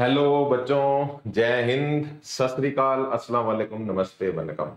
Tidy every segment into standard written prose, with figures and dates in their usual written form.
Hello बच्चों, जय हिंद, सत श्री अकाल, अस्सलाम वालेकुम, नमस्ते, वनकम।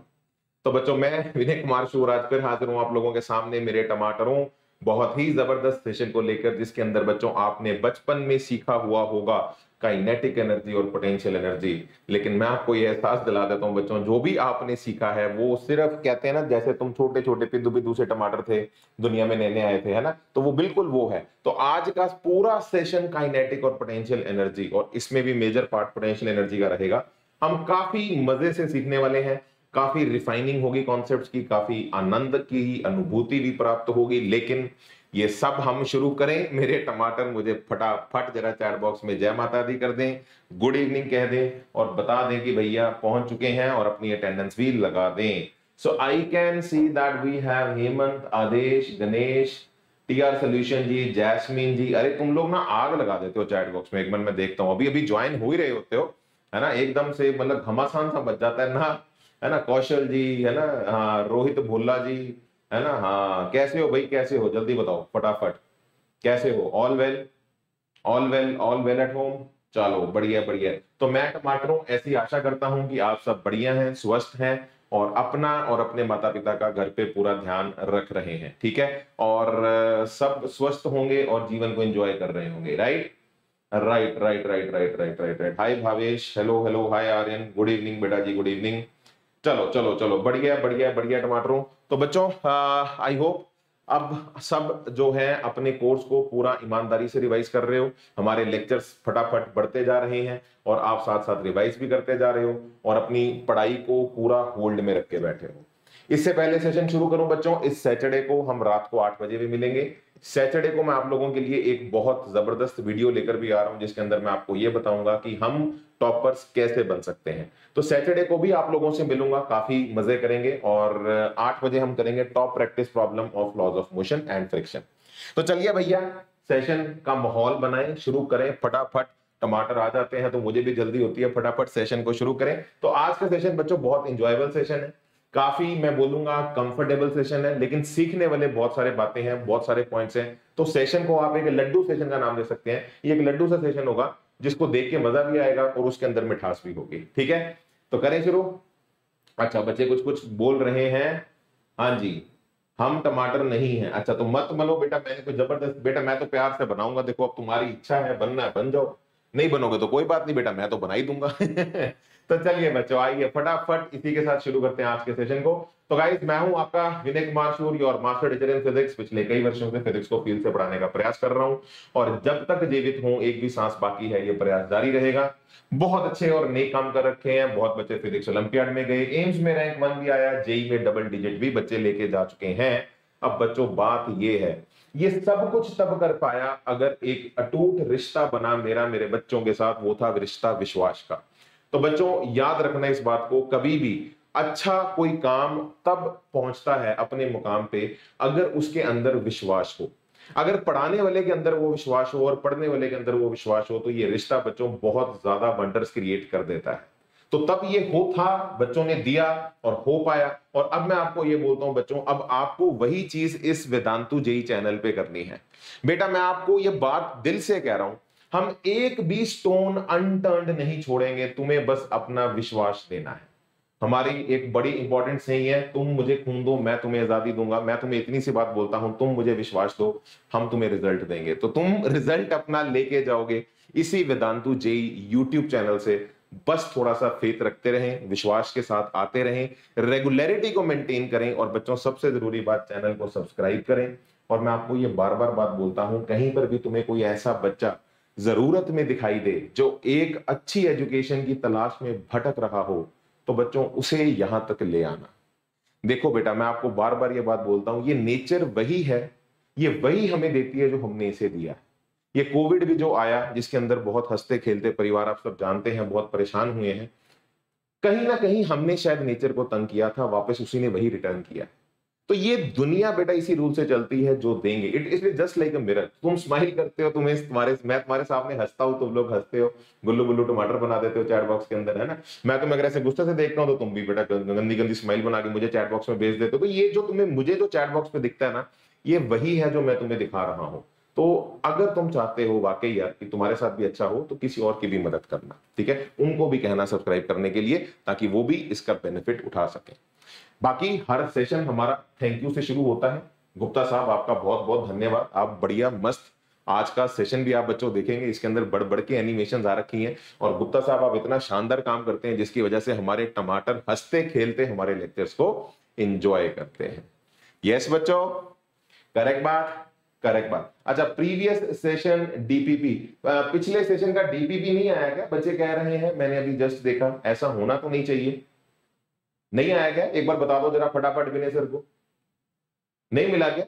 तो बच्चों, मैं विनय कुमार शूर आज फिर हाजिर हूँ आप लोगों के सामने मेरे टमाटरों बहुत ही जबरदस्त सेशन को लेकर, जिसके अंदर बच्चों आपने बचपन में सीखा हुआ होगा काइनेटिक एनर्जी और पोटेंशियल एनर्जी। लेकिन मैं आपको ये एहसास दिला देता हूँ बच्चों, जो भी आपने सीखा है वो सिर्फ, कहते हैं ना, जैसे तुम छोटे छोटे पिद्दू पिद्दू से टमाटर थे, दुनिया में नए आए थे, है ना, तो वो बिल्कुल वो है। तो आज का पूरा सेशन काइनेटिक और पोटेंशियल एनर्जी, और इसमें भी मेजर पार्ट पोटेंशियल एनर्जी का रहेगा। हम काफी मजे से सीखने वाले हैं, काफी रिफाइनिंग होगी कॉन्सेप्ट्स की, काफी आनंद की अनुभूति भी प्राप्त होगी। लेकिन ये सब हम शुरू करें, मेरे टमाटर मुझे फटाफट जरा चैट बॉक्स में जय माता दी कर दें, गुड इवनिंग कह दें और बता दें कि भैया पहुंच चुके हैं, और अपनी अटेंडेंस भी लगा दें। So I can see that we have Hemant, Adesh, Ganesh, TR solution ji, Jasmine ji. अरे तुम लोग ना आग लगा देते हो चैट बॉक्स में, एक मिनट मैं देखता हूँ। अभी अभी ज्वाइन हो ही रहे होते हो, है ना, एकदम से मतलब घमासान सा बच जाता है ना, है ना। कौशल जी, है ना, हाँ, रोहित भोला जी, है ना, हाँ, कैसे हो भाई, कैसे हो, जल्दी बताओ फटाफट, कैसे हो। All well, all well, all well at home. चलो बढ़िया बढ़िया। तो मैं टमाटरों ऐसी आशा करता हूं कि आप सब बढ़िया हैं, स्वस्थ हैं और अपना और अपने माता पिता का घर पे पूरा ध्यान रख रहे हैं, ठीक है, और सब स्वस्थ होंगे और जीवन को एंजॉय कर रहे होंगे। Right right right right right right right right. Hi Bhavesh, hello hello, hi Aryan, good evening बेटा जी, गुड इवनिंग। चलो चलो चलो, बढ़िया बढ़िया बढ़िया टमाटरों। तो बच्चों आई होप अब सब जो है अपने कोर्स को पूरा ईमानदारी से रिवाइज कर रहे हो, हमारे लेक्चर्स फटाफट बढ़ते जा रहे हैं और आप साथ साथ रिवाइज भी करते जा रहे हो और अपनी पढ़ाई को पूरा होल्ड में रख के बैठे हो। इससे पहले सेशन शुरू करूं बच्चों, इस सैटरडे को हम रात को 8 बजे भी मिलेंगे। सैटरडे को मैं आप लोगों के लिए एक बहुत जबरदस्त वीडियो लेकर भी आ रहा हूं, जिसके अंदर मैं आपको ये बताऊंगा कि हम टॉपर्स कैसे बन सकते हैं। तो सैटरडे को भी आप लोगों से मिलूंगा, काफी मजे करेंगे, और 8 बजे हम करेंगे top practice problem of laws of motion and friction. तो चलिए भैया, सेशन का माहौल बनाएं, शुरू करें फटाफट। टमाटर आ जाते हैं तो मुझे भी जल्दी होती है, फटाफट सेशन को शुरू करें। तो आज का सेशन बच्चों बहुत इंजॉयबल सेशन है, काफी मैं बोलूंगा कंफर्टेबल सेशन है, लेकिन सीखने वाले बहुत सारे बातें हैं, बहुत सारे पॉइंट्स हैं। तो सेशन को आप एक लड्डू सेशन का नाम दे सकते हैं। ये एक लड्डू सा सेशन होगा जिसको देख के मजा भी आएगा और उसके अंदर मिठास भी होगी, ठीक है। तो करें शुरू। अच्छा बच्चे कुछ कुछ बोल रहे हैं, हाँ जी, हम टमाटर नहीं है। अच्छा तो मत बनो बेटा, मैंने कोई जबरदस्त, बेटा मैं तो प्यार से बनाऊंगा, देखो अब तुम्हारी इच्छा है, बनना है बन जाओ, नहीं बनोगे तो कोई बात नहीं बेटा, मैं तो बना ही दूंगा। तो चलिए बच्चों, आइए फटाफट इसी के साथ शुरू करते हैं आज के सेशन को। तो गाइस, मैं हूं आपका विनय कुमार शूर, your master teacher in physics. पिछले कई वर्षों से फिजिक्स को फील्ड से पढ़ाने का प्रयास कर रहा हूं और जब तक जीवित हूं, एक भी सांस बाकी है, ये प्रयास जारी रहेगा। बहुत अच्छे और नए काम कर रखे हैं, बहुत बच्चे फिजिक्स ओलंपियाड में गए, एम्स में रैंक 1 भी आया, जेईई में डबल डिजिट भी बच्चे लेके जा चुके हैं। अब बच्चों बात ये है, ये सब कुछ तब कर पाया अगर एक अटूट रिश्ता बना मेरा मेरे बच्चों के साथ, वो था रिश्ता विश्वास का। तो बच्चों याद रखना इस बात को, कभी भी अच्छा कोई काम तब पहुंचता है अपने मुकाम पे अगर उसके अंदर विश्वास हो, अगर पढ़ाने वाले के अंदर वो विश्वास हो और पढ़ने वाले के अंदर वो विश्वास हो, तो ये रिश्ता बच्चों बहुत ज्यादा वंडर्स क्रिएट कर देता है। तो तब ये हो था, बच्चों ने दिया और हो पाया। और अब मैं आपको ये बोलता हूं बच्चों, अब आपको वही चीज इस वेदांतु जेई चैनल पे करनी है। बेटा मैं आपको ये बात दिल से कह रहा हूं, हम एक भी स्टोन अनटर्न्ड नहीं छोड़ेंगे, तुम्हें बस अपना विश्वास देना है। हमारी एक बड़ी इंपॉर्टेंस नहीं है, तुम मुझे खून दो मैं तुम्हें आजादी दूंगा, मैं तुम्हें इतनी सी बात बोलता हूं, तुम मुझे विश्वास दो हम तुम्हें रिजल्ट देंगे। तो तुम रिजल्ट अपना लेके जाओगे इसी वेदांतु जेई यूट्यूब चैनल से। बस थोड़ा सा फेथ रखते रहें, विश्वास के साथ आते रहें, रेगुलरिटी को मेंटेन करें, और बच्चों सबसे जरूरी बात, चैनल को सब्सक्राइब करें। और मैं आपको ये बार बार बात बोलता हूं, कहीं पर भी तुम्हें कोई ऐसा बच्चा जरूरत में दिखाई दे जो एक अच्छी एजुकेशन की तलाश में भटक रहा हो, तो बच्चों उसे यहां तक ले आना। देखो बेटा मैं आपको बार बार ये बात बोलता हूं, ये नेचर वही है, ये वही हमें देती है जो हमने इसे दिया है। ये कोविड भी जो आया, जिसके अंदर बहुत हंसते खेलते परिवार, आप सब जानते हैं, बहुत परेशान हुए हैं, कहीं ना कहीं हमने शायद नेचर को तंग किया था, वापस उसी ने वही रिटर्न किया। तो ये दुनिया बेटा इसी रूल से चलती है, जो देंगे it is just like a mirror. तुम स्माइल करते हो, मैं तुम्हारे सामने हंसता हूं, तुम लोग हंसते हो, गुल्लू गुल्लू टमाटर बना देते हो चैट बॉक्स के अंदर, है ना। मैं तुम्हें अगर ऐसे गुस्से से देखता हूं तो तुम भी बेटा गंदी गंदी स्माइल बना के मुझे चैट बॉक्स में भेज देते हो। तो ये जो मुझे जो चैट बॉक्स में दिखता है ना, ये वही है जो मैं तुम्हें दिखा रहा हूँ। तो अगर तुम चाहते हो वाकई यार कि तुम्हारे साथ भी अच्छा हो तो किसी और की भी मदद करना, ठीक है, उनको भी कहना सब्सक्राइब करने के लिए ताकि वो भी इसका बेनिफिट उठा सके। बाकी हर सेशन हमारा थैंक यू से शुरू होता है। गुप्ता साहब आपका बहुत बहुत धन्यवाद, आप बढ़िया मस्त आज का सेशन भी आप बच्चों देखेंगे, इसके अंदर बढ़ बढ़ के एनिमेशन आ रखी हैं और गुप्ता साहब आप इतना शानदार काम करते हैं जिसकी वजह से हमारे टमाटर हंसते खेलते हमारे लेक्चर्स को एंजॉय करते हैं। यस बच्चों, करेक्ट बात, करेक्ट बात। अच्छा, प्रीवियस सेशन डीपीपी, पिछले सेशन का डीपीपी नहीं आया क्या? बच्चे कह रहे हैं, मैंने अभी जस्ट देखा, ऐसा होना तो नहीं चाहिए। नहीं आया क्या? एक बार बता दो जरा फटाफट विनय सर को। नहीं मिला क्या?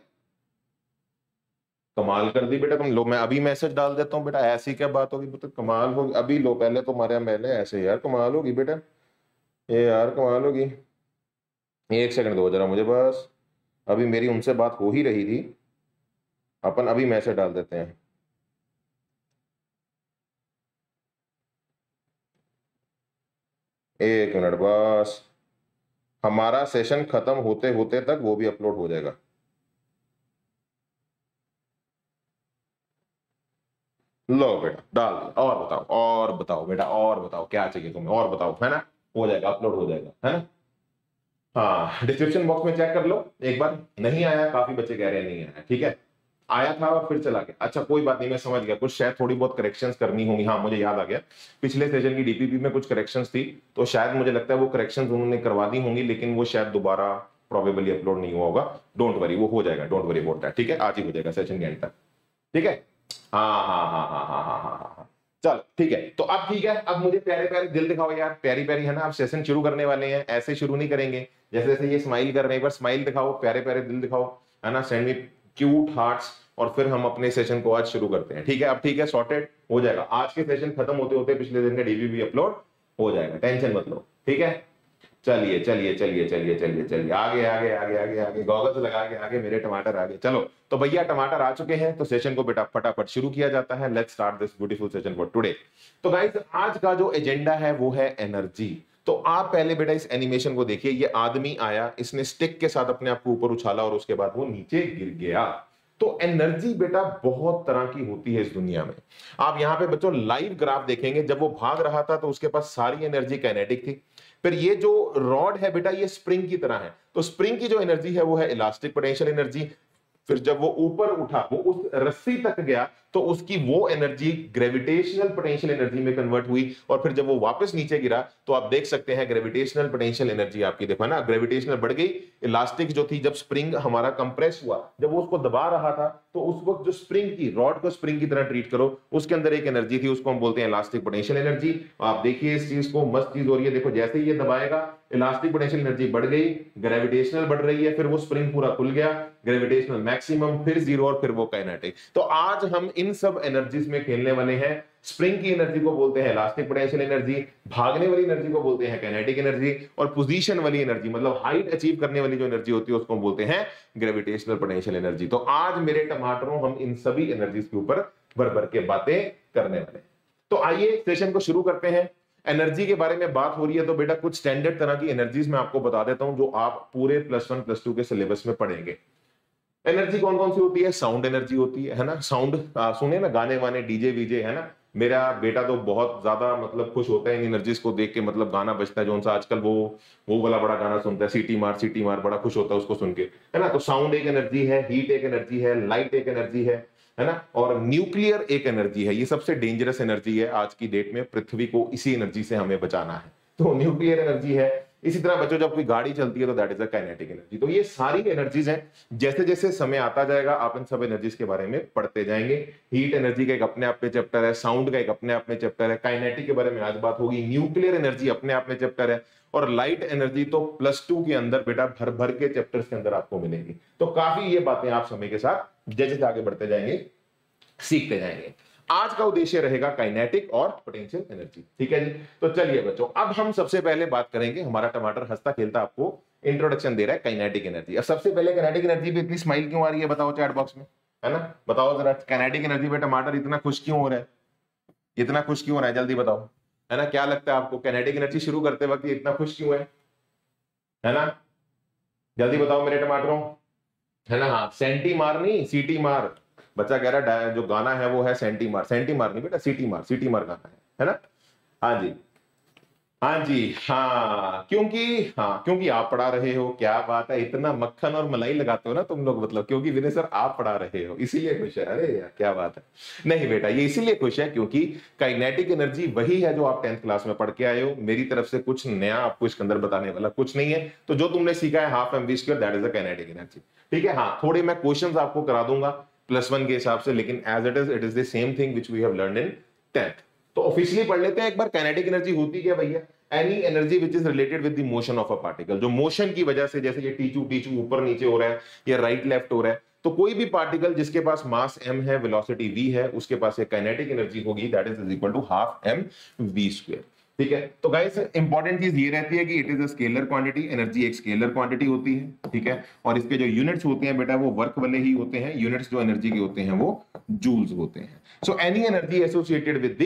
कमाल कर दी बेटा तुम। लो मैं अभी मैसेज डाल देता हूँ बेटा, ऐसी क्या बात होगी, मतलब कमाल होगी। अभी लो पहले तुम्हारे मैंने ऐसे, यार कमाल होगी बेटा, ये यार कमाल होगी। एक सेकंड दो जरा मुझे, बस अभी मेरी उनसे बात हो ही रही थी, अपन अभी मैसेज डाल देते हैं। एक मिनट बस, हमारा सेशन खत्म होते होते तक वो भी अपलोड हो जाएगा। लो बेटा डाल दिया। और बताओ, और बताओ बेटा, और बताओ क्या चाहिए तुम्हें, और बताओ, है ना, हो जाएगा, अपलोड हो जाएगा, है ना। हाँ, डिस्क्रिप्शन बॉक्स में चेक कर लो एक बार। नहीं आया, काफी बच्चे कह रहे हैं नहीं आया, ठीक है, आया था और फिर चला गया। अच्छा कोई बात नहीं, मैं समझ गया, कुछ शायद थोड़ी बहुत करेक्शंस करनी होंगी। हाँ मुझे याद आ गया, पिछले सेशन की डीपीपी में कुछ करेक्शंस थी, तो शायद मुझे लगता है वो करेक्शंस उन्होंने करवा दी होंगी, लेकिन वो शायद दोबारा प्रोबेबली अपलोड नहीं हुआ होगा। डोंट वरी, वो हो जाएगा, डोंट वरी अबाउट दैट, ठीक है, आज ही हो जाएगा सेशन के एंड तक, ठीक है। हाँ हाँ हाँ हाँ हाँ हाँ हाँ हाँ, चलो ठीक है। तो अब ठीक है, अब मुझे प्यारे प्यारे दिल दिखाओ यार, प्यारी प्यारी, है ना। आप सेशन शुरू करने वाले हैं, ऐसे शुरू नहीं करेंगे जैसे जैसे ये स्माइल कर रहे हैं। एक बार स्माइल दिखाओ, प्यारे प्यारे दिल दिखाओ, है ना, सेंड मी क्यूट हार्ट्स, और फिर हम अपने सेशन को आज शुरू करते हैं, ठीक है। अब ठीक है, सॉर्टेड हो जाएगा, आज के सेशन खत्म होते होते पिछले दिन का डीपीपी अपलोड हो जाएगा, टेंशन मत लो, ठीक है। चलिए चलिए चलिए चलिए चलिए चलिए आगे आगे आगे आगे आगे, गॉगल्स लगा के आगे, मेरे टमाटर आगे। चलो तो भैया टमाटर आ चुके हैं, तो सेशन को बेटा फटाफट शुरू किया जाता है। Let's start this beautiful session for today. तो गाइस आज का जो एजेंडा है वो है एनर्जी। तो आप पहले बेटा इस एनिमेशन को देखिए, ये आदमी आया, इसने स्टिक के साथ अपने आप को ऊपर उछाला और उसके बाद वो नीचे गिर गया। तो एनर्जी बेटा बहुत तरह की होती है इस दुनिया में। आप यहाँ पे बच्चों लाइव ग्राफ देखेंगे, जब वो भाग रहा था तो उसके पास सारी एनर्जी काइनेटिक थी। फिर ये जो रॉड है बेटा ये स्प्रिंग की तरह है, तो स्प्रिंग की जो एनर्जी है वो है इलास्टिक पोटेंशियल एनर्जी। फिर जब वो ऊपर उठा, वो उस रस्सी तक गया, तो उसकी वो एनर्जी ग्रेविटेशनल पोटेंशियल एनर्जी में कन्वर्ट हुई। और फिर जब वो वापस नीचे गिरा तो आप देख सकते हैं ग्रेविटेशनल पोटेंशियल एनर्जी आपकी, देखो ना, ग्रेविटेशनल बढ़ गई। इलास्टिक जो थी, जब स्प्रिंग हमारा कंप्रेस हुआ, जब वो उसको दबा रहा था, तो उस वक्त जो स्प्रिंग की, रॉड को स्प्रिंग की तरह ट्रीट करो, उसके अंदर एक एनर्जी थी, उसको हम बोलते हैं इलास्टिक पोटेंशियल एनर्जी। आप देखिए इस चीज को, मस्त चीज हो रही है, देखो जैसे ही ये दबाएगा इलास्टिक पोटेंशियल एनर्जी बढ़ गई, ग्रेविटेशनल बढ़ रही है, फिर वो स्प्रिंग पूरा खुल गया, ग्रेविटेशनल मैक्सिमम, फिर जीरो, और फिर वो काइनेटिक। तो आज हम इन सब एनर्जीज में खेलने वाले हैं। स्प्रिंग की एनर्जी को बोलते हैं इलास्टिक पोटेंशियल एनर्जी, भागने वाली एनर्जी को बोलते हैं काइनेटिक एनर्जी, और पोजीशन वाली एनर्जी, मतलब हाइट अचीव करने वाली जो एनर्जी होती है उसको हम बोलते हैं ग्रेविटेशनल पोटेंशियल एनर्जी। तो आज मेरे टमाटरों हम इन सभी एनर्जीज के ऊपर भर-भर के बातें करने वाले हैं। तो आइए सेशन को शुरू करते हैं। एनर्जी के बारे में बात हो रही है तो बेटा कुछ स्टैंडर्ड तरह की एनर्जीज मैं आपको बता देता हूं जो आप पूरे प्लस 1 प्लस 2 के सिलेबस में पढ़ेंगे। एनर्जी कौन कौन सी होती है? साउंड एनर्जी होती है ना, साउंड सुने ना, गाने वाने, डीजे वीजे, है ना। मेरा बेटा तो बहुत ज्यादा मतलब खुश होता है इन एनर्जीज को देख के, मतलब गाना बजता है जो उनसा, आजकल वो वाला बड़ा गाना सुनता है, सीटी मार, बड़ा खुश होता है उसको सुन के, है ना। तो साउंड एक एनर्जी है, हीट एक एनर्जी है, लाइट एक एनर्जी है ना, और न्यूक्लियर एक एनर्जी है। ये सबसे डेंजरस एनर्जी है आज की डेट में, पृथ्वी को इसी एनर्जी से हमें बचाना है, तो न्यूक्लियर एनर्जी है। इसी तरह बच्चों जब कोई गाड़ी चलती है तो that is a kinetic energy. तो ये सारी एनर्जीज हैं, जैसे जैसे समय आता जाएगा आप इन सब एनर्जीज के बारे में पढ़ते जाएंगे। हीट एनर्जी का एक अपने आप में चैप्टर है, साउंड का एक अपने आप में चैप्टर है, काइनेटिक के बारे में आज बात होगी, न्यूक्लियर एनर्जी अपने आप में चैप्टर है, और लाइट एनर्जी तो प्लस 2 के अंदर बेटा भर भर के चैप्टर के अंदर आपको मिलेगी। तो काफी ये बातें आप समय के साथ जैसे आगे बढ़ते जाएंगे सीखते जाएंगे। आज का उद्देश्य रहेगा काइनेटिक और पोटेंशियल एनर्जी, ठीक है जी। तो चलिए बच्चों अब हम सबसे पहले बात करेंगे, हमारा टमाटर हंसता खेलता आपको इंट्रोडक्शन दे रहा है काइनेटिक एनर्जी। अब सबसे पहले काइनेटिक एनर्जी पे इतनी स्माइल क्यों आ रही है बताओ चैट बॉक्स में, है ना, बताओ जरा काइनेटिक एनर्जी पे टमाटर इतना खुश क्यों हो रहा है, इतना खुश क्यों हो रहा है, जल्दी बताओ, है ना। क्या लगता है आपको काइनेटिक एनर्जी शुरू करते वक्त इतना खुश क्यों है ना, जल्दी बताओ मेरे टमाटरों, है ना। हाँ, सेंटी मार नहीं, सीटी मार, बच्चा कह रहा है जो गाना है वो है सेंटी मार नहीं बेटा सीटी मार गाना है ना। हाँ जी क्योंकि आप पढ़ा रहे हो, क्या बात है, इतना मक्खन और मलाई लगाते हो ना तुम लोग, मतलब क्योंकि विनय सर आप पढ़ा रहे हो इसीलिए खुश है। अरे यार क्या बात है। नहीं बेटा ये इसीलिए खुश है क्योंकि काइनेटिक एनर्जी वही है जो आप 10th क्लास में पढ़ के आए हो। मेरी तरफ से कुछ नया आपको इसके अंदर बताने वाला कुछ नहीं है, तो जो तुमने सीखा है half MV square that is a kinetic energy, ठीक है। हाँ थोड़े मैं क्वेश्चन आपको करा दूंगा +1 के हिसाब से, लेकिन as it is the same thing which we have learn in 10th। तो ऑफिशियली पढ़ लेते हैं एक बार, काइनेटिक एनर्जी होती क्या भैया? Any energy which is related with the motion of a particle, जो मोशन की वजह से, जैसे ये टीचू ऊपर नीचे हो रहा है या राइट लेफ्ट हो रहा है, तो कोई भी पार्टिकल जिसके पास मास m है, वेलोसिटी v है, उसके पास एक काइनेटिक एनर्जी होगी that is equal to half M we square, ठीक है। तो गाइस इंपॉर्टेंट चीज ये रहती है कि it is a scalar quantity, energy एक स्केलर क्वांटिटी होती है, ठीक है। और इसके जो यूनिट्स होते हैं बेटा वो वर्क वाले ही होते हैं, यूनिट्स जो एनर्जी के होते हैं वो जूल्स होते हैं। So any energy associated with the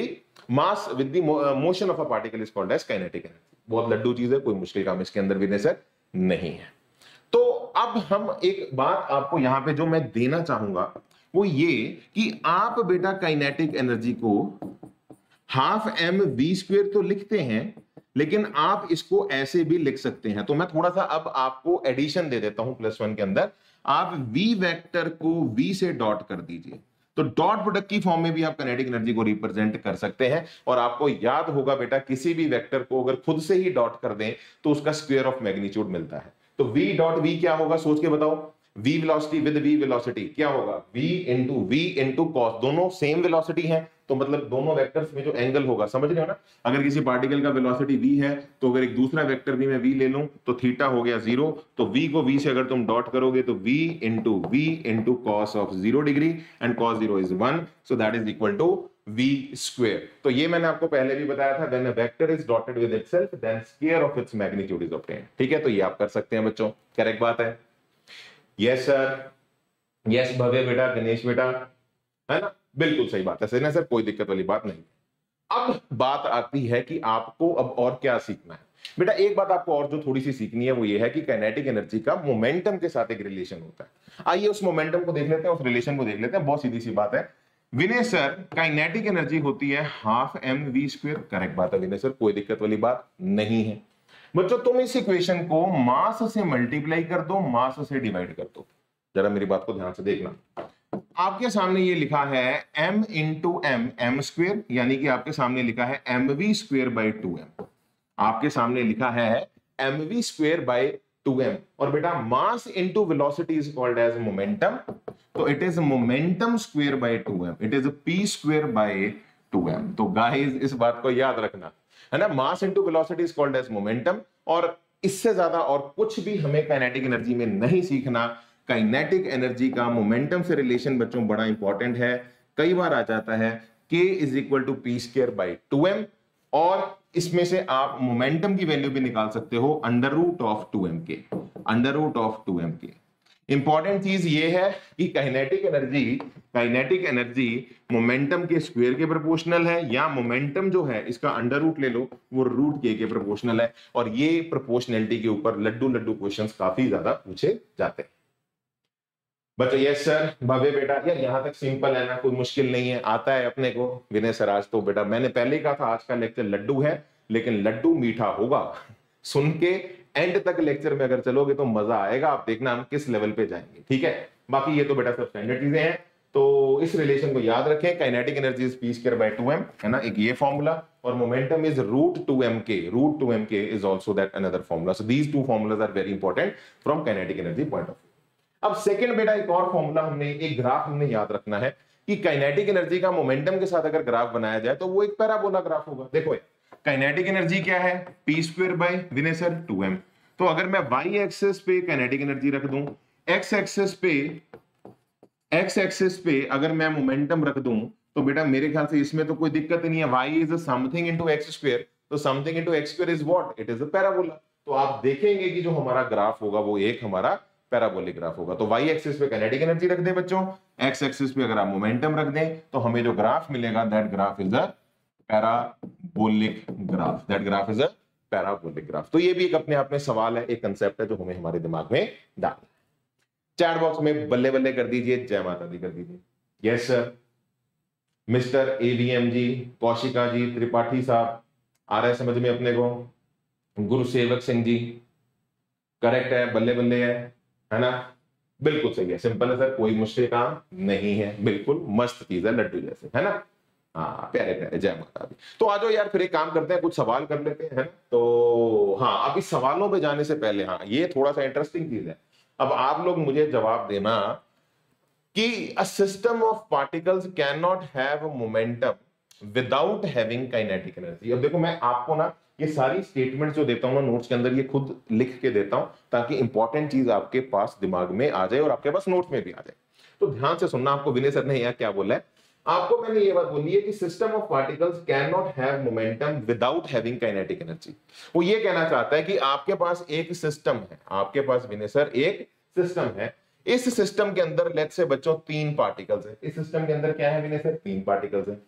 mass with the motion of a particle is called as kinetic energy. बहुत लड्डू चीज है, कोई मुश्किल काम इसके अंदर विनय सर नहीं है। तो अब हम एक बात आपको यहाँ पे जो मैं देना चाहूंगा वो ये कि आप बेटा काइनेटिक एनर्जी को हाफ एम वी स्क्वेयर तो लिखते हैं, लेकिन आप इसको ऐसे भी लिख सकते हैं। तो मैं थोड़ा सा अब आपको एडिशन दे देता हूं +1 के अंदर। आप v वेक्टर को v से डॉट कर दीजिए, तो डॉट प्रोडक्ट की फॉर्म में भी आप काइनेटिक एनर्जी को रिप्रेजेंट कर सकते हैं। और आपको याद होगा बेटा किसी भी वेक्टर को अगर खुद से ही डॉट कर दें तो उसका स्क्वायर ऑफ मैग्नीट्यूड मिलता है। तो v डॉट v क्या होगा सोच के बताओ, v velocity with v velocity क्या होगा, v into cos, दोनों सेम वेलोसिटी हैं तो मतलब दोनों वेक्टर्स में जो एंगल होगा, समझ रहे हो ना। अगर किसी पार्टिकल का वेलोसिटी v है तो अगर एक दूसरा वेक्टर भी मैं v ले लूं तो थीटा हो गया 0, तो v को v से अगर तुम डॉट करोगे तो v into cos of 0 degree and cos 0 is 1, so that is equal to v square. तो ये मैंने आपको पहले भी बताया था, when a vector is dotted with itself then square of its magnitude is obtained, ठीक है। तो ये आप कर सकते हैं बच्चों, करेक्ट बात है। यस सर, यस भव्य बेटा, गणेश बेटा, है ना, बिल्कुल सही बात है ना सर, कोई दिक्कत वाली बात नहीं। अब बात आती है कि आपको अब और क्या सीखना है बेटा। एक बात आपको और जो थोड़ी सी सीखनी है वो ये है कि काइनेटिक एनर्जी का मोमेंटम के साथ एक रिलेशन होता है। आइए उस मोमेंटम को देख लेते हैं, उस रिलेशन को देख लेते हैं। बहुत सीधी सी बात है विनय सर, काइनेटिक एनर्जी होती है half M we square, correct बात है विनय सर, कोई दिक्कत वाली बात नहीं है। बच्चों तुम इस इक्वेशन को मास से मल्टीप्लाई कर दो, मास से डिवाइड कर दो। जरा मेरी बात को ध्यान से देखना, आपके सामने ये लिखा है m into m, m square, यानी कि आपके सामने लिखा है m we square by 2m, आपके सामने लिखा है m we square by 2m। और बेटा mass into velocity is called as momentum, तो it is momentum square by 2m, it is p square by 2m। तो गाइस इस बात को याद रखना है ना, mass into velocity is called as momentum. और इससे ज्यादा और कुछ भी हमें काइनेटिक एनर्जी में नहीं सीखना। काइनेटिक एनर्जी का मोमेंटम से रिलेशन बच्चों बड़ा इंपॉर्टेंट है, कई बार आ जाता है k is equal to p square by 2m। और इसमें से आप मोमेंटम की वैल्यू भी निकाल सकते हो अंडर रूट ऑफ 2m के। इंपॉर्टेंट चीज ये है कि काइनेटिक एनर्जी मोमेंटम के स्क्वायर के प्रोपोर्शनल है, या मोमेंटम जो है इसका अंडर रूट ले लो वो रूट के प्रोपोर्शनल है। और ये प्रोपोर्शनलिटी के ऊपर लड्डू क्वेश्चंस काफी ज्यादा पूछे जाते हैं बच्चों। यस सर, भव्य बेटा, यार यहाँ तक सिंपल है ना, कोई मुश्किल नहीं है, आता है अपने को। विनय सर आज तो बेटा मैंने पहले ही कहा था आज का लेक्चर लड्डू है, लेकिन लड्डू मीठा होगा। सुन के एंड तक लेक्चर में अगर चलोगे तो मजा आएगा, आप देखना हम किस लेवल पे जाएंगे, ठीक है। बाकी ये तो बेटा सब स्टैंडर्ड चीजें हैं, तो इस रिलेशन को याद रखें, kinetic energy is p square by 2m, है ना, एक ये फॉर्मूला। और momentum is root 2mk is also that another formula. So these two formulas are very important from kinetic energy point of view. अब second बेटा एक और formula हमने, एक ग्राफ हमने याद रखना है कि काइनेटिक एनर्जी का मोमेंटम के साथ अगर ग्राफ बनाया जाए तो वो एक पैराबोला ग्राफ होगा। देखो काइनेटिक एनर्जी क्या है, P square by Vinay sir 2m। तो अगर मैं वाई एक्सेस पे काइनेटिक एनर्जी रख दूं, एक्स एक्सेस पे अगर मैं मोमेंटम रख दूं, तो बेटा मेरे ख्याल से इसमें तो कोई दिक्कत नहीं है। Y is something into x square, तो something into x square is what, it is a parabola. तो आप देखेंगे कि जो हमारा ग्राफ होगा वो एक हमारा पैराबोलिक ग्राफ होगा। तो y एक्सिस पे काइनेटिक एनर्जी रख दें बच्चों, x एक्सिस पे अगर आप मोमेंटम रख दें तो हमें जो ग्राफ मिलेगा that graph is a parabolic graph, that graph is a parabolic graph. तो ये भी एक अपने आप में सवाल है, एक कंसेप्ट है जो हमें हमारे दिमाग में डालना है। चैट बॉक्स में बल्ले बल्ले कर दीजिए, जय माता दी कर दीजिए। Yes sir. Mister AVM ji, Kaushika ji, Tripathi साहब आ रहे समझ में अपने को। गुरु सेवक सिंह जी, करेक्ट है, बल्ले बल्ले है ना, बिल्कुल सही है, सिंपल है सर, कोई मुश्किल काम नहीं है, बिल्कुल मस्त चीज है, लड्डू जैसे, है ना। हाँ प्यारे प्यारे, जय माता दी। तो आ जाओ यार, फिर एक काम करते हैं, कुछ सवाल कर लेते हैं, है ना। तो हाँ, अब इस सवालों पे जाने से पहले, हाँ ये थोड़ा सा इंटरेस्टिंग चीज है, अब आप लोग मुझे जवाब देना कि a system of particles can not have momentum without having kinetic energy. अब देखो, मैं आपको ना ये सारी स्टेटमेंट जो देता हूं ना नोट्स के अंदर, ये खुद लिख के देता हूं ताकि इंपॉर्टेंट चीज आपके पास दिमाग में आ जाए और आपके पास नोट्स में भी आ जाए। तो ध्यान से सुनना, आपको विनय सर ने यहाँ क्या बोला है, आपको मैंने ये बात बोली है कि system of particles can not have momentum without having kinetic energy. वो ये कहना चाहता है कि आपके पास एक सिस्टम है, आपके पास विनय सर एक सिस्टम है, इस सिस्टम के अंदर लेट्स से बच्चों तीन पार्टिकल्स हैं, इस सिस्टम के अंदर क्या है विनय सर, तीन पार्टिकल्स हैं।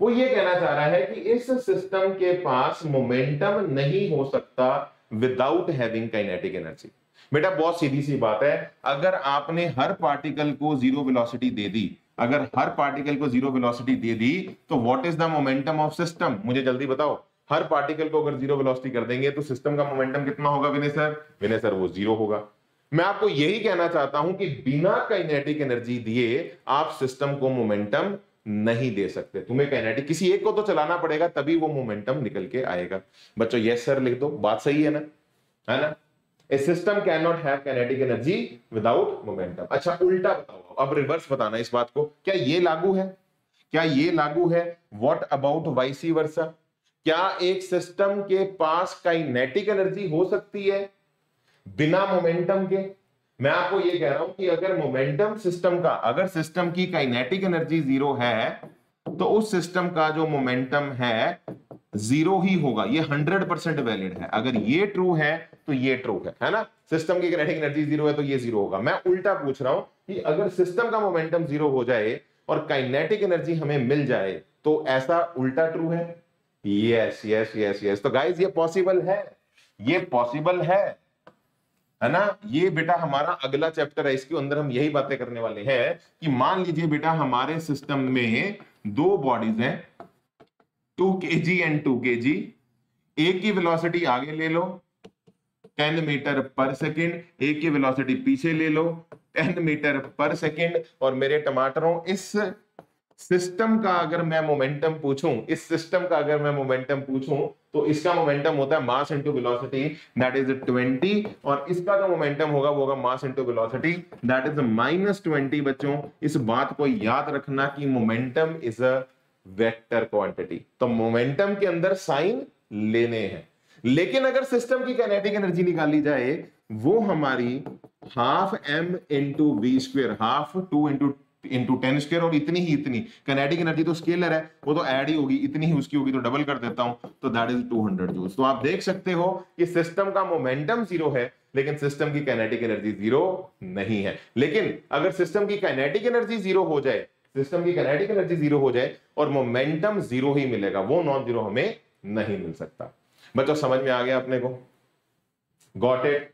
वो ये कहना चाह रहा है कि इस सिस्टम के पास मोमेंटम नहीं हो सकता विदाउट हैविंग काइनेटिक एनर्जी। बेटा बहुत सीधी सी बात है, अगर आपने हर पार्टिकल को जीरो वेलोसिटी दे दी, अगर हर पार्टिकल को जीरो वेलोसिटी दे दी तो what is the momentum of system, मुझे जल्दी बताओ। हर पार्टिकल को अगर जीरो वेलोसिटी कर देंगे तो सिस्टम का मोमेंटम कितना होगा विनय सर, विनय सर वो जीरो होगा। मैं आपको यही कहना चाहता हूं कि बिना काइनेटिक एनर्जी दिए आप सिस्टम को मोमेंटम नहीं दे सकते, तुम्हें काइनेटिक किसी एक को तो चलाना पड़ेगा तभी वो मोमेंटम निकल के आएगा। बच्चों यस सर लिख दो, बात सही है ना, है ना। A system can not have kinetic energy without momentum. अच्छा उल्टा बताओ, अब रिवर्स बताना इस बात को, क्या ये लागू है, क्या ये लागू है, व्हाट अबाउट वाइस वर्सा, क्या एक सिस्टम के पास काइनेटिक एनर्जी हो सकती है बिना मोमेंटम के। मैं आपको ये कह रहा हूं कि अगर मोमेंटम सिस्टम का, अगर सिस्टम की काइनेटिक एनर्जी जीरो है तो उस सिस्टम का जो मोमेंटम है जीरो ही होगा, ये 100% वैलिड है। अगर ये ट्रू है तो ये ट्रू है ना। सिस्टम की काइनेटिक एनर्जी जीरो है तो ये जीरो होगा। मैं उल्टा पूछ रहा हूं कि अगर सिस्टम का मोमेंटम जीरो हो जाए और काइनेटिक एनर्जी हमें मिल जाए तो ऐसा उल्टा ट्रू है। Yes yes yes yes. तो गाइज ये पॉसिबल है, ये पॉसिबल है ना। ये बेटा हमारा अगला चैप्टर है, इसके अंदर हम यही बातें करने वाले हैं कि मान लीजिए बेटा हमारे सिस्टम में दो बॉडीज हैं, 2 kg एंड 2 kg, एक की वेलोसिटी आगे ले लो 10 मीटर पर सेकंड, एक की वेलोसिटी पीछे ले लो 10 मीटर पर सेकंड। और मेरे टमाटरों, इस सिस्टम का अगर मैं मोमेंटम पूछूं, इस सिस्टम का अगर मैं मोमेंटम पूछूं तो इसका मोमेंटम होता है mass into velocity, that is 20, और इसका जो मोमेंटम होगा वो होगा mass into velocity, that is -20। बच्चों इस बात को याद रखना कि momentum is a vector quantity, तो मोमेंटम के अंदर साइन लेने हैं। लेकिन अगर सिस्टम की काइनेटिक एनर्जी निकाली जाए वो हमारी ½ m × v², ½ 2 × 10² और इतनी ही इतनी। काइनेटिक एनर्जी तो स्केलर है, वो तो ऐड ही होगी, इतनी ही उसकी होगी तो डबल कर देता हूं, तो दैट इज 200 जूल्स। तो आप देख सकते हो कि सिस्टम का मोमेंटम जीरो है लेकिन सिस्टम की काइनेटिक एनर्जी जीरो नहीं है। लेकिन अगर सिस्टम की काइनेटिक एनर्जी जीरो हो जाए, सिस्टम की काइनेटिक एनर्जी जीरो हो जाए और मोमेंटम जीरो ही मिलेगा, वो नॉन जीरो हमें नहीं मिल सकता। बच्चों समझ में आ गया अपने को, गॉट इट।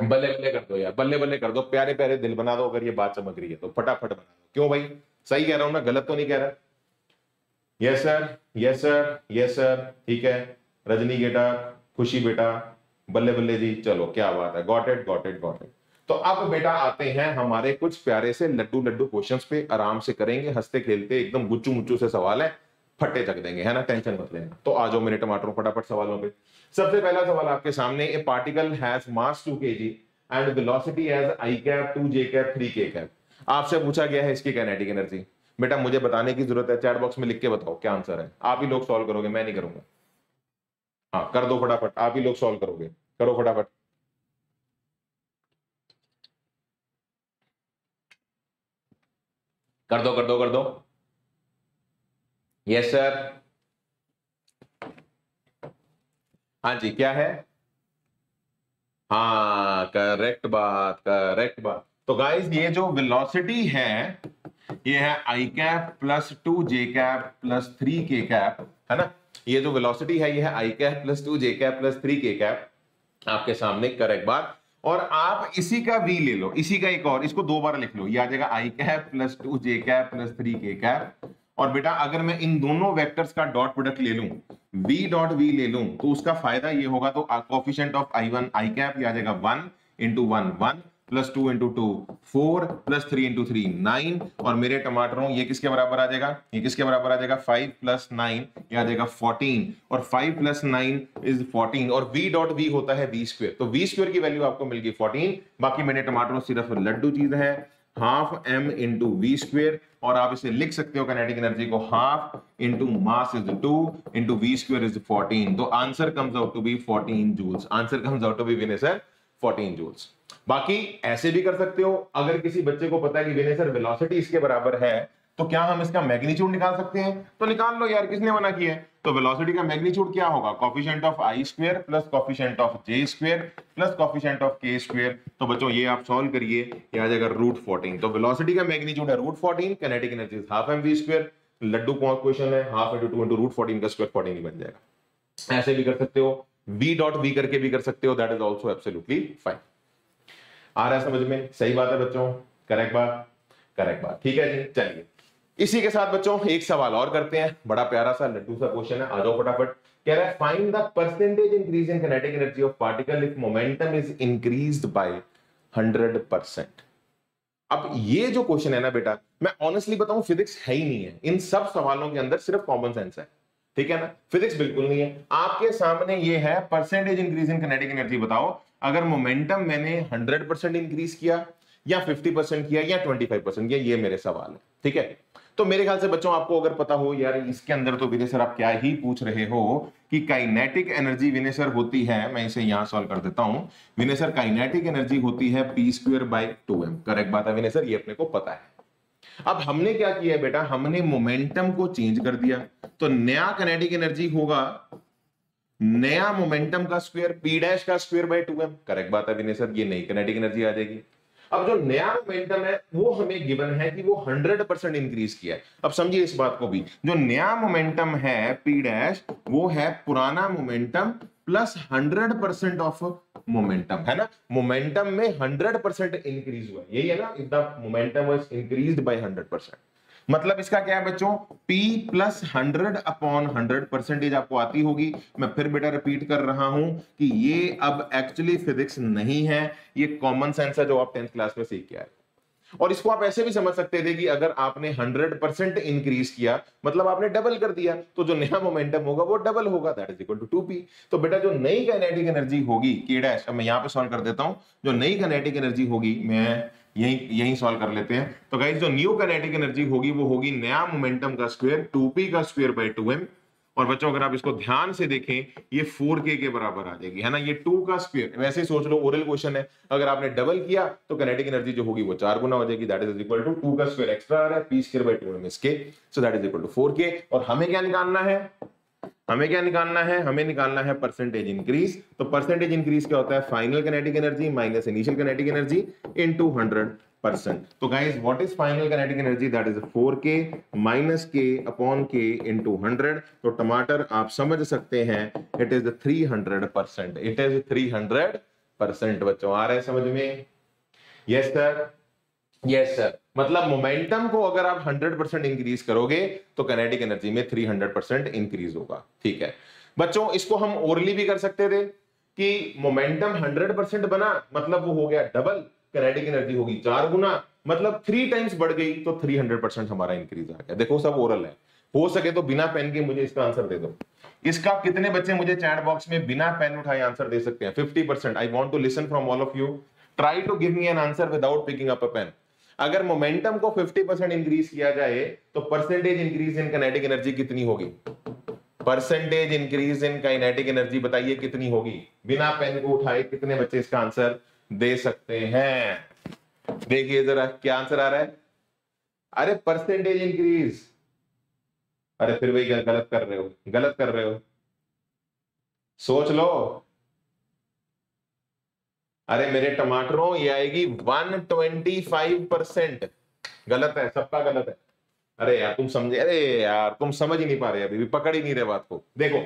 बल्ले बल्ले कर दो यार, बल्ले बल्ले कर दो, प्यारे प्यारे दिल बना दो अगर ये बात चमक रही है तो, फटाफट बना दो। क्यों भाई, सही कह रहा हूं ना, गलत तो नहीं कह रहा। Yes sir, yes sir, yes sir, ठीक है। रजनी बेटा, खुशी बेटा, बल्ले बल्ले जी, चलो क्या बात है, got it got it got it. तो अब बेटा आते हैं हमारे कुछ प्यारे से लड्डू लड्डू क्वेश्चंस पे, आराम से करेंगे, हंसते खेलते, एकदम गुच्चू मुच्चू से सवाल है, फटे चक देंगे, है ना, टेंशन मत लेना। तो आ जाओ मेरे टमाटरों फटाफट सवालों पे। सबसे पहला सवाल आपके सामने, a particle has mass 2 kg and velocity as i cap 2 j cap 3 k cap। आपसे पूछा गया है इसकी काइनेटिक एनर्जी। बेटा मुझे बताने की जरूरत है, चैट बॉक्स में लिख के बताओ क्या आंसर है। आप ही लोग सॉल्व करोगे, मैं नहीं करूंगा। हाँ कर दो फटाफट, आप ही लोग सॉल्व करोगे, करो फटाफट। कर दो कर दो कर दो। यस सर, हाँ जी क्या है, हाँ करेक्ट बात, करेक्ट बात। तो गाइस ये जो वेलोसिटी है ये है i cap + 2 j cap + 3 k cap, है ना। ये जो वेलोसिटी है ये है i cap + 2 j cap + 3 k cap, आपके सामने करेक्ट बात। और आप इसी का v ले लो, इसी का एक और, इसको दो बार लिख लो, ये आ जाएगा i cap plus 2 j cap plus 3 k cap. और बेटा अगर मैं इन दोनों वेक्टर्स का डॉट प्रोडक्ट ले लूं, v डॉट v ले लूं, तो उसका फायदा ये होगा, तो coefficient of i1 i cap ये आ जाएगा 1 into 1 1 plus 2 into 2 4 plus 3 into 3 9। और मेरे टमाटरों ये किसके बराबर आ जाएगा, ये किसके बराबर आ जाएगा 5 plus 9 ये आ जाएगा 14 और 5 plus 9 is 14 और v डॉट v होता है v स्क्वायर, तो v स्क्वायर की वैल्यू आपको मिल गई 14। बाकी मैंने टमाटरों सिर्फ लड्डू चीज है half m into v square, और आप इसे लिख सकते हो काइनेटिक एनर्जी को half into mass is 2 into v square is 14। तो answer comes out to be 14 joules, answer comes out to be Vinay sir 14 joules. बाकी ऐसे भी कर सकते हो, अगर किसी बच्चे को पता है कि विनय सर वेलोसिटी इसके बराबर है तो क्या हम इसका मैग्नीट्यूड निकाल सकते हैं, तो निकाल लो यार, किसने मना किया है। तो वेलोसिटी का मैग्नीट्यूड क्या होगा, coefficient of i square plus coefficient of j square plus coefficient of k square. तो बच्चों ये आप सॉल्व करिए, ये आ जाएगा √14। तो वेलोसिटी का मैग्नीट्यूड है √14, kinetic energy is half mv square, लड्डू पॉइंट क्वेश्चन है हाफ इंटू 2 इंटू √14 का स्क्वायर 14 ही बन जाएगा। ऐसे भी कर सकते हो, v डॉट v करके भी कर सकते हो, that is also absolutely fine. आ रहा है समझ में, सही बात है बच्चों, करेक्ट बात, करेक्ट बात, ठीक है जी। चलिए इसी के साथ बच्चों एक सवाल और करते हैं, बड़ा प्यारा सा लड्डू सा क्वेश्चन है, आ जाओ फटाफट। कह रहा है find the percentage increase in kinetic energy of particle if momentum is increased by 100%। अब ये जो क्वेश्चन है ना बेटा, मैं ऑनेस्टली बताऊं फिजिक्स है ही नहीं है इन सब सवालों के अंदर, सिर्फ कॉमन सेंस है, ठीक है ना, फिजिक्स बिल्कुल नहीं है। आपके सामने ये है percentage increase in kinetic energy, बताओ अगर मोमेंटम मैंने 100% इंक्रीज किया या 50% किया या 25% किया, ये मेरे सवाल है, ठीक है। तो मेरे ख्याल से बच्चों आपको अगर पता हो यार इसके अंदर, तो विनय सर आप क्या ही पूछ रहे हो कि काइनेटिक एनर्जी विनय सर होती है, मैं इसे यहां सॉल्व कर देता हूं, विनय सर काइनेटिक एनर्जी होती है p² by 2m, करेक्ट बात है विनय सर, ये अपने को पता है। अब हमने क्या किया है बेटा, हमने मोमेंटम को चेंज कर दिया, तो नया काइनेटिक एनर्जी होगा नया मोमेंटम का स्क्वायर p' का स्क्वायर by 2m, करेक्ट बात है विनय सर, ये नई काइनेटिक एनर्जी आ जाएगी। अब जो नया मोमेंटम है वो हमें गिवन है कि वो 100% इंक्रीज किया है। अब समझिए इस बात को भी, जो नया मोमेंटम है p' वो है पुराना मोमेंटम प्लस 100% ऑफ मोमेंटम, है ना, मोमेंटम में 100% इंक्रीज हुआ, यही है ना, if the momentum was increased by 100%। मतलब इसका क्या है बच्चों, p प्लस 100/100% आपको आती होगी। मैं फिर बेटा रिपीट कर रहा हूं कि ये अब एक्चुअली फिजिक्स नहीं है, ये कॉमन सेंस है जो आप 10th क्लास में सीख के आए। और इसको आप ऐसे भी समझ सकते थे कि अगर आपने 100% इंक्रीज किया मतलब आपने डबल कर दिया, तो जो नया मोमेंटम होगा वो डबल होगा, that is equal to 2p। तो बेटा जो नई काइनेटिक एनर्जी होगी k डैश, अब मैं यहां पे सॉल्व कर देता हूं, जो नई काइनेटिक एनर्जी होगी, मैं यही सॉल्व कर लेते हैं। तो गाइस जो न्यू काइनेटिक एनर्जी होगी वो होगी नया मोमेंटम का स्क्वायर 2p का स्क्वायर by 2m। और बच्चों अगर आप इसको ध्यान से देखें ये 4k के बराबर आ जाएगी, है ना, ये 2 का स्क्वायर, वैसे ही सोच लो ओरल क्वेश्चन है, अगर आपने डबल किया तो काइनेटिक एनर्जी जो होगी वो 4 गुना हो जाएगी, दैट इज इक्वल टू 2 का स्क्वायर एक्स्ट्रा आ रहा है p² by 2m इसके, so that is equal to 4k। और हमें क्या निकालना है, हमें क्या निकालना है, हमें निकालना है परसेंटेज इंक्रीज। तो परसेंटेज इंक्रीज क्या होता है, final kinetic energy minus initial kinetic energy into 100%। तो guys what is final kinetic energy, that is 4k minus k upon k into 100। तो टमाटर आप समझ सकते हैं इट इज 300%, इट इज 300%। बच्चों आ रहे हैं समझ में, यस सर, यस सर। मतलब मोमेंटम को अगर आप 100% इंक्रीज करोगे तो काइनेटिक एनर्जी में 300% इंक्रीज होगा, ठीक है बच्चों। इसको हम ओरली भी कर सकते थे कि मोमेंटम 100% बना मतलब वो हो गया डबल, काइनेटिक एनर्जी होगी 4 गुना मतलब 3 टाइम्स बढ़ गई, तो 300% हमारा इंक्रीज आ गया। देखो सब ओरल है, हो सके तो बिना पेन के मुझे इसका आंसर दे दो। इसका कितने बच्चे मुझे चैट बॉक्स में बिना पेन उठाए आंसर दे सकते हैं, 50%। I want to listen from all of you, try to give me an answer without picking up a pen. अगर मोमेंटम को 50% इंक्रीज किया जाए तो percentage increase in kinetic energy कितनी होगी, percentage increase in kinetic energy बताइए कितनी होगी, बिना पेन को उठाए कितने बच्चे इसका आंसर दे सकते हैं। देखिए जरा क्या आंसर आ रहा है, अरे परसेंटेज इंक्रीज, अरे फिर वही गलत कर रहे हो, गलत कर रहे हो, सोच लो। अरे मेरे टमाटरों ये आएगी 125%, गलत है, सबका गलत है। अरे यार तुम समझे, अरे यार तुम समझ ही नहीं पा रहे, अभी भी पकड़ ही नहीं रहे बात को। देखो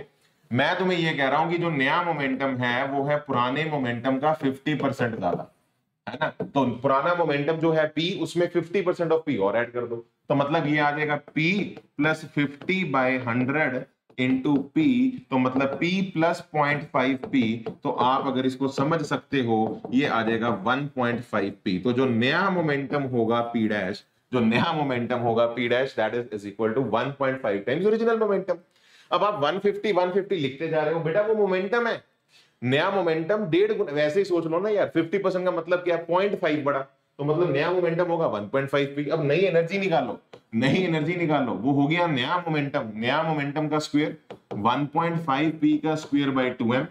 मैं तुम्हें ये कह रहा हूं कि जो नया मोमेंटम है वो है पुराने मोमेंटम का 50% ज्यादा, है ना। तो पुराना मोमेंटम जो है P, उसमें 50% ऑफ P और ऐड कर दो, तो मतलब ये आ जाएगा P प्लस 50/100 इंटू P, तो मतलब P प्लस 0.5P। तो आप अगर इसको समझ सकते हो ये आ जाएगा 1.5P। तो जो नया मोमेंटम होगा P डैश, जो नया मोमेंटम होगा P dash that is equal to 1.5 times original momentum. अब आप 150 लिखते जा रहे हो, बेटा वो मोमेंटम है, नया मोमेंटम 1.5 गुना। वैसे ही सोच लो ना यार, 50% का मतलब क्या है, 0.5 बड़ा, तो मतलब नया मोमेंटम होगा 1.5p। अब नई एनर्जी निकालो, नई एनर्जी निकालो, वो हो गया नया मोमेंटम, नया मोमेंटम का स्क्वायर 1.5p का स्क्वायर बाय 2m।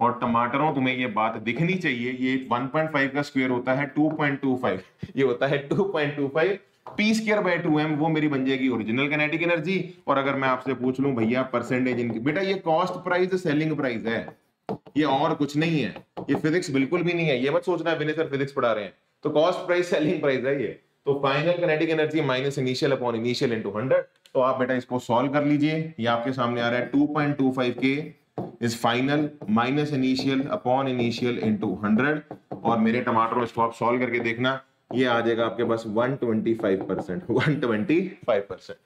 और टमाटरों तुम्हें ये बात दिखनी चाहिए, ये 1.5 का स्क्वायर होता है 2.25, ये होता है 2.25 P square by 2m, वो मेरी बन जाएगी ओरिजिनल काइनेटिक एनर्जी। और अगर मैं आपसे पूछ लूं भैया परसेंटेज इनकी, बेटा ये कॉस्ट प्राइस सेलिंग प्राइस है, ये और कुछ नहीं है, ये फिजिक्स बिल्कुल भी नहीं है, ये मत सोचना विनय सर फिजिक्स पढ़ा रहे हैं। तो कॉस्ट प्राइस सेलिंग प्राइस है ये। तो final kinetic energy minus initial upon initial into 100। तो आप बेटा इसको सॉल्व कर लीजिए, ये आपके सामने आ रहा है 2.25 k is final minus initial upon initial into 100। और मेरे टमाटरों इसको आप सॉल्व करके देखना, ये आ जाएगा आपके पास 125%।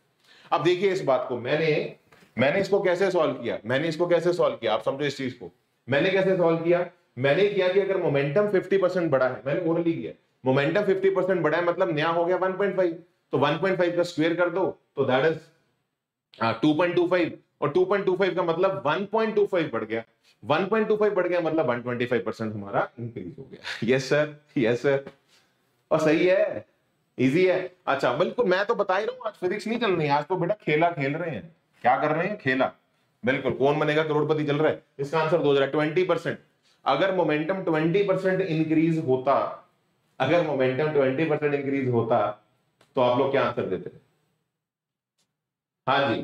अब देखिए इस बात को, मैंने इसको कैसे सॉल्व किया, आप समझो इस चीज को मैंने कैसे सॉल्व किया। मैंने किया कि अगर मोमेंटम 50% बड़ा है, मैंने ओरली किया, मोमेंटम 50% बड़ा है मतलब नया हो गया 1.5, तो 1.5 का स्क्वायर कर दो तो दैट इज 2.25, और 2.25 का मतलब 1.25 बढ़ गया, 1.25 बढ़ गया मतलब 125% हमारा इंक्रीज हो गया। Yes sir, yes sir. और सही है, इजी है। अच्छा बिल्कुल, मैं तो बता ही रहा हूँ आज फिजिक्स नहीं चल रही है, आज तो बेटा खेला खेल रहे हैं। क्या कर रहे हैं, खेला। बिल्कुल, कौन बनेगा करोड़पति चल रहा है। इसका आंसर 20%। अगर मोमेंटम 20% इंक्रीज होता, अगर मोमेंटम 20% इंक्रीज होता तो आप लोग क्या आंसर देते? हाँ जी,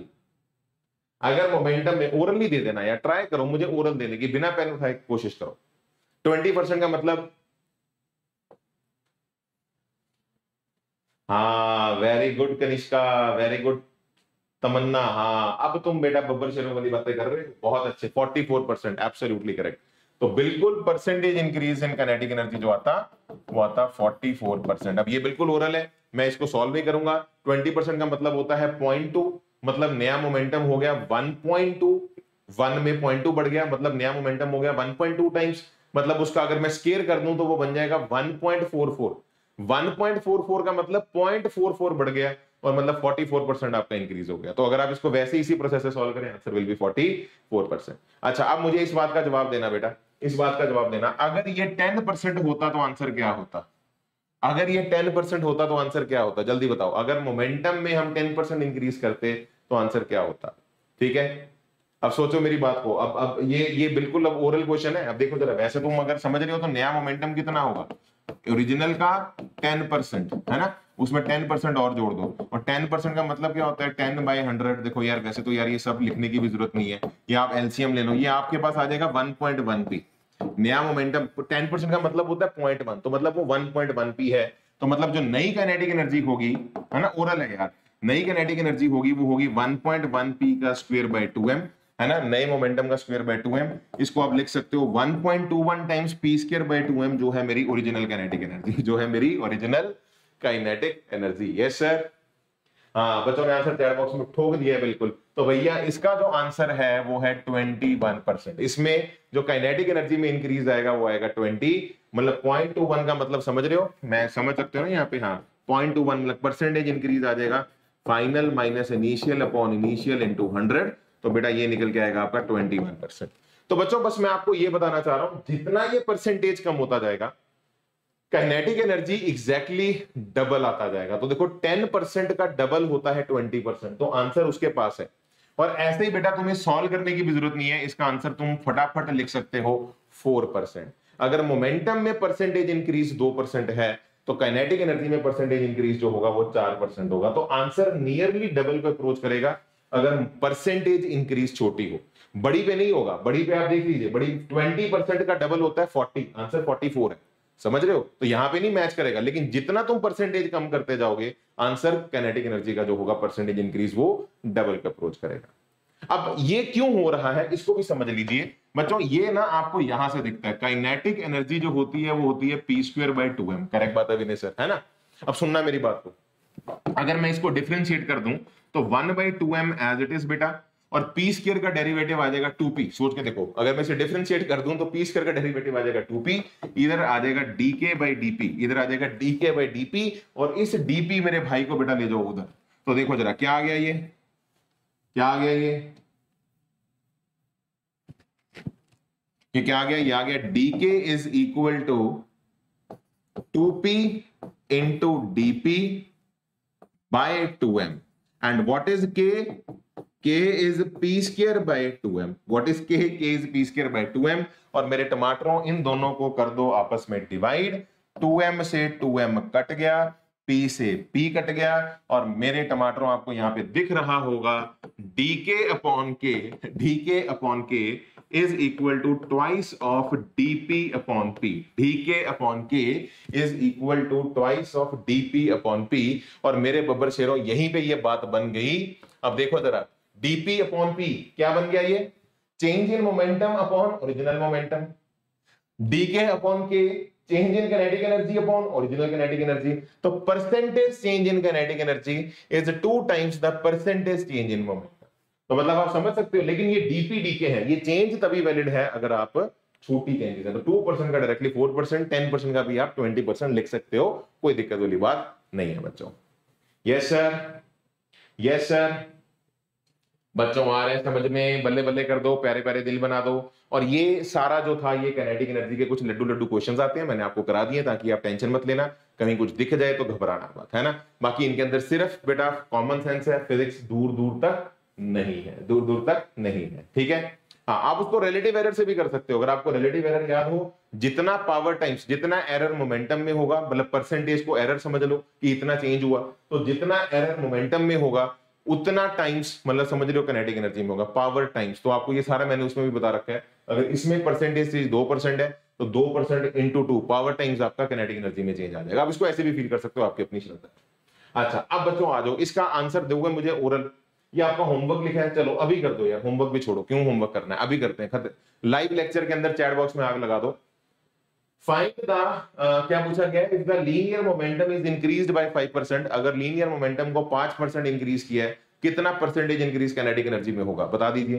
अगर मोमेंटम में ओरली दे देना यार, ट्राई करो मुझे ओरल देने की, बिना पेन उठाए कोशिश करो। 20% का मतलब, हाँ very good Kanishka, very good Tamanna. हाँ अब तुम बेटा बब्बर शेरों वाली बातें कर रहे हो, बहुत अच्छे। 44% एब्सोल्युटली करेक्ट। तो बिल्कुल percentage increase in kinetic energy जो आता वो आता 44%। अब ये बिल्कुल ओरल है, मैं इसको सॉल्व नहीं करूंगा। 20% का मतलब होता है 0.2, मतलब नया मोमेंटम हो गया 1.2, 1 में 0.2 बढ़ गया मतलब नया मोमेंटम हो गया 1.2 टाइम्स, मतलब उसका अगर मैं स्केयर कर दूं तो वो बन जाएगा 1.44। 1.44 का मतलब 0.44 बढ़ गया और मतलब 44% आपका इंक्रीज हो गया। तो अगर आप इसको वैसे इसी प्रोसेस से सॉल्व करें आंसर विल बी 44%। अच्छा अब मुझे इस बात का जवाब देना बेटा, इस बात का जवाब देना, अगर ये 10% होता तो आंसर क्या होता? अगर ये 10% होता तो आंसर क्या होता? जल्दी बताओ, अगर मोमेंटम में हम 10% इंक्रीज करते तो आंसर क्या होता? ठीक है, अब सोचो मेरी बात को। अब ये बिल्कुल अब ओरल क्वेश्चन है। अब देखो जरा, वैसे तुम अगर समझ रहे हो तो नया मोमेंटम कितना होगा ओरिजिनल का 10%, है ना, उसमें 10% और जोड़ दो। और 10% का मतलब क्या होता है? 10/100। देखो यार, वैसे तो यार ये सब लिखने की भी जरूरत नहीं है, ये आप एलसीएम ले लो, ये आपके पास आ जाएगा 1.1p। नया मोमेंटम 10% का मतलब होता है 0.1, तो मतलब वो 1.1p है। तो मतलब जो नई काइनेटिक एनर्जी होगी, है ना, ओरल है यार, नई काइनेटिक एनर्जी होगी वो होगी 1.1p का स्क्वायर बाय 2m, है ना, नए मोमेंटम का स्क्वायर बाय 2m। इसको आप लिख सकते हो 1.21 times p square by 2m, जो है मेरी ओरिजिनल काइनेटिक एनर्जी, जो है मेरी original kinetic energy. Yes sir. हाँ बच्चों ने आंसर चैट बॉक्स में ठोक दिया बिल्कुल। तो भैया इसका जो आंसर है वो है 21%। इसमें जो काइनेटिक एनर्जी में इंक्रीज आएगा वो आएगा 20, मतलब 0.21 का मतलब समझ रहे हो, मैं समझ सकते हो ना यहाँ पे। हाँ 0.21 मतलब परसेंटेज इंक्रीज आ जाएगा final minus initial upon initial into 100। तो बेटा ये निकल के आएगा आपका 21%। तो बच्चों बस मैं आपको ये बताना चाह रहा हूं, जितना ये परसेंटेज कम होता जाएगा काइनेटिक एनर्जी एग्जैक्टली डबल आता जाएगा। तो देखो 10% का डबल होता है 20%, तो आंसर उसके पास है। और ऐसे ही बेटा तुम्हें सॉल्व करने की भी जरूरत नहीं है, इसका आंसर तुम फटाफट लिख सकते हो 4%। अगर मोमेंटम में परसेंटेज इंक्रीज 2% है तो काइनेटिक एनर्जी में परसेंटेज इंक्रीज जो होगा वो 4% होगा। तो आंसर नियरली डबल को अप्रोच करेगा अगर परसेंटेज इंक्रीज छोटी हो, बड़ी पे नहीं होगा। बड़ी पे आप देख लीजिए, बड़ी 20% का डबल होता है 40, आंसर 44 है, समझ रहे हो। तो यहां पे नहीं मैच करेगा, लेकिन जितना तुम परसेंटेज कम करते जाओगे आंसर काइनेटिक एनर्जी का जो होगा परसेंटेज इंक्रीज वो डबल पे अप्रोच करेगा। अब ये क्यों हो रहा है इसको भी समझ लीजिए बच्चों। ये ना आपको यहां से दिखता है, काइनेटिक एनर्जी जो होती है वो होती है p²/2m। करेक्ट बात है विनय सर, है ना। अब सुनना मेरी बात को, अगर मैं इसको डिफरेंशिएट कर दूं तो 1/2m एज इट इज बेटा, और p² का डेरिवेटिव आ जाएगा 2p। सोच के देखो, अगर मैं इसे डिफरेंशिएट कर दूं तो p² का डेरिवेटिव आ जाएगा 2p, इधर आ जाएगा dk/dp, इधर आ जाएगा dk/dp, और इस dp मेरे भाई को बेटा ले जाओ उधर। तो देखो जरा क्या आ गया, ये क्या आ गया, ये क्या आ गया, ये आ गया dk = 2p × dp/2m। and what is k? k is p²/2m। what is k? k is p²/2m। और मेरे टमाटरों इन दोनों को कर दो आपस में डिवाइड। 2m से 2m कट गया, p से p कट गया, और मेरे टमाटरों आपको यहाँ पे दिख रहा होगा dk upon k is equal to twice of dp upon p। dk upon k is equal to twice of dp upon p। और मेरे बब्बर शेरों यहीं पे ये बात बन गई। अब देखो जरा, dp upon p क्या बन गया, ये change in momentum upon original momentum, dk upon k change in kinetic energy upon original kinetic energy. तो percentage change in kinetic energy is 2 times the percentage change in momentum. तो मतलब आप समझ सकते हो, लेकिन ये डीपी डीके है, ये चेंज तभी वैलिड है अगर आप छोटी चेंजेस है तो 2% का डायरेक्टली 4%, 10% का भी आप 20% लिख सकते हो, कोई दिक्कत वाली बात नहीं है बच्चों। Yes sir, yes sir. बच्चों आ रहे हैं समझ में? बल्ले बल्ले कर दो, प्यारे प्यारे दिल बना दो। और ये सारा जो था ये काइनेटिक एनर्जी के कुछ लड्डू लड्डू क्वेश्चंस आते हैं, मैंने आपको करा दिए ताकि आप टेंशन मत लेना, कहीं कुछ दिख जाए तो घबराना मत, है ना। बाकी इनके अंदर सिर्फ बेटा कॉमन सेंस है, फिजिक्स दूर दूर तक नहीं है, ठीक है। हाँ, आप उसको रिलेटिव एरर से भी कर सकते हो। अगर आपको रिलेटिव एरर याद हो, जितना पावर टाइम्स जितना एरर मोमेंटम में होगा, मतलब परसेंटेज को एरर समझ लो कि इतना चेंज हुआ, तो जितना एरर मोमेंटम में होगा उतना टाइम्स, मतलब समझ लो काइनेटिक एनर्जी में होगा, पावर टाइम्स। तो आपको ये सारा मैंने उसमें भी बता रखा है। अगर इसमें परसेंटेज चेंज 2% है तो 2% × 2 पावर टाइम्स आपका काइनेटिक एनर्जी में चेंज आ जाएगा। आप इसको ऐसे भी फील कर सकते हो, आपकी अपनी श्रद्धा। अच्छा, अब बच्चों आ जाओ, इसका आंसर दोगे मुझे ओरल। ये आपका होमवर्क लिखा है, चलो अभी कर दो यार, होमवर्क भी छोड़ो, क्यों होमवर्क करना है, अभी करते हैं। खत्म, लाइव लेक्चर के अंदर चैट बॉक्स में आग लगा दो। फाइंड द क्या पूछा गया है, if the linear momentum is increased by 5%। अगर लीनियर मोमेंटम को 5% इंक्रीज किया है, कितना परसेंटेज इंक्रीज काइनेटिक एनर्जी में होगा, बता दीजिए,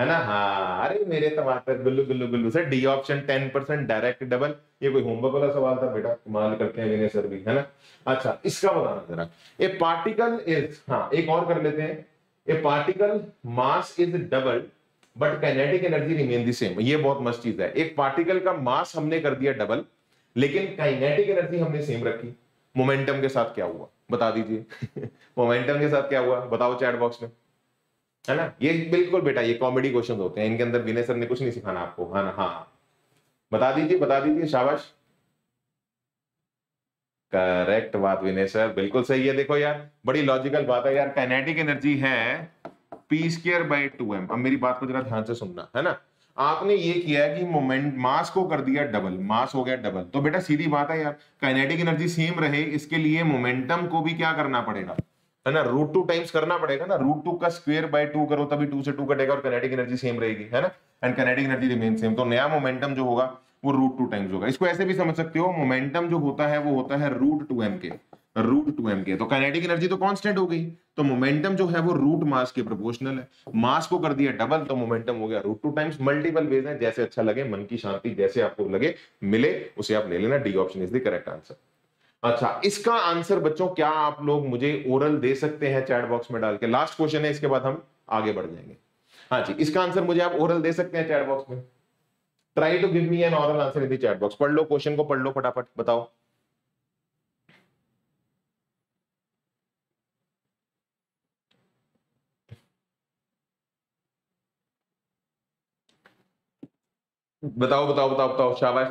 है ना। हाँ, अरे मेरे टमाटर गुल्लू गुल्लू गुल्लू sir, D option 10% direct double. ये कोई होमवर्क वाला सवाल था बेटा, कमाल करते हैं विनय सर भी, है ना। अच्छा, इसका बताना जरा, ए पार्टिकल इज, हाँ एक और कर लेते हैं, a particle mass is double but kinetic energy remain the same. ये बहुत मस्त चीज है, एक पार्टिकल का मास हमने कर दिया डबल, लेकिन काइनेटिक एनर्जी हमने सेम रखी। मोमेंटम के साथ क्या हुआ बता दीजिए मोमेंटम के साथ क्या हुआ बताओ चैट बॉक्स में, है ना। ये बिल्कुल बेटा ये कॉमेडी क्वेश्चन होते हैं, इनके अंदर विनय सर ने कुछ नहीं सिखाना आपको, है ना। हाँ, बता दीजिए, बता दीजिए, शाबाश, करेक्ट बात विनय सर, बिल्कुल सही है। देखो यार, बड़ी लॉजिकल बात है यार, काइनेटिक एनर्जी है p²/2m। अब मेरी बात को जरा ध्यान से सुनना, है ना। आपने ये किया है कि मोमेंट मास को कर दिया डबल, मास हो गया डबल, तो बेटा सीधी बात है यार, काइनेटिक एनर्जी सेम रहे इसके लिए मोमेंटम को भी क्या करना पड़ेगा, है ना, √2 times करना पड़ेगा ना। √2 का स्क्वायर बाय 2 करो तभी 2 से 2 कटेगा और काइनेटिक एनर्जी सेम रहेगी, है ना, and kinetic energy remain same. तो नया मोमेंटम जो होगा वो √2 times होगा। इसको ऐसे भी समझ सकते हो, मोमेंटम जो होता है वो होता है √2m के। तो काइनेटिक एनर्जी तो कांस्टेंट हो गई, तो मोमेंटम जो है वो रूट मास के प्रोपोर्शनल है। मास को कर दिया डबल तो मोमेंटम हो गया √2 times। मल्टीपल वेज है, जैसे अच्छा लगे, मन की शांति जैसे आपको लगे मिले उसे आप ले लेना। D option is the correct answer. अच्छा, इसका आंसर बच्चों क्या आप लोग मुझे ओरल दे सकते हैं चैट बॉक्स में डाल के? लास्ट क्वेश्चन है, इसके बाद हम आगे बढ़ जाएंगे। हाँ जी, इसका आंसर मुझे आप ओरल दे सकते हैं चैट बॉक्स में। Try to give me an oral answer in the chat box. पढ़ लो क्वेश्चन को, पढ़ लो फटाफट, बताओ। बताओ बताओ बताओ बताओ, शाबाश।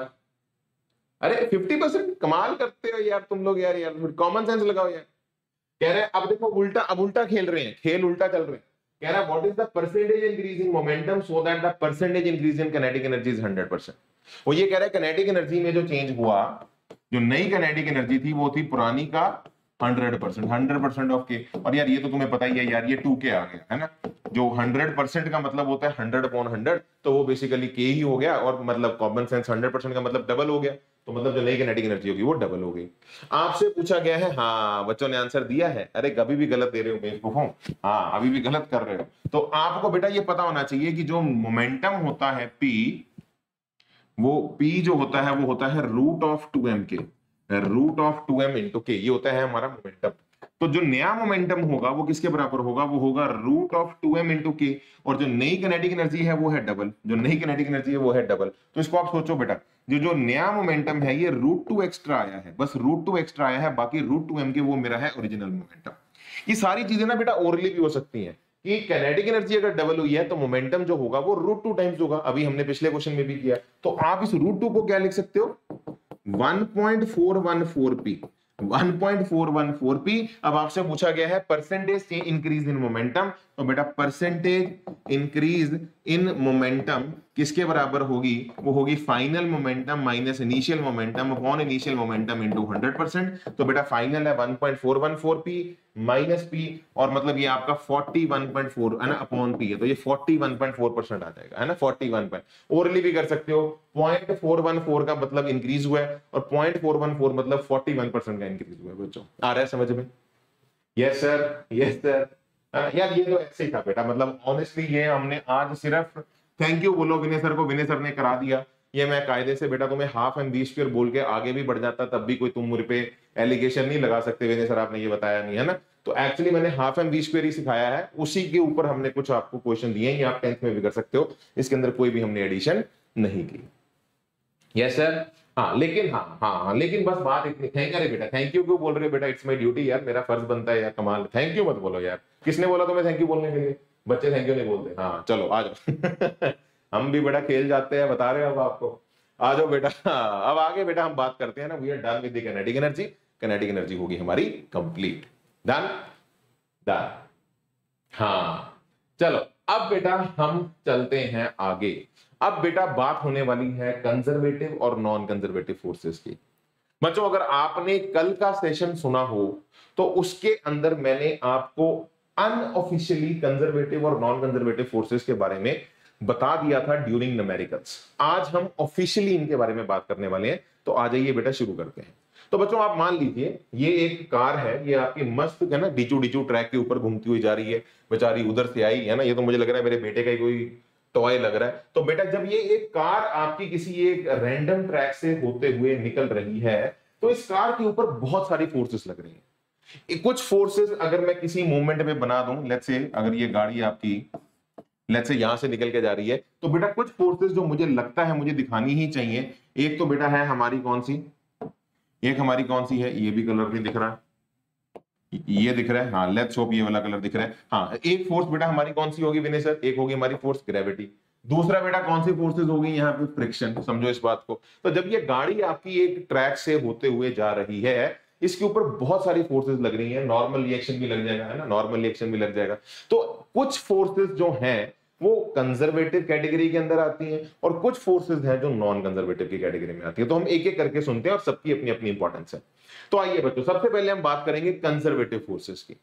अरे 50% कमाल करते हो यार तुम लोग यार, कॉमन सेंस लगाओ यार। कह रहे हैं अब देखो उल्टा, अब उल्टा खेल रहे हैं, खेल उल्टा चल रहे हैं। कह रहा है what is the percentage increase in momentum so that the percentage increase in kinetic energy is 100%। वो ये कह रहा है काइनेटिक एनर्जी में जो चेंज हुआ, जो नई काइनेटिक एनर्जी थी वो थी पुरानी का 100% ऑफ के। और यार ये तो तुम्हें पता ही है यार, ये 2k आ गया है ना, जो 100% का मतलब होता है 100/100, तो वो बेसिकली k ही हो गया। और मतलब कॉमन सेंस 100% का मतलब डबल हो गया, तो मतलब जो नई काइनेटिक एनर्जी होगी वो डबल हो गई। आपसे पूछा गया है, हाँ बच्चों ने आंसर दिया है, अरे कभी भी गलत दे रहे हो बेवकूफों, हाँ अभी भी गलत कर रहे हो। तो आपको बेटा ये पता होना चाहिए कि जो मोमेंटम होता है p, वो p जो होता है वो होता है root of 2m into K, ये होता है हमारा मोमेंटम। तो जो नया मोमेंटम होगा वो किसके बराबर होगा, वो होगा root of 2m into K. और जो नई काइनेटिक एनर्जी है वो है डबल, जो नई काइनेटिक एनर्जी है वो है डबल। तो इसको आप सोचो बेटा, जो नया मोमेंटम है ये √2 एक्स्ट्रा आया है, बस √2 एक्स्ट्रा आया है, बाकी √2m के वो मेरा है ओरिजिनल मोमेंटम। ये सारी चीजें ना बेटा ओरली भी हो सकती हैं कि काइनेटिक एनर्जी अगर डबल हुई है तो मोमेंटम जो होगा वो √2 टाइम्स होगा, अभी हमने पिछले क्वेश्चन में भी किया। तो आप इस √2 को क्या लिख सकते हो, 1.414p। अब आपसे पूछा गया है परसेंटेज इंक्रीज इन मोमेंटम, तो बेटा परसेंटेज इंक्रीज इन मोमेंटम किसके बराबर होगी, वो होगी final momentum minus initial momentum upon initial momentum into 100%। तो बेटा फाइनल है 1.414p माइनस p, और मतलब ये आपका 41.4 है ना अपॉन p है, तो ये 41.4% आ जाएगा है ना, 41.1। ओरली भी कर सकते हो, 0.414 का मतलब इंक्रीज हुआ है और 0.414 मतलब 41% का इंक्रीज हुआ है। बच्चों आ रहा है समझ में? Yes sir, yes sir. यार ये तो ऐसे ही था बेटा, मतलब ऑनेस्टली ये हमने आज सिर्फ थैंक यू बोलो विनय सर को, विनय सर ने करा दिया। ये मैं कायदे से बेटा तुम्हें हाफ एम बीस फिर बोल के आगे भी बढ़ जाता, तब भी कोई तुम मुझे पे एलिगेशन नहीं लगा सकते विनय सर आपने ये बताया नहीं है ना। तो एक्चुअली मैंने हाफ एम बीस ही सिखाया है, उसी के ऊपर हमने कुछ आपको क्वेश्चन दिए हैं, आप 10th में भी कर सकते हो, इसके अंदर कोई भी हमने एडिशन नहीं की। यस सर, हाँ लेकिन लेकिन बस बात इतनी, थैंक यू। अरे बेटा थैंक यू क्यों बोल रहे हो बेटा, इट्स माई ड्यूटी यार, मेरा फर्ज बनता है यार, कमाल। थैंक यू मत बोलो यार, किसने बोला तुम्हें थैंक यू बोलने के लिए? बच्चे थैंक यू नहीं बोलते। हाँ चलो आ जाओ हम भी बड़ा खेल जाते हैं, बता रहे हैं अब आपको, आ जाओ बेटा। अब आगे बेटा हम बात करते हैं ना, we are done with the kinetic energy, kinetic energy होगी हमारी कंप्लीट, डन डन। हाँ चलो अब बेटा हम चलते हैं आगे। अब बेटा बात होने वाली है कंजर्वेटिव और नॉन कंजर्वेटिव फोर्सेस की। बच्चों अगर आपने कल का सेशन सुना हो तो उसके अंदर मैंने आपको अनऑफिशियली कंजर्वेटिव और नॉन कंजर्वेटिव फोर्सेस के बारे में बता दिया था ड्यूरिंग न्यूमेरिकल्स। आज हम ऑफिशियली इनके बारे में बात करने वाले हैं, तो आ जाइए बेटा शुरू करते हैं। तो बच्चों आप मान लीजिए ये एक कार है, ये आपकी मस्त है ना डिचू ट्रैक के ऊपर घूमती हुई जा रही है, बेचारी उधर से आई है ना, ये तो मुझे लग रहा है मेरे बेटे का ही कोई टॉय लग रहा है। तो बेटा जब ये एक कार आपकी किसी एक रैंडम ट्रैक से होते हुए निकल रही है तो इस कार के ऊपर बहुत सारी फोर्सेस लग रही है। कुछ फोर्सेस अगर मैं किसी मूवमेंट में बना दूं, लेट्स से अगर ये गाड़ी आपकी लेट्स से यहां से निकल के जा रही है, तो बेटा कुछ फोर्सेस जो मुझे लगता है मुझे दिखानी ही चाहिए। एक तो बेटा है हमारी कौन सी, एक हमारी कौन सी है, ये भी कलर नहीं दिख रहा, ये दिख रहा है, हाँ लेट्स होप ये वाला कलर दिख रहा है। हाँ एक फोर्स बेटा हमारी कौन सी होगी विनय सर, एक होगी हमारी फोर्स ग्रेविटी। दूसरा बेटा कौन सी फोर्सेस होगी यहाँ पे, फ्रिक्शन। समझो इस बात को, तो जब ये गाड़ी आपकी एक ट्रैक से होते हुए जा रही है इसके ऊपर बहुत सारी फोर्सेस लग रही है, नॉर्मल रिएक्शन भी लग जाएगा है ना, नॉर्मल रिएक्शन भी लग जाएगा। तो कुछ फोर्सेस जो हैं वो कंजर्वेटिव कैटेगरी के अंदर आती हैं और कुछ फोर्सेस हैं जो नॉन कंजर्वेटिव की कैटेगरी में आती है। तो हम एक एक करके सुनते हैं और सबकी अपनी अपनी इंपॉर्टेंस है। तो आइए बच्चों सबसे पहले हम बात करेंगे कंजर्वेटिव फोर्सेस की।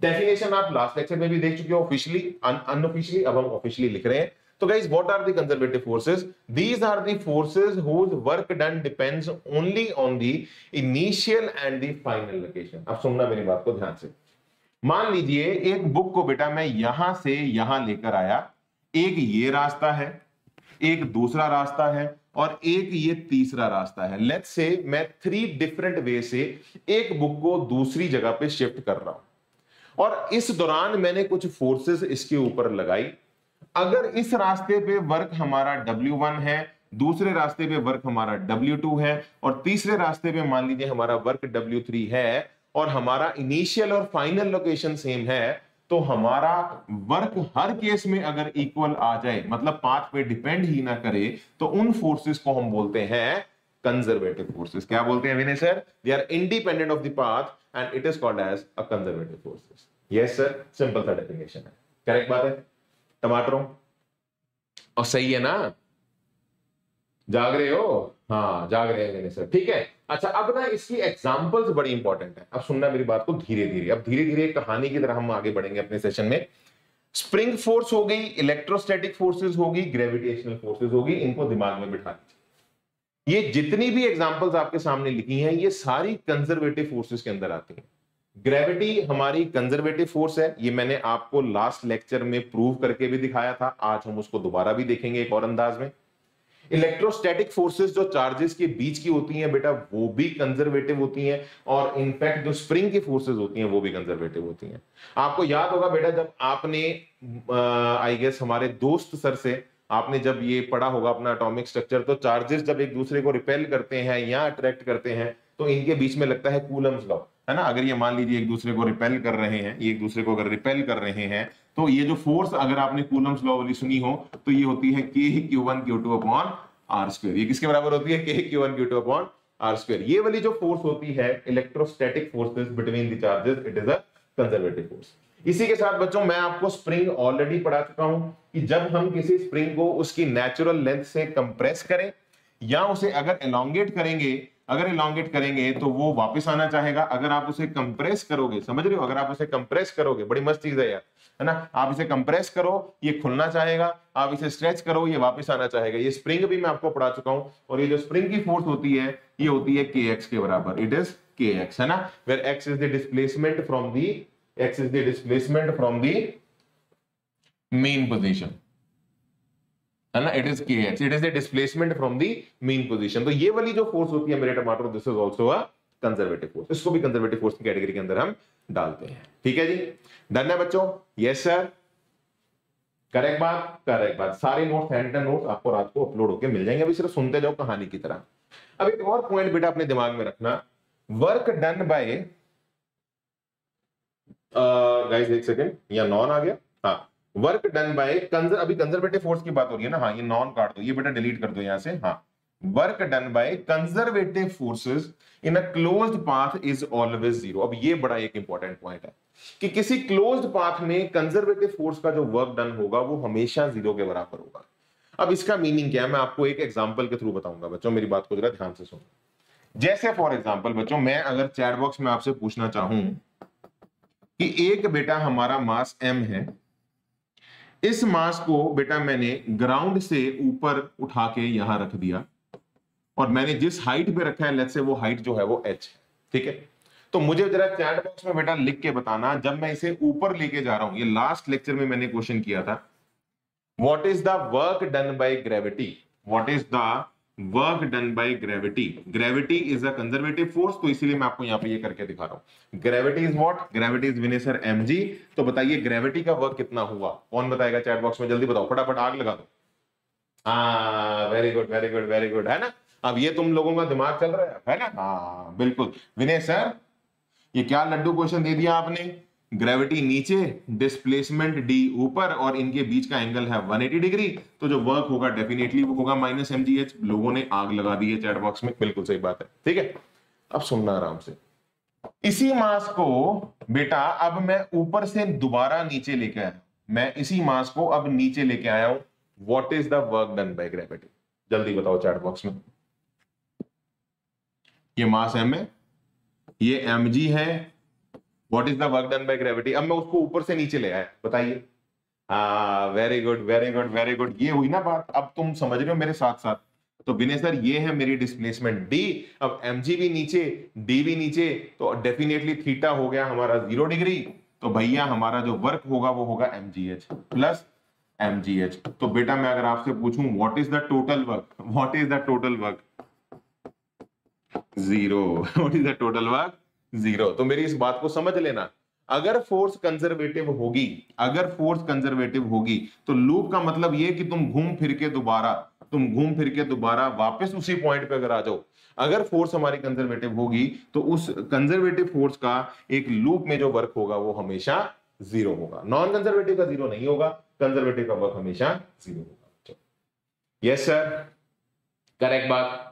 डेफिनेशन आप लास्ट लेक्चर में भी देख चुके हो, ऑफिशियली अनऑफिशियली, अब हम ऑफिशियली लिख रहे हैं। तो guys what are the conservative forces? These are the forces whose work done depends only on the initial and the final location. अब सुनना मेरी बात को ध्यान से। मान लीजिए एक बुक को बेटा मैं यहां से यहां लेकर आया, एक ये रास्ता है, एक दूसरा रास्ता है और एक ये तीसरा रास्ता है। लेट्स से मैं 3 डिफरेंट वे से एक बुक को दूसरी जगह पे शिफ्ट कर रहा हूं और इस दौरान मैंने कुछ फोर्सेस इसके ऊपर लगाई। अगर इस रास्ते पे वर्क हमारा W1 है, दूसरे रास्ते पे वर्क हमारा W2 है और तीसरे रास्ते पे मान लीजिए हमारा वर्क W3 है और हमारा इनिशियल और फाइनल लोकेशन सेम है, तो हमारा वर्क हर केस में अगर इक्वल आ जाए, मतलब पाथ पे डिपेंड ही ना करे, तो उन फोर्सेस को हम बोलते हैं कंजर्वेटिव फोर्सेस। क्या बोलते हैं Vinay sir? They are independent of the path and it is called as a conservative forces. Yes sir, simple सा डेफिनेशन है, करेक्ट बात है टमाटरों, और सही है ना, जाग रहे हो? हाँ जाग रहे हैं विनय सर, ठीक है। अच्छा अब ना इसकी एग्जाम्पल्स बड़ी इंपॉर्टेंट है। अब सुनना मेरी बात को धीरे धीरे, अब धीरे धीरे कहानी की तरह हम आगे बढ़ेंगे अपने सेशन में। स्प्रिंग फोर्स हो गई, इलेक्ट्रोस्टैटिक फोर्सेस होगी, ग्रेविटेशनल फोर्सेस होगी, इनको दिमाग में बिठा लीजिए। ये जितनी भी एग्जाम्पल्स आपके सामने लिखी हैं ये सारी कंजर्वेटिव फोर्सेस के अंदर आती हैं। ग्रेविटी हमारी कंजर्वेटिव फोर्स है, ये मैंने आपको लास्ट लेक्चर में प्रूव करके भी दिखाया था, आज हम उसको दोबारा भी देखेंगे एक और अंदाज में। इलेक्ट्रोस्टैटिक फोर्सेस जो चार्जेस के बीच की होती हैं बेटा वो भी कंजर्वेटिव होती हैं, और इनफैक्ट जो स्प्रिंग की फोर्सेस होती हैं वो भी कंजर्वेटिव होती हैं। आपको याद होगा बेटा जब आपने आई गेस हमारे दोस्त सर से आपने जब ये पढ़ा होगा अपना एटॉमिक स्ट्रक्चर, तो चार्जेस जब एक दूसरे को रिपेल करते हैं या अट्रैक्ट करते हैं तो इनके बीच में लगता है कूलम्स लॉ, है ना। अगर ये मान लीजिए एक दूसरे को रिपेल कर रहे हैं, ये एक दूसरे को अगर रिपेल कर रहे हैं तो ये जो फोर्स, अगर आपने कूलम्स लॉ वाली सुनी हो तो ये होती है K Q1 Q2 upon R square. ये किसके बराबर होती है? K Q1 Q2 upon R square. ये वाली जो फोर्स होती है electrostatic forces between the charges, it is a conservative force. इसी के साथ बच्चों मैं आपको स्प्रिंग ऑलरेडी पढ़ा चुका हूं कि जब हम किसी स्प्रिंग को उसकी नेचुरल लेंथ से कंप्रेस करें या उसे अगर एलोंगेट करेंगे, अगर एलोंगेट करेंगे तो वो वापस आना चाहेगा। अगर आप उसे कंप्रेस करोगे, समझ रहे हो, अगर आप उसे कंप्रेस करोगे, बड़ी मस्त चीज है यार, है ना। आप इसे कंप्रेस करो ये खुलना चाहेगा, आप इसे स्ट्रेच करो ये वापस आना चाहेगा। ये स्प्रिंग भी मैं आपको पढ़ा चुका हूं। और ये जो स्प्रिंग की फोर्स होती है ये होती है kx के बराबर, इट इज kx, है ना, where x is the displacement from the mean position, है ना, it is kx, it is the displacement from the mean position. तो ये वाली जो फोर्स होती है मेरे टमाटर, this is also a conservative force, इसको भी कंजर्वेटिव फोर्स की कैटेगरी के अंदर हम डालते हैं। ठीक है जी, डन है बच्चों? यस सर, करेक्ट बात, करेक्ट बात। सारे नोट्स, हैंड रिटन नोट्स आपको रात को अपलोड होके मिल जाएंगे, अभी सिर्फ सुनते जाओ कहानी की तरह। अब एक और पॉइंट बेटा अपने दिमाग में रखना, वर्क डन बाय, गाइस एक सेकेंड, या नॉन आ गया, हाँ, वर्क डन बाय अभी कंजर्वेटिव फोर्स की बात हो रही है ना, हाँ ये नॉन काट दो, ये बेटा डिलीट कर दो यहां से, हाँ, work done by conservative forces in a closed path is always zero. अब ये बड़ा एक इंपॉर्टेंट पॉइंट है कि किसी क्लोज्ड पाथ में कंजर्वेटिव फोर्स का जो वर्क डन होगा वो हमेशा जीरो के बराबर होगा। अब इसका मीनिंग क्या है मैं आपको एक एग्जांपल के थ्रू बताऊंगा। बच्चों मेरी बात को जरा ध्यान से सुनो। जैसे फॉर एग्जांपल बच्चों मैं अगर चैट बॉक्स में आपसे पूछना चाहूं कि एक बेटा हमारा मास m है, इस मास को बेटा मैंने ग्राउंड से ऊपर उठा के यहां रख दिया और मैंने जिस हाइट पे रखा है लेट्स से वो हाइट जो है वो h है, ठीक है। तो मुझे जरा चैट बॉक्स में बेटा लिख के बताना जब मैं इसे ऊपर लेके जा रहा हूं, ये लास्ट लेक्चर में मैंने क्वेश्चन किया था, what is the work done by gravity, what is the work done by gravity. Gravity is a conservative force, तो इसीलिए मैं आपको यहाँ पे ये करके दिखा रहा हूँ। Gravity is what? Gravity is Vinay sir mg। तो बताइए ग्रेविटी का वर्क कितना हुआ, कौन बताएगा चैट बॉक्स में? जल्दी बताओ, फटाफट आग लगा दो। हाँ, very good very good very good, है ना। अब ये तुम लोगों का दिमाग चल रहा है ना, हाँ बिल्कुल। विनय सर ये क्या लड्डू क्वेश्चन दे दिया आपने, ग्रेविटी नीचे, डिस्प्लेसमेंट d ऊपर, और इनके बीच का एंगल है 180 डिग्री, तो जो वर्क होगा डेफिनेटली वो होगा माइनस mgh। लोगों ने आग लगा दी है चैट बॉक्स में, बिल्कुल सही बात है, ठीक है। अब सुनना आराम से, इसी मास को बेटा अब मैं ऊपर से दोबारा नीचे लेके आया, मैं इसी मास को अब नीचे लेके आया हूं, what is the work done by gravity, जल्दी बताओ चैट बॉक्स में। ये मास m है, ये mg है, what is the work done by gravity. अब मैं उसको ऊपर से नीचे ले आया, बताइए। Very good very good very good, ये हुई ना बात। अब तुम समझ रहे हो मेरे साथ साथ। तो विनय सर ये है मेरी डिस्प्लेसमेंट d, अब mg भी नीचे d भी नीचे, तो डेफिनेटली थीटा हो गया हमारा 0 डिग्री। तो भैया हमारा जो वर्क होगा वो होगा mgh प्लस mgh। तो बेटा मैं अगर आपसे पूछूं what is the total work, what is the total work, zero. What is the total work, zero. तो मेरी इस बात को समझ लेना, अगर फोर्स कंजर्वेटिव होगी, अगर फोर्स कंजर्वेटिव होगी तो लूप का मतलब ये कि तुम घूम फिर के दोबारा वापस उसी पॉइंट पे अगर आ जाओ, अगर फोर्स हमारी कंजर्वेटिव होगी तो उस कंजर्वेटिव फोर्स का एक लूप में जो वर्क होगा वो हमेशा जीरो होगा। नॉन कंजर्वेटिव का जीरो नहीं होगा, कंजर्वेटिव का वर्क हमेशा जीरो होगा। यस सर, करेक्ट बात,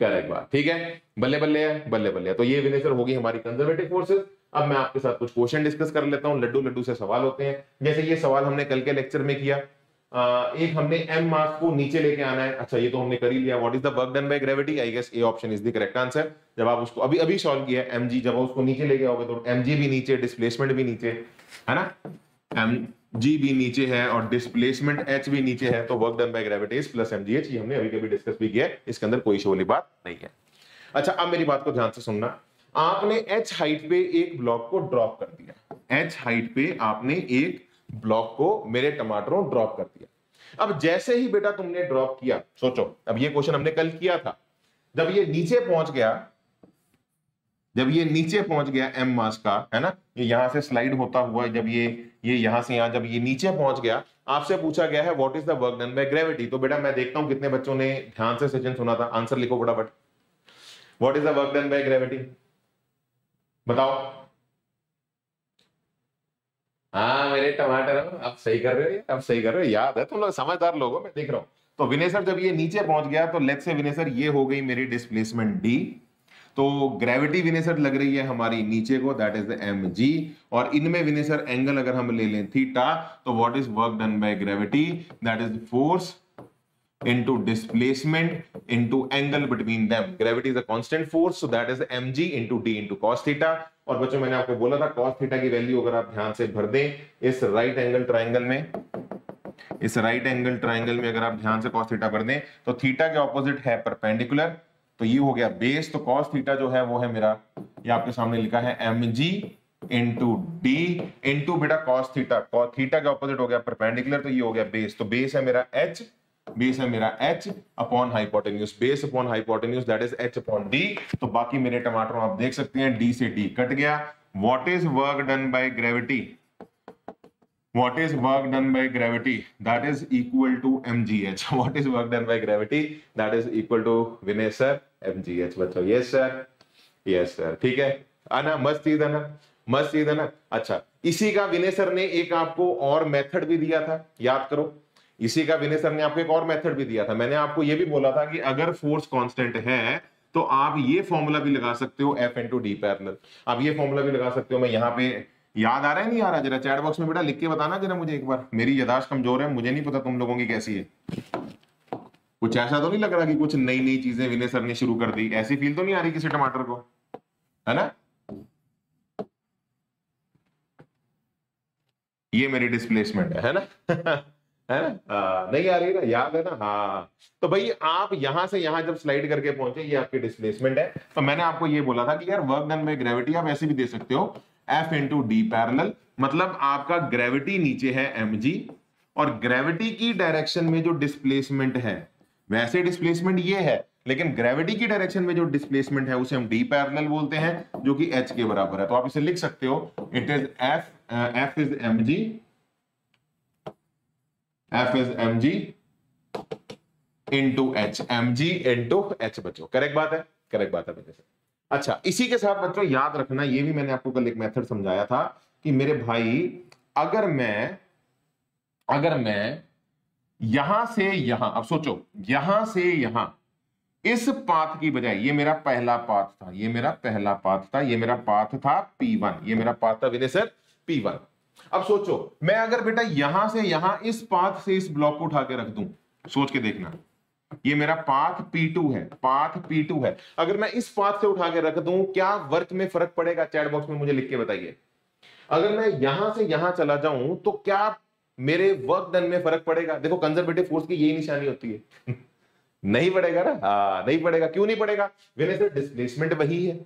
करेक्ट बात, ठीक है, बल्ले बल्ले है, बल्ले बल्ले है। तो ये विनय सर होगी हमारी कंजर्वेटिव फोर्सेस। अब मैं आपके साथ कुछ क्वेश्चन डिस्कस कर लेता हूं, लड्डू लड्डू से सवाल होते हैं। जैसे ये सवाल हमने कल के लेक्चर में किया, एक हमने m मास को नीचे लेके आना है। अच्छा ये तो हमने कर ही लिया। What is the work done by gravity? I guess A option is the correct answer. जब आप उसको अभी अभी सॉल्व किया mg, जब उसको नीचे लेके आओगे तो mg भी नीचे, डिस्प्लेसमेंट भी नीचे है ना, mg भी नीचे है और डिस्प्लेसमेंट h भी नीचे है, तो work done by gravity is plus mgh। ये हमने अभी कभी डिस्कस भी किया है, इसके अंदर कोई शो वाली बात नहीं है। अच्छा अब मेरी बात को ध्यान से सुनना। आपने h हाइट पे एक ब्लॉक को ड्रॉप कर दिया, h हाइट पे आपने एक ब्लॉक को मेरे टमाटरों ड्रॉप कर दिया। अब जैसे ही बेटा तुमने ड्रॉप किया, सोचो अब ये क्वेश्चन हमने कल किया था, जब ये नीचे पहुंच गया, जब ये नीचे पहुंच गया m मास का, है ना, ये यहां से स्लाइड होता हुआ जब ये यहां से यहां जब ये नीचे पहुंच गया, आपसे पूछा गया है what is the work done by gravity. तो बेटा मैं देखता हूं कितने बच्चों ने ध्यान से सेशन सुना था। आंसर लिखो फटाफट, what is the work done by gravity बताओ। हाँ मेरे टमाटर अब सही कर रहे हो, अब सही कर रहे हो, याद है तुम लोग समझदार लोग हो, मैं देख रहा हूँ। तो विनय सर जब ये नीचे पहुंच गया तो लेट्स से विनय सर ये हो गई मेरी डिस्प्लेसमेंट d, तो ग्रेविटी विनय सर लग रही है हमारी नीचे को, दैट इज द mg, और इनमें विनय सर एंगल अगर हम ले लें थीटा, तो what is work done by gravity, that is force into displacement into angle between them. Gravity is a constant force, so that is mg into d into cos theta. और बच्चों मैंने आपको बोला था cos theta की value अगर आप ध्यान से भर दें इस राइट एंगल ट्राइंगल में, इस राइट एंगल ट्राइंगल में अगर आप ध्यान से cos theta भर दें तो थीटा के ऑपोजिट है परपेंडिकुलर, तो ये हो गया बेस, तो cos theta जो है वो है मेरा, ये आपके सामने लिखा है mg into d into बेटा cos theta, थीटा के ऑपोजिट हो गया परपेंडिकुलर तो ये हो गया बेस, तो बेस है मेरा h, बेस है मेरा h upon hypotenuse, base upon hypotenuse that is h upon d। तो बाकी मेरे टमाटरों आप देख सकते हैं d से d कट गया। What is work done by gravity, what is work done by gravity that is equal to mgh। What is work done by gravity that is equal to Vinay sir mgh। बच्चों yes sir, yes sir, ठीक है, आना मस्त चीज है ना, मस्त चीज है ना। अच्छा इसी का विनय सर ने एक आपको और मेथड भी दिया था, याद करो, इसी का विनय सर ने आपको एक और मेथड भी दिया था। मैंने आपको ये भी बोला था कि अगर फोर्स कांस्टेंट है तो आप ये फॉर्मूला भी लगा सकते हो F into D पैरेलल, आप ये फॉर्मूला भी लगा सकते हो। मैं यहाँ पे, याद आ रहा है नहीं आ रहा, जरा चैट बॉक्स में बेटा लिख के बताना जरा मुझे एक बार, मेरी याददाश्त कमजोर है, मुझे नहीं पता तुम लोगों की कैसी है। कुछ ऐसा तो नहीं लग रहा कि कुछ नई नई चीजें विनय सर ने शुरू कर दी, ऐसी फील तो नहीं आ रही किसी टमाटर को, है ना। ये मेरी डिस्प्लेसमेंट है ना, है ना, नहीं आ रही ना, याद है ना। हाँ तो भाई आप यहां से यहां जब स्लाइड करके पहुंचे ये आपकी डिस्प्लेसमेंट है। तो मैंने आपको ये बोला था कि यार वर्क डन बाय ग्रेविटी आप ऐसे भी दे सकते हो F इंटू डी पैरेलल, मतलब आपका ग्रेविटी नीचे है mg और ग्रेविटी की डायरेक्शन में जो डिस्प्लेसमेंट है, वैसे डिस्प्लेसमेंट ये है लेकिन ग्रेविटी की डायरेक्शन में जो डिस्प्लेसमेंट है उसे हम डी पैरेलल बोलते हैं, जो कि h के बराबर है। तो आप इसे लिख सकते हो it is f is mg, F is mg into h, mg into h। बच्चों करेक्ट बात है, करेक्ट बात है मेरे से। अच्छा इसी के साथ बच्चों याद रखना, ये भी मैंने आपको कल एक मेथड समझाया था कि मेरे भाई अगर मैं यहां से यहां, अब सोचो यहां से यहां इस पाथ की बजाय, ये मेरा पहला पाथ था, ये मेरा पहला पाथ था, ये मेरा पाथ था p1, ये मेरा पाथ था विनय सर p1। अब सोचो मैं अगर बेटा यहां से यहां इस पाथ से इस ब्लॉक को उठा के रख दूं, सोच के देखना, ये मेरा पाथ P2 है, पाथ P2 है, अगर मैं इस पाथ से उठा के रख दूं क्या वर्क में फर्क पड़ेगा? चैट बॉक्स में मुझे लिख के बताइए। अगर मैं यहां से यहां चला जाऊं तो क्या मेरे वर्क डन में फर्क पड़ेगा? देखो कंजर्वेटिव फोर्स की यही निशानी होती है नहीं पड़ेगा ना, हाँ नहीं पड़ेगा। क्यों नहीं पड़ेगा? डिस्प्लेसमेंट वही है,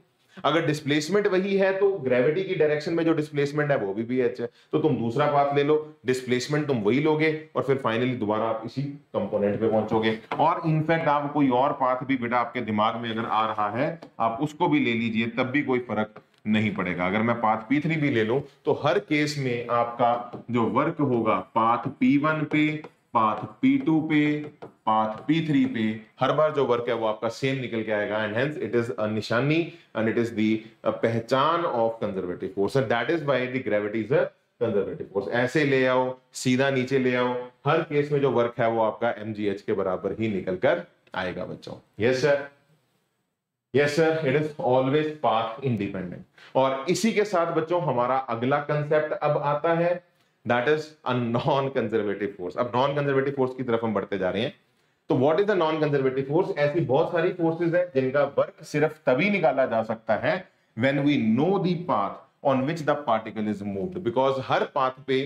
अगर डिस्प्लेसमेंट वही है तो ग्रेविटी की डायरेक्शन में जो डिस्प्लेसमेंट है वो भी BH है, तो तुम दूसरा पाथ ले लो, डिस्प्लेसमेंट तुम वही लोगे और फिर फाइनली दोबारा आप इसी कंपोनेंट पे पहुंचोगे। और इनफैक्ट आप कोई और पाथ भी बेटा आपके दिमाग में अगर आ रहा है आप उसको भी ले लीजिए, तब भी कोई फर्क नहीं पड़ेगा। अगर मैं पाथ P3 भी ले लूं तो हर केस में आपका जो वर्क होगा पाथ P1 पे, पाथ P2 पे, पाथ P3 पे, हर बार जो वर्क है वो आपका सेम निकल के आएगा। And hence it is a निशानी एंड इट इज द पहचान of conservative force, that is why the gravity is a conservative force. ऐसे ले आओ, सीधा नीचे ले आओ, हर केस में जो वर्क है वो आपका mgh के बराबर ही निकल कर आएगा बच्चों। Yes sir, yes sir, it is always path independent. और इसी के साथ बच्चों हमारा अगला कंसेप्ट अब आता है that is a non conservative force. अब नॉन कंजर्वेटिव फोर्स की तरफ हम बढ़ते जा रहे हैं। तो what is the non conservative force? ऐसी बहुत सारी फोर्सेज हैं जिनका वर्क सिर्फ तभी निकाला जा सकता है when we know the path on which the particle is moved, because हर पाथ पे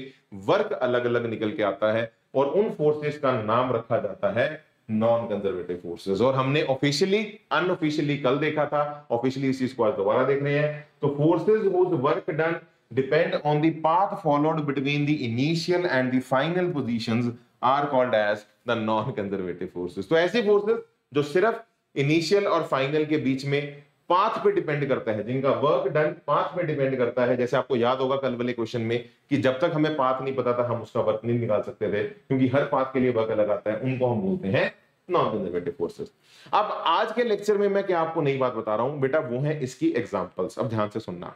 वर्क अलग अलग निकल के आता है और उन फोर्सेज का नाम रखा जाता है नॉन कंजर्वेटिव फोर्सेज। और हमने ऑफिशियली अनऑफिशियली कल देखा था, ऑफिशियली इस चीज को आज दोबारा देख रहे हैं। तो forces whose work done depend on the path followed between the initial and the final positions are called as the non conservative forces. तो ऐसे फोर्सेज जो सिर्फ इनिशियल और फाइनल के बीच में पाथ पे डिपेंड करता है, जिनका वर्क डन पाथ पे डिपेंड करता है। जैसे आपको याद होगा कल वाले क्वेश्चन में कि जब तक हमें पाथ नहीं पता था हम उसका वर्क नहीं निकाल सकते थे, क्योंकि हर पाथ के लिए वर्क अलग आता है, उनको हम बोलते हैं नॉन कंजर्वेटिव फोर्सेस। अब आज के लेक्चर में मैं क्या आपको नई बात बता रहा हूं बेटा, वो है इसकी एग्जाम्पल्स। अब ध्यान से सुनना,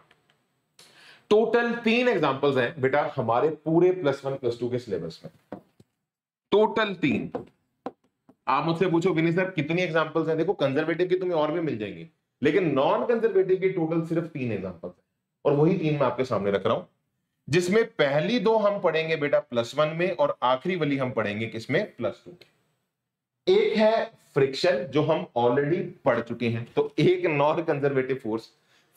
टोटल 3 एग्जाम्पल्स हैं बेटा हमारे पूरे प्लस 1 प्लस 2 के सिलेबस में, टोटल 3। आप मुझसे पूछो विनय सर कितनी एग्जाम्पल्स हैं? देखो कंजर्वेटिव की तुम्हें और भी मिल जाएंगी, लेकिन नॉन कंजर्वेटिव की टोटल सिर्फ 3 एग्जाम्पल्स हैं और वही 3 मैं आपके सामने रख रहा हूं, जिसमें पहली 2 हम पढ़ेंगे बेटा प्लस 1 में और आखिरी वाली हम पढ़ेंगे किसमें, प्लस 2। एक है फ्रिक्शन जो हम ऑलरेडी पढ़ चुके हैं। तो एक नॉन कंजर्वेटिव फोर्स,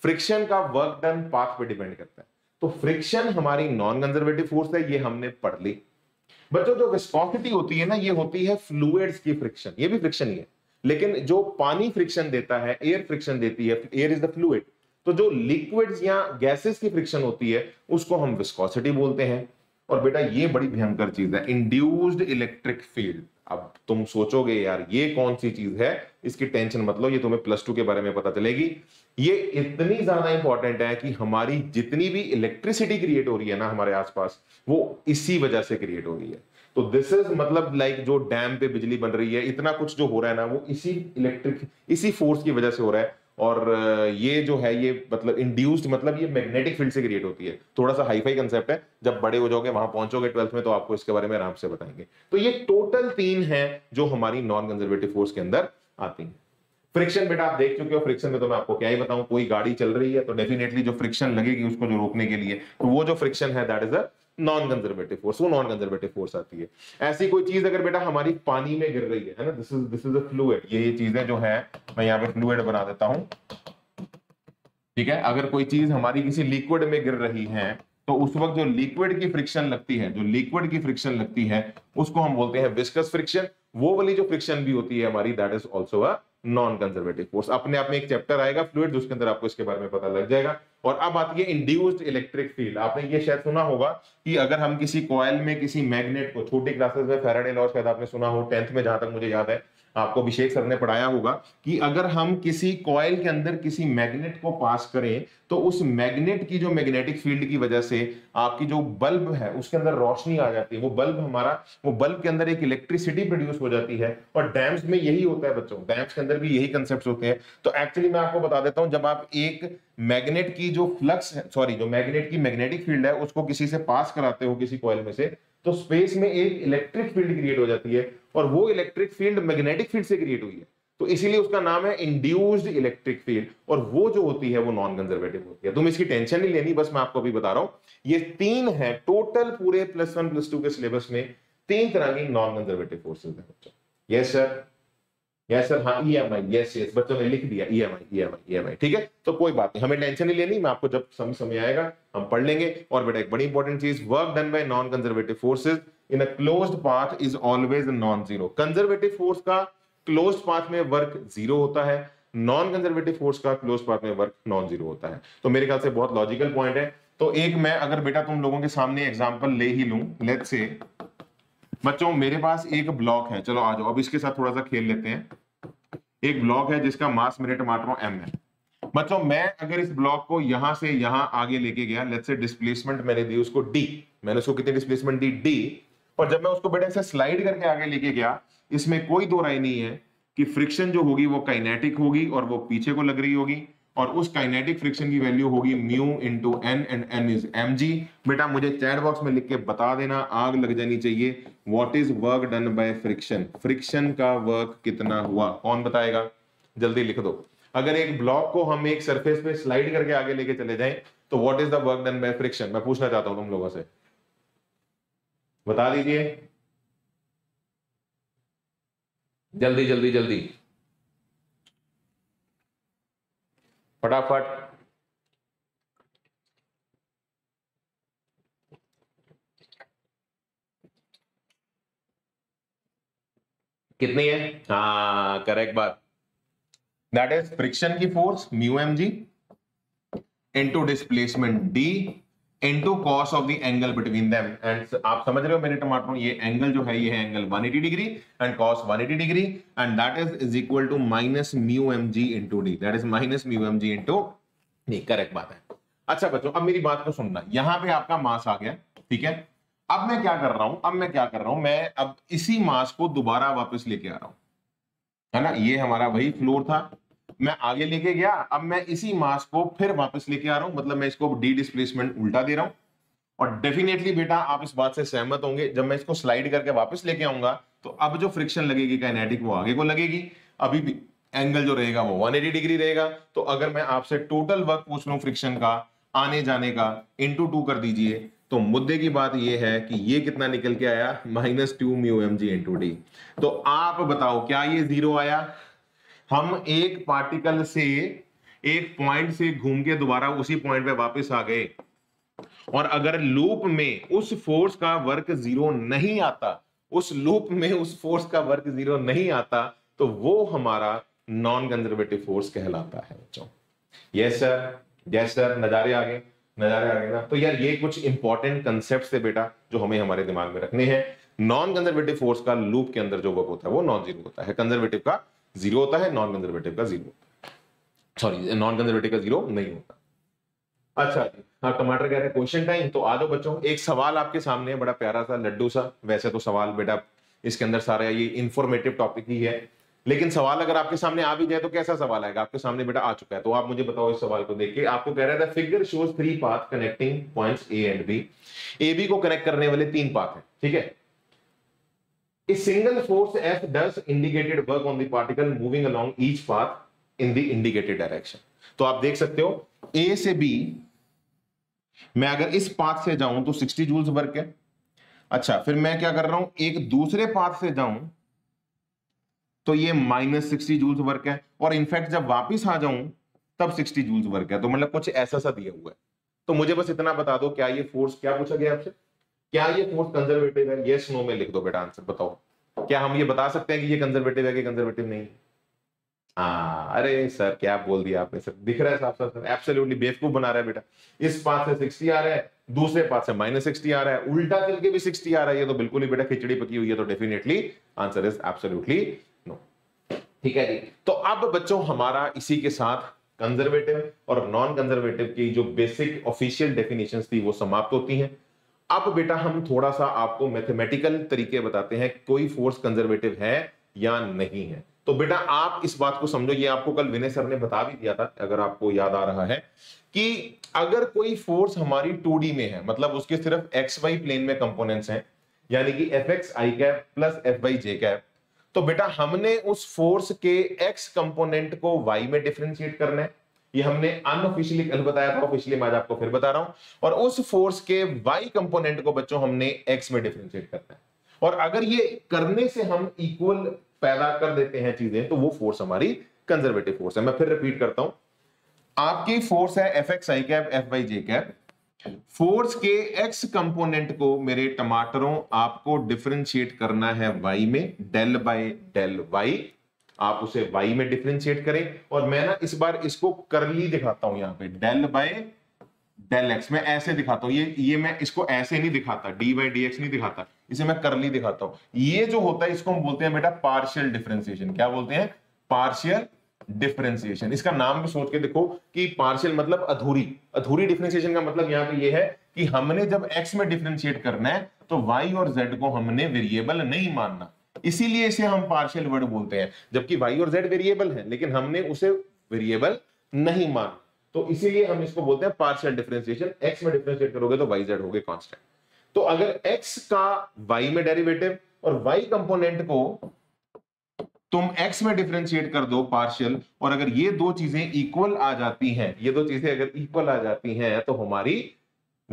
फ्रिक्शन का वर्क डन पाथ पे डिपेंड करता है, तो फ्रिक्शन हमारी नॉन कंजर्वेटिव फोर्स है, ये हमने पढ़ ली। बच्चों जो विस्कोसिटी होती है ना, ये होती है फ्लूइड्स की फ्रिक्शन, ये भी फ्रिक्शन ही है, लेकिन जो पानी फ्रिक्शन देता है, एयर फ्रिक्शन देती है, एयर इज द फ्लूइड। तो जो लिक्विड्स या गैसेस की फ्रिक्शन होती है उसको हम विस्कोसिटी बोलते हैं। और बेटा ये बड़ी भयंकर चीज है, इंड्यूस्ड इलेक्ट्रिक फील्ड। अब तुम सोचोगे यार ये कौन सी चीज है, इसकी टेंशन मत लो, ये तुम्हें प्लस 2 के बारे में पता चलेगी। ये इतनी ज्यादा इंपॉर्टेंट है कि हमारी जितनी भी इलेक्ट्रिसिटी क्रिएट हो रही है ना हमारे आसपास, वो इसी वजह से क्रिएट हो रही है। तो दिस इज मतलब लाइक जो डैम पे बिजली बन रही है, इतना कुछ जो हो रहा है ना वो इसी इलेक्ट्रिक इसी फोर्स की वजह से हो रहा है। और ये जो है ये मतलब इंड्यूस्ड मतलब ये मैग्नेटिक फील्ड से क्रिएट होती है। थोड़ा सा हाईफाई कंसेप्ट है, जब बड़े हो जाओगे वहां पहुंचोगे 12th में तो आपको इसके बारे में आराम से बताएंगे। तो ये टोटल 3 हैं जो हमारी नॉन कंजर्वेटिव फोर्स के अंदर आती है। फ्रिक्शन बेटा आप देख चुके हो, फ्रिक्शन में तो मैं आपको क्या ही बताऊं, कोई गाड़ी चल रही है तो डेफिनेटली जो फ्रिक्शन लगेगी उसको जो रोकने के लिए, तो वो जो फ्रिक्शन है that is a non conservative force, वो नॉन कंजर्वेटिव फोर्स आती है। ऐसी कोई चीज अगर बेटा हमारी पानी में गिर रही है ना, दिस इज अ फ्लूइड, ये चीजें जो है मैं यहाँ पे फ्लूइड बना देता हूँ, ठीक है। अगर कोई चीज हमारी किसी लिक्विड में गिर रही है तो उस वक्त जो लिक्विड की फ्रिक्शन लगती है, उसको हम बोलते हैं विस्कस फ्रिक्शन। वो वाली जो फ्रिक्शन भी होती है हमारी that is also a non conservative force. अपने आप में एक चैप्टर आएगा फ्लूइड, उसके अंदर आपको इसके बारे में पता लग जाएगा। और अब आती है इंड्यूस्ड इलेक्ट्रिक फील्ड। आपने ये शायद सुना होगा कि अगर हम किसी कॉयल में किसी मैग्नेट को, छोटी क्लासेस में फैराडे लॉ शायद आपने सुना हो 10th में, जहां तक मुझे याद है आपको अभिषेक सर ने पढ़ाया होगा कि अगर हम किसी कॉयल के अंदर किसी मैग्नेट को पास करें तो उस मैग्नेट की जो मैग्नेटिक फील्ड की वजह से आपकी जो बल्ब है उसके अंदर रोशनी आ जाती है, वो बल्ब के अंदर एक इलेक्ट्रिसिटी प्रोड्यूस हो जाती है। और डैम्स में यही होता है बच्चों, डैम्स के अंदर भी यही कंसेप्ट होते हैं। तो एक्चुअली मैं आपको बता देता हूं, जब आप एक मैग्नेट की जो फ्लक्स है, सॉरी जो मैग्नेट की मैग्नेटिक फील्ड है उसको किसी से पास कराते हो किसी कॉयल में से, तो स्पेस में एक इलेक्ट्रिक फील्ड क्रिएट हो जाती है और वो इलेक्ट्रिक फील्ड मैग्नेटिक फील्ड से क्रिएट हुई है, तो इसीलिए उसका नाम है इंड्यूस्ड इलेक्ट्रिक फील्ड। और वो जो होती है वो नॉन कंजर्वेटिव होती है। तुम इसकी टेंशन नहीं लेनी, बस मैं आपको अभी बता रहा हूं ये 3 है टोटल पूरे प्लस 1 प्लस 2 के सिलेबस में, 3 तरह की नॉन कंजर्वेटिव फोर्सेज है बच्चों। यस सर हाँ, EMI बच्चों ने लिख दिया EMI, ठीक है। तो कोई बात नहीं, हमें टेंशन नहीं लेनी, मैं आपको जब समय आएगा हम पढ़ लेंगे। और बेटा एक बड़ी इंपॉर्टेंट चीज, work done by non conservative forces in a closed path is always non zero. Conservative force का क्लोज्ड पाथ में वर्क 0 होता है, नॉन कंजर्वेटिव फोर्स का क्लोज्ड पाथ में वर्क नॉन जीरो होता है। तो मेरे ख्याल से बहुत लॉजिकल पॉइंट है। तो एक मैं अगर बेटा तुम लोगों के सामने एग्जांपल ले ही लूं, लेट्स से बच्चों मेरे पास एक ब्लॉक है, चलो आ जाओ अब इसके साथ थोड़ा सा खेल लेते हैं। एक ब्लॉक है जिसका मास मेरे टमाटरों m है। बच्चों मैं अगर इस ब्लॉक को यहां से यहां आगे लेके गया, लेट्स से डिस्प्लेसमेंट मैंने दी उसको d, मैंने उसको कितनी डिस्प्लेसमेंट दी d, और जब मैं उसको बेटा ऐसे स्लाइड करके आगे लेके गया, इसमें कोई दो राय नहीं है कि फ्रिक्शन जो होगी वो काइनेटिक होगी और वो पीछे को लग रही होगी, और उस काइनेटिक फ्रिक्शन की वैल्यू होगी μ × n and n is mg। बेटा मुझे चैट बॉक्स में लिख के बता देना, आग लग जानी चाहिए, what is work done by friction, friction का वर्क कितना हुआ, कौन बताएगा? जल्दी लिख दो। अगर एक ब्लॉक को हम एक सरफेस पे स्लाइड करके आगे लेके चले जाएं तो what is the work done by friction, मैं पूछना चाहता हूं तुम लोगों से। बता दीजिए जल्दी जल्दी जल्दी फटाफट। कितनी है? हाँ करेक्ट बात। दैट इज फ्रिक्शन की force mu M G into displacement D into cos of the angle between them. And आप समझ रहे हो मेरे टमाटरों, ये एंगल जो है ये है angle 180 degree and cos 180 degree and that is equal to minus mu M ji into D. That is minus mu M ji into D. Correct बात है। अच्छा बच्चों अब मेरी बात को सुनना, यहाँ पे आपका मास आ गया ठीक है। अब मैं क्या कर रहा हूं, मैं अब इसी मास को दोबारा वापस लेके आ रहा हूं है ना। ये हमारा वही फ्लोर था, मैं आगे लेके गया, अब मैं इसी मास को फिर वापस लेके आ रहा हूं, मतलब मैं इसको डी डिस्प्लेसमेंट उल्टा दे रहा हूं। और डेफिनेटली बेटा आप इस बात से सहमत होंगे जब मैं इसको स्लाइड करके वापस लेके आऊंगा तो अब जो फ्रिक्शन लगेगी काइनेटिक वो आगे को लगेगी, अभी भी एंगल जो रहेगा वो 180 डिग्री रहेगा। तो अगर मैं आपसे टोटल वर्क पूछ लूं फ्रिक्शन का आने जाने का इंटू 2 कर दीजिए तो मुद्दे की बात यह है कि ये कितना निकल के आया -2μmg into d। तो आप बताओ क्या ये जीरो आया? हम एक पार्टिकल से एक पॉइंट से घूम के दोबारा उसी पॉइंट पे वापस आ गए और अगर लूप में उस फोर्स का वर्क जीरो नहीं आता, तो वो हमारा नॉन कंजर्वेटिव फोर्स कहलाता है बच्चों। यस सर, यस सर, नजारे आगे ना। तो यार ये कुछ इंपॉर्टेंट कंसेप्ट थे बेटा जो हमें हमारे दिमाग में रखने हैं। नॉन कंजर्वेटिव फोर्स का लूप के अंदर जो वर्क होता है वो नॉन जीरो होता है, कंजर्वेटिव का जीरो होता है, नॉन कंजर्वेटिव का जीरो, सॉरी नॉन कंजर्वेटिव का जीरो नहीं होता। अच्छा जी, हाँ टमाटर कह रहे हैं क्वेश्चन टाइम। तो आ जाओ बच्चों, एक सवाल आपके सामने है बड़ा प्यारा सा लड्डू सा। वैसे तो सवाल बेटा इसके अंदर सारा ये इंफॉर्मेटिव टॉपिक ही है, लेकिन सवाल अगर आपके सामने आ भी जाए तो कैसा सवाल आएगा? आपके सामने बेटा आ चुका है, तो आप मुझे बताओ इस सवाल को देख के। आपको कह रहा था figure shows 3 path connecting points A and B. A B को कनेक्ट करने वाले 3 पाथ हैं ठीक है। A single force F does indicated work on the particle moving along each path in the indicated direction। तो आप देख सकते हो A से B मैं अगर इस पाथ से जाऊं तो 60 जूल्स वर्क है। अच्छा फिर मैं क्या कर रहा हूं, एक दूसरे पाथ से जाऊं तो ये -60 जूल्स वर्क है और इनफैक्ट जब वापस आ जाऊं तब 60 जूल्स वर्क है। तो मतलब कुछ ऐसा सा दिया हुआ है। तो मुझे बस इतना बता दो क्या ये फोर्स, क्या पूछा गया आपसे, क्या ये फोर्स कंजर्वेटिव है? यस नो में लिख दो बेटा आंसर। बताओ क्या हम ये बता सकते हैं कि ये कंजर्वेटिव है कि कंजर्वेटिव नहीं? अरे सर क्या बोल दिया आपने, सर दिख रहा है साफ साफ सर, एब्सोल्युटली बेवकूफ बना रहा है बेटा। इस पाथ से 60 आ रहा है, दूसरे पाथ से -60 आ रहा है, उल्टा चल के भी 60 आ रहा है, ये तो बिल्कुल ही बेटा खिचड़ी पकी हुई है। तो definitely answer is absolutely no. ठीक है जी, तो अब बच्चों हमारा इसी के साथ कंजर्वेटिव और नॉन कंजर्वेटिव की जो बेसिक ऑफिशियल डेफिनेशंस थी वो समाप्त होती है। अब बेटा हम थोड़ा सा आपको मैथमेटिकल तरीके बताते हैं कोई फोर्स कंजर्वेटिव है या नहीं है। तो बेटा आप इस बात को समझो, ये आपको कल विनय सर ने बता भी दिया था अगर आपको याद आ रहा है, कि अगर कोई फोर्स हमारी 2D में है मतलब उसके सिर्फ XY प्लेन में कंपोनेंट्स हैं, यानी कि Fx i cap plus Fy j cap, तो बेटा हमने उस फोर्स के x कंपोनेंट को y में डिफरेंशिएट करना है। ये हमने अनऑफिशियली कल बताया था, ऑफिशियली मैं आपको फिर बता रहा हूं। और उस फोर्स के वाई कंपोनेंट को बच्चों हमने एक्स में डिफरेंशिएट करना है और अगर ये करने से हम इक्वल पैदा कर देते हैं चीजें तो वो फोर्स हमारी कंजर्वेटिव फोर्स है। मैं फिर रिपीट करता हूं, आपकी फोर्स है Fx i cap Fy j cap, force के एक्स कंपोनेंट को मेरे टमाटरों आपको डिफरेंशिएट करना है वाई में, डेल बाई डेल वाई, आप उसे y में डिफरेंशिएट करें। और मैं ना इस बार इसको करली दिखाता हूं, यहाँ पे डेल बाय डेल एक्स मैं ऐसे दिखाता हूं, ये मैं इसको ऐसे नहीं दिखाता, डी बाई डी एक्स नहीं दिखाता, इसे मैं करली दिखाता हूं। ये जो होता है इसको हम बोलते हैं बेटा पार्शियल डिफरेंशिएशन। क्या बोलते हैं? Partial differentiation. इसका नाम भी सोच के देखो कि पार्शियल मतलब अधूरी, अधूरी डिफरेंशिएशन का मतलब यहाँ पे ये है कि हमने जब एक्स में डिफरेंशिएट करना है तो वाई और जेड को हमने वेरिएबल नहीं मानना, इसीलिए इसे हम पार्शियल वर्ड बोलते हैं। जबकि y और z वेरिएबल हैं लेकिन हमने उसे वेरिएबल नहीं माना, तो इसीलिए हम इसको बोलते हैं पार्शियल डिफरेंशिएशन। x में डिफरेंशिएट करोगे तो y z होगे कांस्टेंट। तो अगर x का y में डेरिवेटिव और y कंपोनेंट को तुम x में डिफरेंशिएट कर दो पार्शियल, और अगर ये दो चीजें इक्वल आ जाती हैं, तो हमारी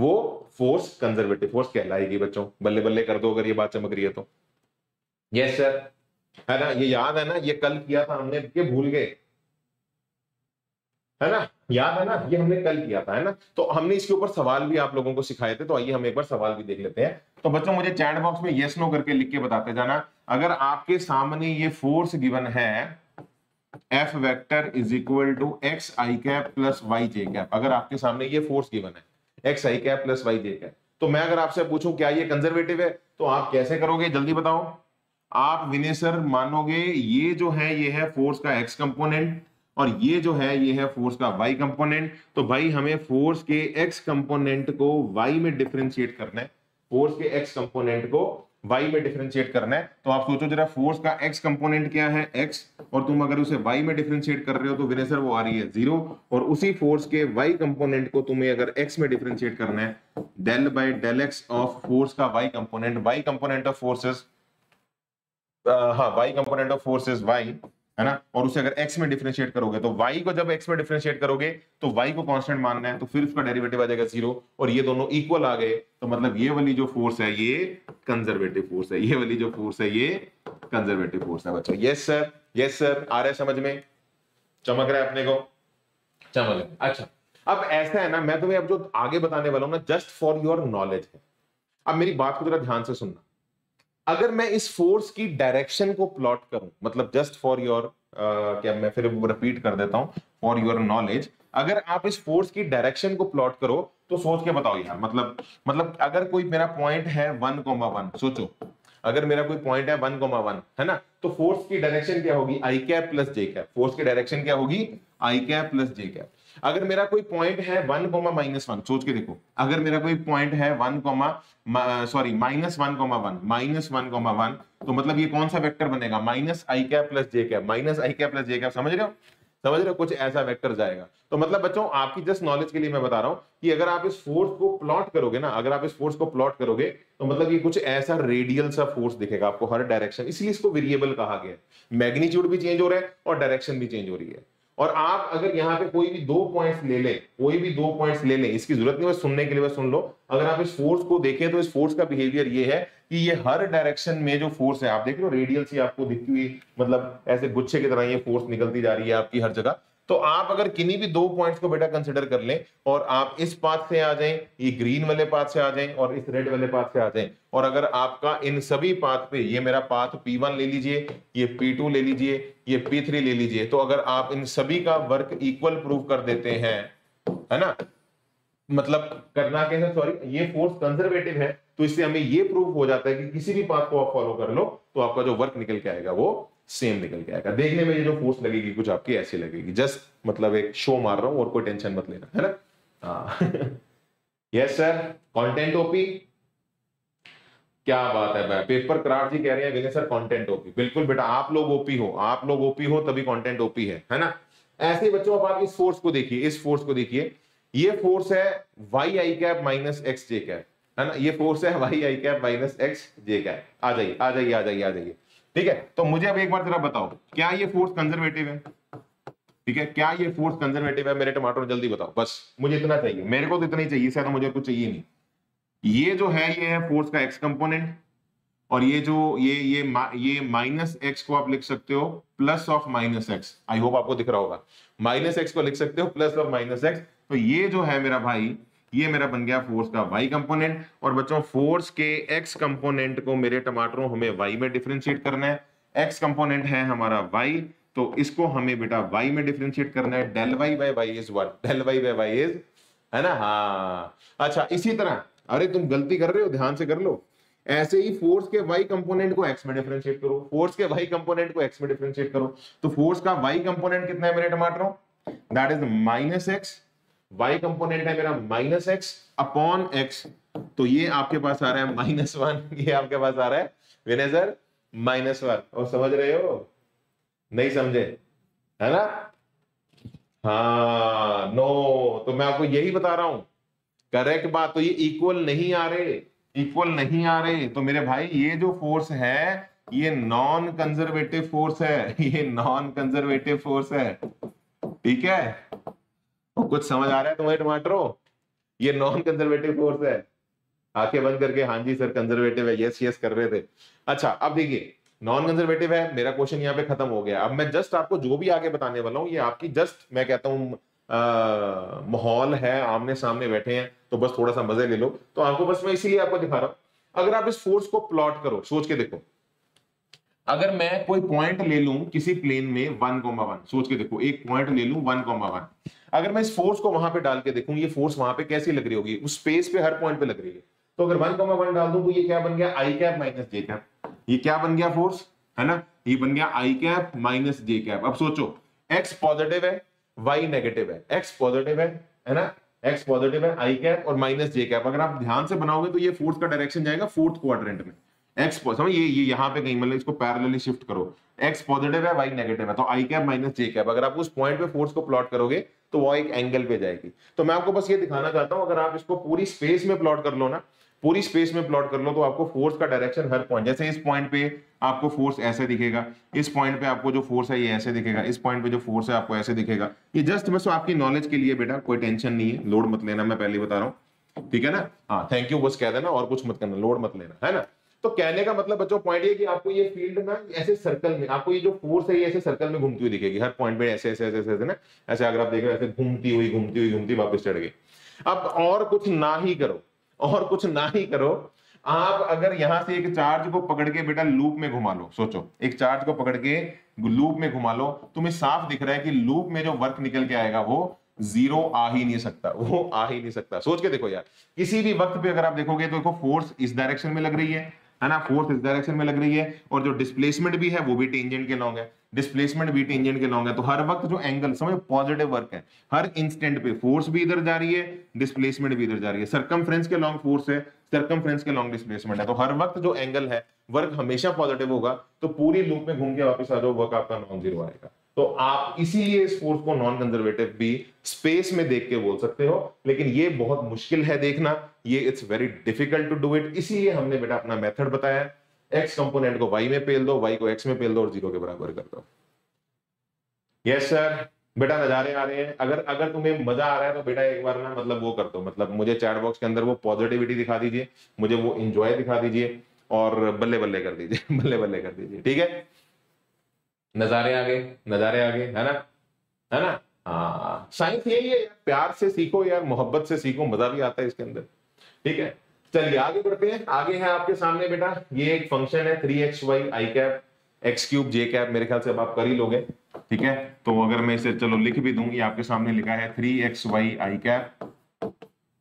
वो फोर्स कंजर्वेटिव फोर्स कहलाएगी। बच्चों बल्ले बल्ले कर दो अगर ये बात चमक रही है तो। यस सर, है ना, ये याद है ना, ये कल किया था हमने, ये भूल गए, है ना, याद है ना, ये हमने कल किया था, है ना। तो हमने इसके ऊपर सवाल भी आप लोगों को सिखाए थे, तो आइए हम एक बार सवाल भी देख लेते हैं। तो बच्चों मुझे चैट बॉक्स में यस नो करके लिख के बताते जाना अगर आपके सामने ये फोर्स गिवन है F vector is equal to x I cap plus Y J cap, अगर आपके सामने ये फोर्स गिवन है एक्स आई कैप प्लस वाई जे कैप, तो मैं अगर आपसे पूछूं क्या ये कंजर्वेटिव है, तो आप कैसे करोगे, जल्दी बताओ। आप विनय सर मानोगे ये जो है, ये है फोर्स का एक्स कंपोनेंट और ये जो है ये है फोर्स का वाई कंपोनेंट, तो भाई हमें फोर्स के एक्स कंपोनेंट को वाई में डिफरेंशिएट करना है, फोर्स के एक्स कंपोनेंट को y में डिफरेंशिएट करना है। तो आप सोचो जरा फोर्स का x कंपोनेंट क्या है, x, और तुम अगर उसे y में डिफरेंशिएट कर रहे हो तो विनय सर वो आ रही है 0, और उसी फोर्स के y कंपोनेंट को तुम्हें अगर x में डिफरेंशिएट करना है, del by del x of force का y कंपोनेंट ऑफ फोर्सेस, हाँ y component of forces y, है ना, और उसे अगर x में डिफरेंशिएट करोगे तो y को जब x में डिफरेंशिएट करोगे तो y को कांस्टेंट मानना है, तो फिर उसका डेरिवेटिव आ जाएगा 0, और ये दोनों इक्वल आ गए, तो मतलब ये वाली जो फोर्स है ये कंजर्वेटिव फोर्स है, ये वाली जो फोर्स है ये कंजर्वेटिव फोर्स है बच्चों। यस सर, यस सर, आ रहा है समझ में, चमक रहा है अपने को, चमक रहा है। अच्छा अब ऐसा है ना, मैं तुम्हें अब जो आगे बताने वाला हूं ना जस्ट फॉर योर नॉलेज है, अब मेरी बात को जरा ध्यान से सुनना। अगर मैं इस फोर्स की डायरेक्शन को प्लॉट करूं, मतलब जस्ट फॉर योर, क्या मैं फिर रिपीट कर देता हूं, फॉर योर नॉलेज, अगर आप इस फोर्स की डायरेक्शन को प्लॉट करो तो सोच के बताओ यार, मतलब अगर कोई मेरा पॉइंट है 1,1, सोचो अगर मेरा कोई पॉइंट है 1,1, है ना, तो फोर्स की डायरेक्शन क्या होगी, आई कैप प्लस जे कैप, फोर्स की डायरेक्शन क्या होगी, आई कैप प्लस जे कैप। अगर मेरा कोई पॉइंट है 1,-1, सोच के देखो, अगर मेरा कोई पॉइंट है -1,1, तो मतलब ये कौन सा वेक्टर बनेगा, माइनस आई कैप प्लस जे कैप, माइनस आई कैप प्लस जे कैप, समझ रहे हो, समझ रहे हो, कुछ ऐसा वेक्टर जाएगा। तो मतलब बच्चों आपकी जस्ट नॉलेज के लिए मैं बता रहा हूं कि अगर आप इस फोर्स को प्लॉट करोगे ना, अगर आप इस फोर्स को प्लॉट करोगे तो मतलब ये कुछ ऐसा रेडियल सा फोर्स दिखेगा आपको हर डायरेक्शन, इसलिए इसको वेरिएबल कहा गया है, मैग्नीट्यूड भी चेंज हो रहा है और डायरेक्शन भी चेंज हो रही है। और आप अगर यहाँ पे कोई भी दो पॉइंट्स ले ले, कोई भी दो पॉइंट्स ले ले, इसकी जरूरत नहीं, बस सुनने के लिए बस सुन लो। अगर आप इस फोर्स को देखें तो इस फोर्स का बिहेवियर ये है कि ये हर डायरेक्शन में जो फोर्स है, आप देख लो रेडियल सी आपको दिखती हुई, मतलब ऐसे गुच्छे की तरह ये फोर्स निकलती जा रही है आपकी हर जगह। तो आप अगर किन्हीं भी दो पॉइंट्स को बेटा कंसिडर कर लें और आप इस पाथ से आ जाएं, ये ग्रीन वाले पाथ से आ जाएं और इस रेड वाले पाथ से आ जाएं, और अगर आपका इन सभी पाथ पे, ये मेरा पाथ P1 ले लीजिए, ये P2 ले लीजिए, ये P3 ले लीजिए, तो अगर आप इन सभी का वर्क इक्वल प्रूव कर देते हैं, है ना, मतलब करना कैसे, सॉरी, ये फोर्स कंजर्वेटिव है, तो इससे हमें ये प्रूव हो जाता है कि किसी भी पाथ को आप फॉलो कर लो तो आपका जो वर्क निकल के आएगा वो सेम निकल के आएगा। देखने में ये जो फोर्स लगेगी कुछ आपकी ऐसी लगेगी, जस्ट मतलब एक शो मार रहा हूं और कोई टेंशन मत लेना, है ना। यस सर, कंटेंट ओपी, क्या बात है भाई, पेपर क्राफ्ट जी कह रहे हैं विनय सर कंटेंट ओपी, बिल्कुल बेटा आप लोग ओपी हो, आप लोग ओपी हो तभी कंटेंट ओपी है ना। ऐसे ही बच्चों अब आप इस फोर्स को देखिए, इस फोर्स को देखिए, ये फोर्स है वाई आई कैप माइनस एक्स जे कैप, है ना, ये फोर्स है वाई आई कैप माइनस एक्स जे कैप। आ जाइए, आ जाइए, आ जाइए, आ जाइए, ठीक है। तो मुझे अब एक बार जरा बताओ क्या ये फोर्स कंजर्वेटिव है, ठीक है, क्या ये फोर्स कंजर्वेटिव है मेरे टमाटर, जल्दी बताओ, बस मुझे इतना चाहिए, मेरे को तो इतना ही चाहिए, शायद मुझे कुछ चाहिए नहीं। ये जो है, ये है फोर्स का एक्स कंपोनेंट, और ये जो ये माइनस एक्स को आप लिख सकते हो plus of minus x, I hope आपको दिख रहा होगा, माइनस एक्स को लिख सकते हो प्लस ऑफ माइनस एक्स। तो ये जो है मेरा भाई, ये मेरा बन गया फोर्स का वाई कंपोनेंट, और बच्चों फोर्स के एक्स कंपोनेंट को मेरे टमाटरों हमें वाई में डिफरेंशिएट करना है। एक्स कंपोनेंट है हमारा वाई, तो इसको हमें बेटा वाई में डिफरेंशिएट करना है, del Y by Y is 1, del Y by Y is, है ना, हाँ। अच्छा इसी तरह, अरे तुम गलती कर रहे हो, ध्यान से कर लो, ऐसे ही फोर्स के वाई कंपोनेंट को एक्स में डिफरेंशिएट करो, फोर्स के वाई कंपोनेंट को एक्स में डिफरेंशिएट करो, तो फोर्स का वाई कंपोनेंट कितना है मेरे टमाटरों, that is minus x, y component है मेरा माइनस एक्स अपॉन एक्स, तो ये आपके पास आ रहा है -1, ये आपके पास आ रहा है विनय सर -1, और समझ रहे हो, नहीं समझे, है ना, हाँ, नो, तो मैं आपको यही बता रहा हूं करेक्ट बात, तो ये इक्वल नहीं आ रहे, इक्वल नहीं आ रहे, तो मेरे भाई ये जो फोर्स है ये नॉन कंजर्वेटिव फोर्स है, ये नॉन कंजर्वेटिव फोर्स है, ठीक है, कुछ समझ आ रहा है तुम्हारे टमाटरों, ये नॉन कंजर्वेटिव फोर्स है। आंखें बंद करके हाँ जी सर कंजर्वेटिव है, यस यस कर रहे थे। अच्छा अब देखिए नॉन कंजर्वेटिव है, मेरा क्वेश्चन यहाँ पे खत्म हो गया। अब मैं जस्ट आपको जो भी आगे बताने वाला हूँ ये आपकी जस्ट मैं कहता हूँ माहौल है, आमने सामने बैठे हैं तो बस थोड़ा सा मजे ले लो। तो आपको बस मैं इसीलिए आपको दिखा रहा हूं। अगर आप इस फोर्स को प्लॉट करो, सोच के देखो, अगर मैं कोई पॉइंट ले लूं किसी प्लेन में 1,1, सोच के देखो एक पॉइंट ले लूं 1,1, अगर मैं इस फोर्स को वहां पे डाल के देखूं ये फोर्स वहां पे कैसी लग रही होगी, उस स्पेस पे हर पॉइंट पे लग रही है। तो अगर 1,1 डाल दूं तो ये क्या बन गया, आई कैप माइनस जे कैप। ये क्या बन गया फोर्स, है ना, ये बन गया आई कैप माइनस जे कैप। अब सोचो एक्स पॉजिटिव है, वाई नेगेटिव है, एक्स पॉजिटिव है ना, एक्स पॉजिटिव है, आई कैप और माइनस जे कैप। अगर आप ध्यान से बनाओगे तो ये फोर्स का डायरेक्शन जाएगा फोर्थ क्वाड्रेंट में। एक्स समझ ये यहाँ पे कहीं, मतलब इसको पैरेलली शिफ्ट करो, एक्स पॉजिटिव है वाई नेगेटिव है तो आई कैप माइनस जे कैप। अगर आप उस पॉइंट पे फोर्स को प्लॉट करोगे तो वो एक एंगल पे जाएगी। तो मैं आपको बस ये दिखाना चाहता हूँ, अगर आप इसको पूरी स्पेस में प्लॉट कर लो ना, पूरी स्पेस में प्लॉट कर लो तो आपको फोर्स का डायरेक्शन हर पॉइंट, जैसे इस पॉइंट पे आपको फोर्स ऐसे दिखेगा, इस पॉइंट पे आपको जो फोर्स है ये ऐसे दिखेगा, इस पॉइंट पे जो फोर्स है आपको ऐसे दिखेगा। ये जस्ट मैं सो आपकी नॉलेज के लिए बेटा, कोई टेंशन नहीं है, लोड मत लेना, मैं पहले बता रहा हूँ, ठीक है ना। हाँ थैंक यू बस कह देना और कुछ मत करना, लोड मत लेना, है ना। तो कहने का मतलब बच्चों पॉइंट ये कि आपको ये फील्ड ना ऐसे सर्कल में, आपको ये जो फोर्स है ये ऐसे सर्कल में घूमती हुई दिखेगी, हर पॉइंट पे ऐसे ऐसे ऐसे ऐसे ना, ऐसे अगर आप देख रहे हो ऐसे घूमती हुई घूमती हुई घूमती वापस चढ़ गई। अब और कुछ ना ही करो, और कुछ ना ही करो, आप अगर यहां से एक चार्ज को पकड़ के बेटा लूप में घुमा लो, सोचो एक चार्ज को पकड़ के लूप में घुमा लो, तुम्हें साफ दिख रहा है कि लूप में जो वर्क निकल के आएगा वो जीरो आ ही नहीं सकता, वो आ ही नहीं सकता। सोच के देखो यार, किसी भी वक्त पे अगर आप देखोगे तो देखो फोर्स इस डायरेक्शन में लग रही है ना, फोर्स इस डायरेक्शन में लग रही है, और जो डिस्प्लेसमेंट भी है वो भी टेंजेंट के लॉन्ग है, डिस्प्लेसमेंट भी टेंजेंट के लॉन्ग है। तो हर वक्त जो एंगल, समझो पॉजिटिव वर्क है, हर इंस्टेंट पे फोर्स भी इधर जा रही है, डिस्प्लेसमेंट भी इधर जा रही है, सर्कमफ्रेंस के लॉन्ग फोर्स है, सर्कमफ्रेंस के लॉन्ग डिस्प्लेसमेंट है। तो हर वक्त जो एंगल है वर्क हमेशा पॉजिटिव होगा। तो पूरी लूप में घूम के वापस आ जाओ, वर्क आपका नॉन जीरो आएगा। तो आप इसीलिए इस फोर्स को नॉन कंजर्वेटिव भी स्पेस में देख के बोल सकते हो, लेकिन ये बहुत मुश्किल है देखना, ये it's very difficult to do it. इसीलिए हमने बेटा अपना मेथड बताया, एक्स कंपोनेंट को वाई में पेल दो, वाई को एक्स में पेल दो और जीरो के बराबर कर दो। यस सर बेटा नजारे आ रहे हैं। अगर तुम्हें मजा आ रहा है तो बेटा एक बार ना मतलब वो कर दो, मतलब मुझे चैट बॉक्स के अंदर वो पॉजिटिविटी दिखा दीजिए, मुझे वो इंजॉय दिखा दीजिए और बल्ले बल्ले कर दीजिए, बल्ले बल्ले कर दीजिए, ठीक है। नजारे आगे, नजारे आगे, है ना, है ना। हाँ साइंस यही है, प्यार से सीखो यार, मोहब्बत से सीखो, मजा भी आता है इसके अंदर, ठीक है। चलिए आगे बढ़ते हैं। आगे है आपके सामने बेटा ये एक फंक्शन है 3xy i cap x cube j cap, मेरे ख्याल से अब आप कर ही लोगे, ठीक है। तो अगर मैं इसे चलो लिख भी दूंगी, आपके सामने लिखा है 3xy i cap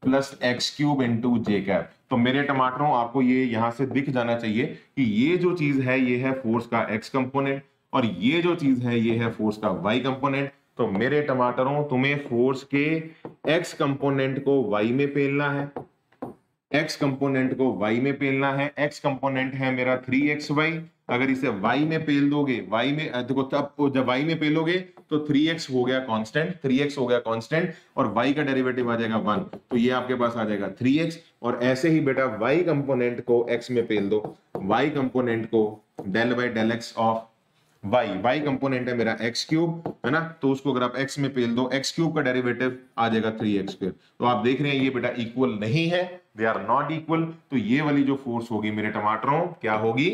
plus x cube into J cap. तो मेरे टमाटरों आपको ये यहाँ से दिख जाना चाहिए कि ये जो चीज है ये है फोर्स का एक्स कंपोनेंट और ये जो चीज है ये है फोर्स का वाई कंपोनेंट। तो मेरे टमाटरों तुम्हें फोर्स के एक्स कंपोनेंट को वाई में पेलना है, एक्स कंपोनेंट को वाई में पेलना है। एक्स कंपोनेंट है मेरा 3xy, अगर इसे वाई में पेल दोगे, वाई में देखो तब जब वाई में पेलोगे तो 3x हो गया कांस्टेंट, 3x हो गया कांस्टेंट और y का डेरिवेटिव आ जाएगा 1, तो ये आपके पास आ जाएगा 3x। और ऐसे ही बेटा y कंपोनेंट को x में पेल दो, y कंपोनेंट को del by del x of y, y component है मेरा x क्यूब, है ना, तो उसको अगर आप x में पेल दो, x क्यूब का डेरिवेटिव आ जाएगा 3x स्क्वायर। तो आप देख रहे हैं ये बेटा इक्वल नहीं है, दे आर नॉट इक्वल। तो ये वाली जो फोर्स होगी मेरे टमाटरों क्या होगी,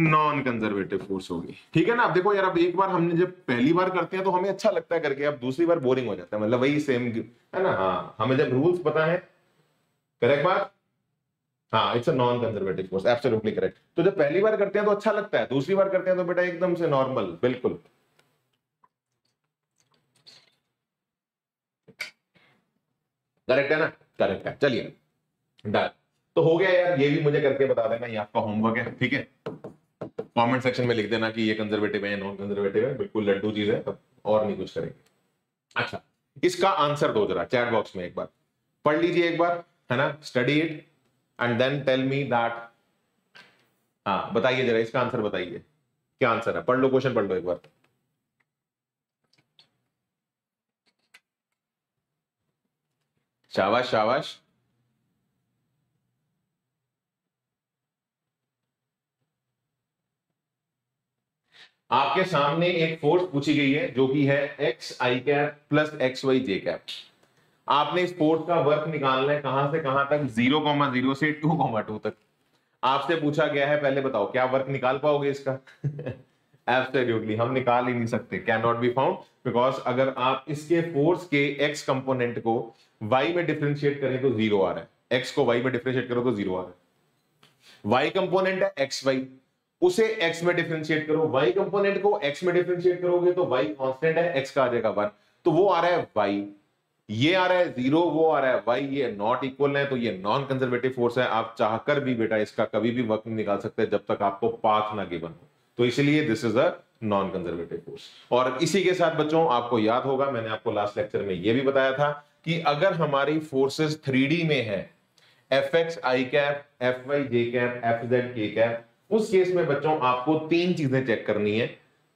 नॉन कंजर्वेटिव फोर्स होगी, ठीक है ना। आप देखो यार, अब एक बार हमने जब पहली बार करते हैं तो हमें अच्छा लगता है करके, अब दूसरी बार बोरिंग हो जाता है, मतलब वही सेम, है ना। हाँ हमें जब रूल्स पता है, करेक्ट बात, हाँ it's a non conservative force, absolutely correct. तो जब पहली बार करते हैं तो अच्छा लगता है, दूसरी बार करते हैं तो बेटा एकदम से नॉर्मल, बिल्कुल। करेक्ट है ना, करेक्ट है। चलिए डन, तो हो गया यार, ये भी मुझे करके बता देना, ये आपका होमवर्क है, ठीक है। कमेंट सेक्शन में लिख देना कि ये कंजर्वेटिव है या नॉन कंजर्वेटिव है, बिल्कुल लड्डू चीज है, और नहीं कुछ करेंगे। अच्छा इसका आंसर दो जरा चैट बॉक्स में, एक बार पढ़ लीजिए एक बार, है ना, study it and then tell me that, हाँ बताइए जरा इसका आंसर बताइए, क्या आंसर है, पढ़ लो क्वेश्चन, पढ़ लो एक बार। शाबाश शाबाश, आपके सामने एक फोर्स पूछी गई है जो कि है एक्स आई कैप प्लस एक्स वाई जे कैप। आपने स्पोर्ट्स का वर्क निकालना है कहां से कहां तक, 0,0 से 2,2 तक आपसे पूछा गया है। पहले बताओ क्या वर्क निकाल पाओगे इसका? एब्सोल्युटली हम निकाल ही नहीं सकते, can not be found, because अगर आप इसके फोर्स के एक्स कंपोनेंट को वाई में डिफ्रेंशिएट करें तो 0 आ रहा है, एक्स को वाई में डिफ्रेंशिएट करो तो 0 आ रहा है। वाई कंपोनेंट है एक्स वाई, उसे एक्स में डिफ्रेंशिएट करो, वाई कंपोनेंट को एक्स में डिफ्रेंशिएट करोगे तो वाई कांस्टेंट है, एक्स का आ जाएगा 1, तो वो आ रहा है वाई, ये आ रहा है 0, वो आ रहा है वाई, ये नॉट इक्वल है, तो ये नॉन कंजर्वेटिव फोर्स है। आप चाहकर भी बेटा इसका कभी भी वर्क नहीं निकाल सकते जब तक आपको पाथ ना गिवन हो, तो इसलिए this is a non conservative force. और इसी के साथ बच्चों आपको याद होगा, मैंने आपको लास्ट लेक्चर में यह भी बताया था कि अगर हमारी फोर्सेस 3D में है, Fx i cap, Fy j cap, Fz k cap, उस केस में बच्चों आपको 3 चीजें चेक करनी है।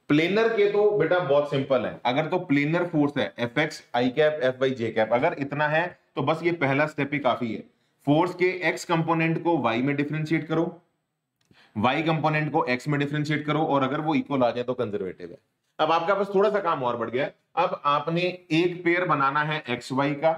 प्लेनर के तो बेटा बहुत सिंपल है, अगर तो प्लेनर फोर्स है Fx i cap, Fy j cap, अगर इतना है तो बस ये पहला स्टेप ही काफी है। फोर्स के x कंपोनेंट को y में डिफरेंशिएट करो, y कंपोनेंट को x में डिफरेंशिएट करो, और अगर वो इक्वल आ जाए तो कंजर्वेटिव है। अब आपका बस थोड़ा सा काम और बढ़ गया है। अब आपने एक पेयर बनाना है एक्स वाई का,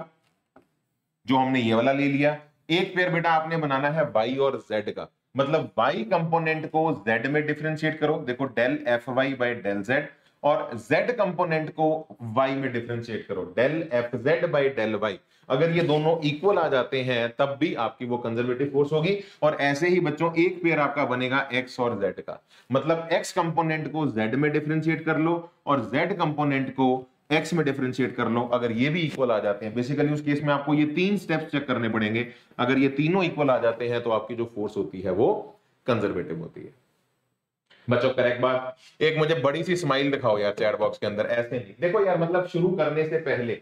जो हमने ये वाला ले लिया, एक पेयर बेटा आपने बनाना है वाई और जेड का, मतलब वाई कंपोनेंट को जेड में डिफरेंशिएट करो, देखो del F Y by del z, और जेड कंपोनेंट को वाई में डिफरेंशिएट करो, del F Z by del y. अगर ये दोनों इक्वल आ जाते हैं तब भी आपकी वो कंजर्वेटिव फोर्स होगी। और ऐसे ही बच्चों एक पेयर आपका बनेगा एक्स और जेड का, मतलब एक्स कंपोनेंट को जेड में डिफरेंशिएट कर लो और जेड कंपोनेंट को एक्स में डिफरेंशिएट कर लो, अगर ये भी इक्वल आ जाते हैं, बेसिकली उस केस में आपको ये 3 स्टेप्स चेक करने पड़ेंगे, अगर ये तीनों इक्वल आ जाते हैं तो आपकी जो फोर्स होती है वो कंजर्वेटिव होती है। बच्चों करेक्ट बात। एक मुझे बड़ी सी स्माइल दिखाओ यार चैट बॉक्स के अंदर, ऐसे नहीं, देखो यार मतलब शुरू करने से पहले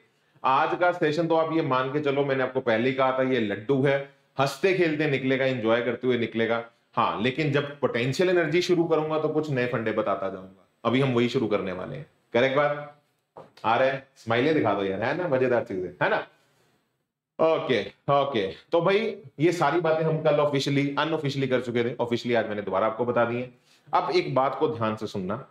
आज का सेशन तो आप ये मान के चलो, मैंने आपको पहले ही कहा था ये लड्डू है, हंसते खेलते निकलेगा, एंजॉय करते हुए निकलेगा। हाँ लेकिन जब पोटेंशियल एनर्जी शुरू करूंगा तो कुछ नए फंडे बताता जाऊंगा, अभी हम वही शुरू करने वाले हैं। करेक्ट बात आ रहा है, स्माइलें दिखा दो यार, है ना मजेदार चीजें, है ना। ओके ओके तो भाई ये सारी बातें हम कल ऑफिशियली अनऑफिशियली कर चुके थे, ऑफिशियली आज मैंने दोबारा आपको बता दी है। अब एक बात को ध्यान से सुनना,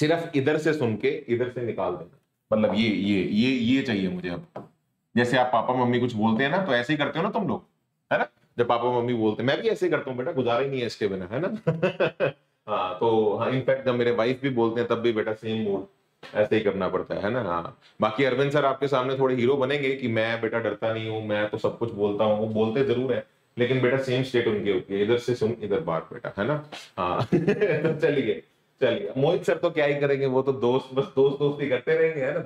सिर्फ इधर से सुन के इधर से निकाल देना, मतलब ये चाहिए मुझे। अब जैसे आप पापा मम्मी कुछ बोलते हैं ना तो ऐसे ही करते हो ना तुम लोग, है ना, जब पापा मम्मी बोलते हैं मैं भी ऐसे ही करता हूँ बेटा, गुजारा ही नहीं है इसके बिना, है ना। हाँ तो हाँ इनफैक्ट जब मेरे वाइफ भी बोलते हैं तब भी बेटा सेम मूड ऐसे ही करना पड़ता है ना। हाँ बाकी अरविंद सर आपके सामने थोड़े हीरो बनेंगे कि मैं बेटा डरता नहीं हूँ, मैं तो सब कुछ बोलता हूँ, वो बोलते जरूर है लेकिन बेटा सेम स्टेट उनके होती है, इधर से सुन इधर बात बेटा, है ना। हाँ तो चलिए चलिए, मोहित सर तो क्या ही करेंगे, वो तो दोस्त ही करते रहेंगे, है ना,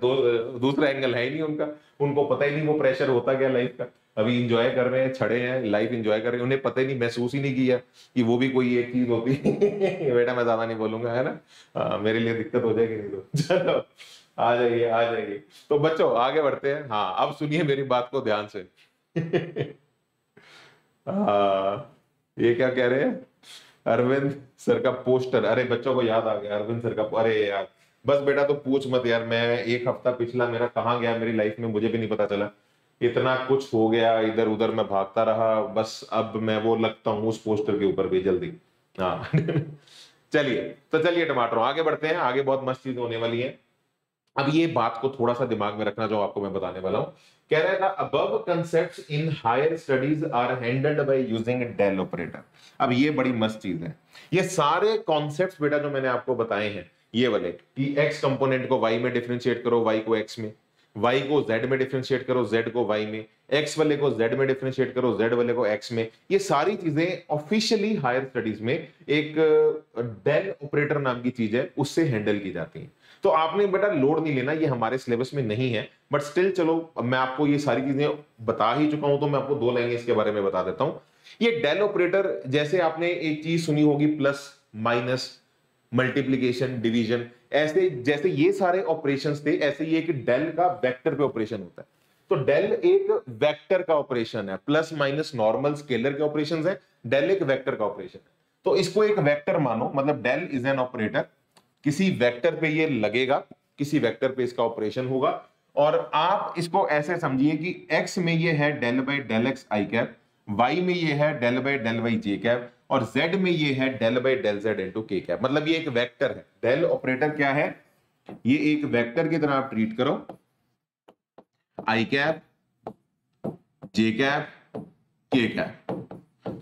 दूसरा एंगल है ही नहीं उनका, उनको पता ही नहीं वो प्रेशर होता क्या लाइफ का। अभी इंजॉय कर रहे हैं, छड़े हैं, लाइफ इंजॉय कर रहे हैं, उन्हें पता ही नहीं, महसूस ही नहीं किया कि वो भी कोई एक चीज होती बेटा मैं ज्यादा नहीं बोलूंगा, है ना, मेरे लिए दिक्कत हो जाएगी नहीं तो। चलो आ जाइए आ जाइए, तो बच्चों आगे बढ़ते हैं। हाँ अब सुनिए मेरी बात को ध्यान से। ये क्या कह रहे हैं अरविंद सर का पोस्टर, अरे बच्चों को याद आ गया अरविंद सर का, अरे यार बस बेटा तो पूछ मत यार, मैं एक हफ्ता पिछला मेरा कहाँ गया मेरी लाइफ में मुझे भी नहीं पता चला, इतना कुछ हो गया, इधर उधर मैं भागता रहा, बस अब मैं वो लगता हूँ उस पोस्टर के ऊपर भी जल्दी। हाँ चलिए तो चलिए टमाटरों आगे बढ़ते हैं, आगे बहुत मस्त चीज होने वाली है। अब ये बात को थोड़ा सा दिमाग में रखना जो आपको मैं बताने वाला हूँ। कह रहा था above concepts in higher studies are handled by using del operator. अब ये बड़ी मस्त चीज है, ये सारे कॉन्सेप्ट्स बेटा जो मैंने आपको बताए हैं ये वाले कि एक्स कंपोनेंट को वाई में डिफरेंशिएट करो, वाई को एक्स में, वाई को जेड में डिफरेंशिएट करो, जेड को वाई में, एक्स वाले को जेड में डिफरेंशिएट करो, जेड वाले को एक्स में, ये सारी चीजें ऑफिशियली हायर स्टडीज में एक डेल ऑपरेटर नाम की चीज है उससे हैंडल की जाती है। तो आपने बेटा लोड नहीं लेना, ये हमारे सिलेबस में नहीं है, बट स्टिल चलो मैं आपको ये सारी चीजें बता ही चुका हूं तो मैं आपको 2 लाइनें इसके बारे में बता देता हूं। ये डेल ऑपरेटर, जैसे आपने एक चीज सुनी होगी प्लस माइनस मल्टीप्लिकेशन डिवीजन, ऐसे जैसे ये सारे ऑपरेशंस थे ऐसे ये एक डेल का वेक्टर पे ऑपरेशन होता है। तो डेल एक वेक्टर का ऑपरेशन है, प्लस माइनस नॉर्मल स्केलर के ऑपरेशंस है, डेल एक वेक्टर का ऑपरेशन है, तो इसको एक वेक्टर मानो, मतलब डेल इज एन ऑपरेटर, किसी वेक्टर पे ये लगेगा, किसी वेक्टर पे इसका ऑपरेशन होगा। और आप इसको ऐसे समझिए कि x में ये है del by del x I cap, y में ये है del by del y J cap, और z में ये है del by del z into k cap, मतलब ये एक वेक्टर है। डेल ऑपरेटर क्या है, ये एक वेक्टर की तरह आप ट्रीट करो, i cap j cap k cap,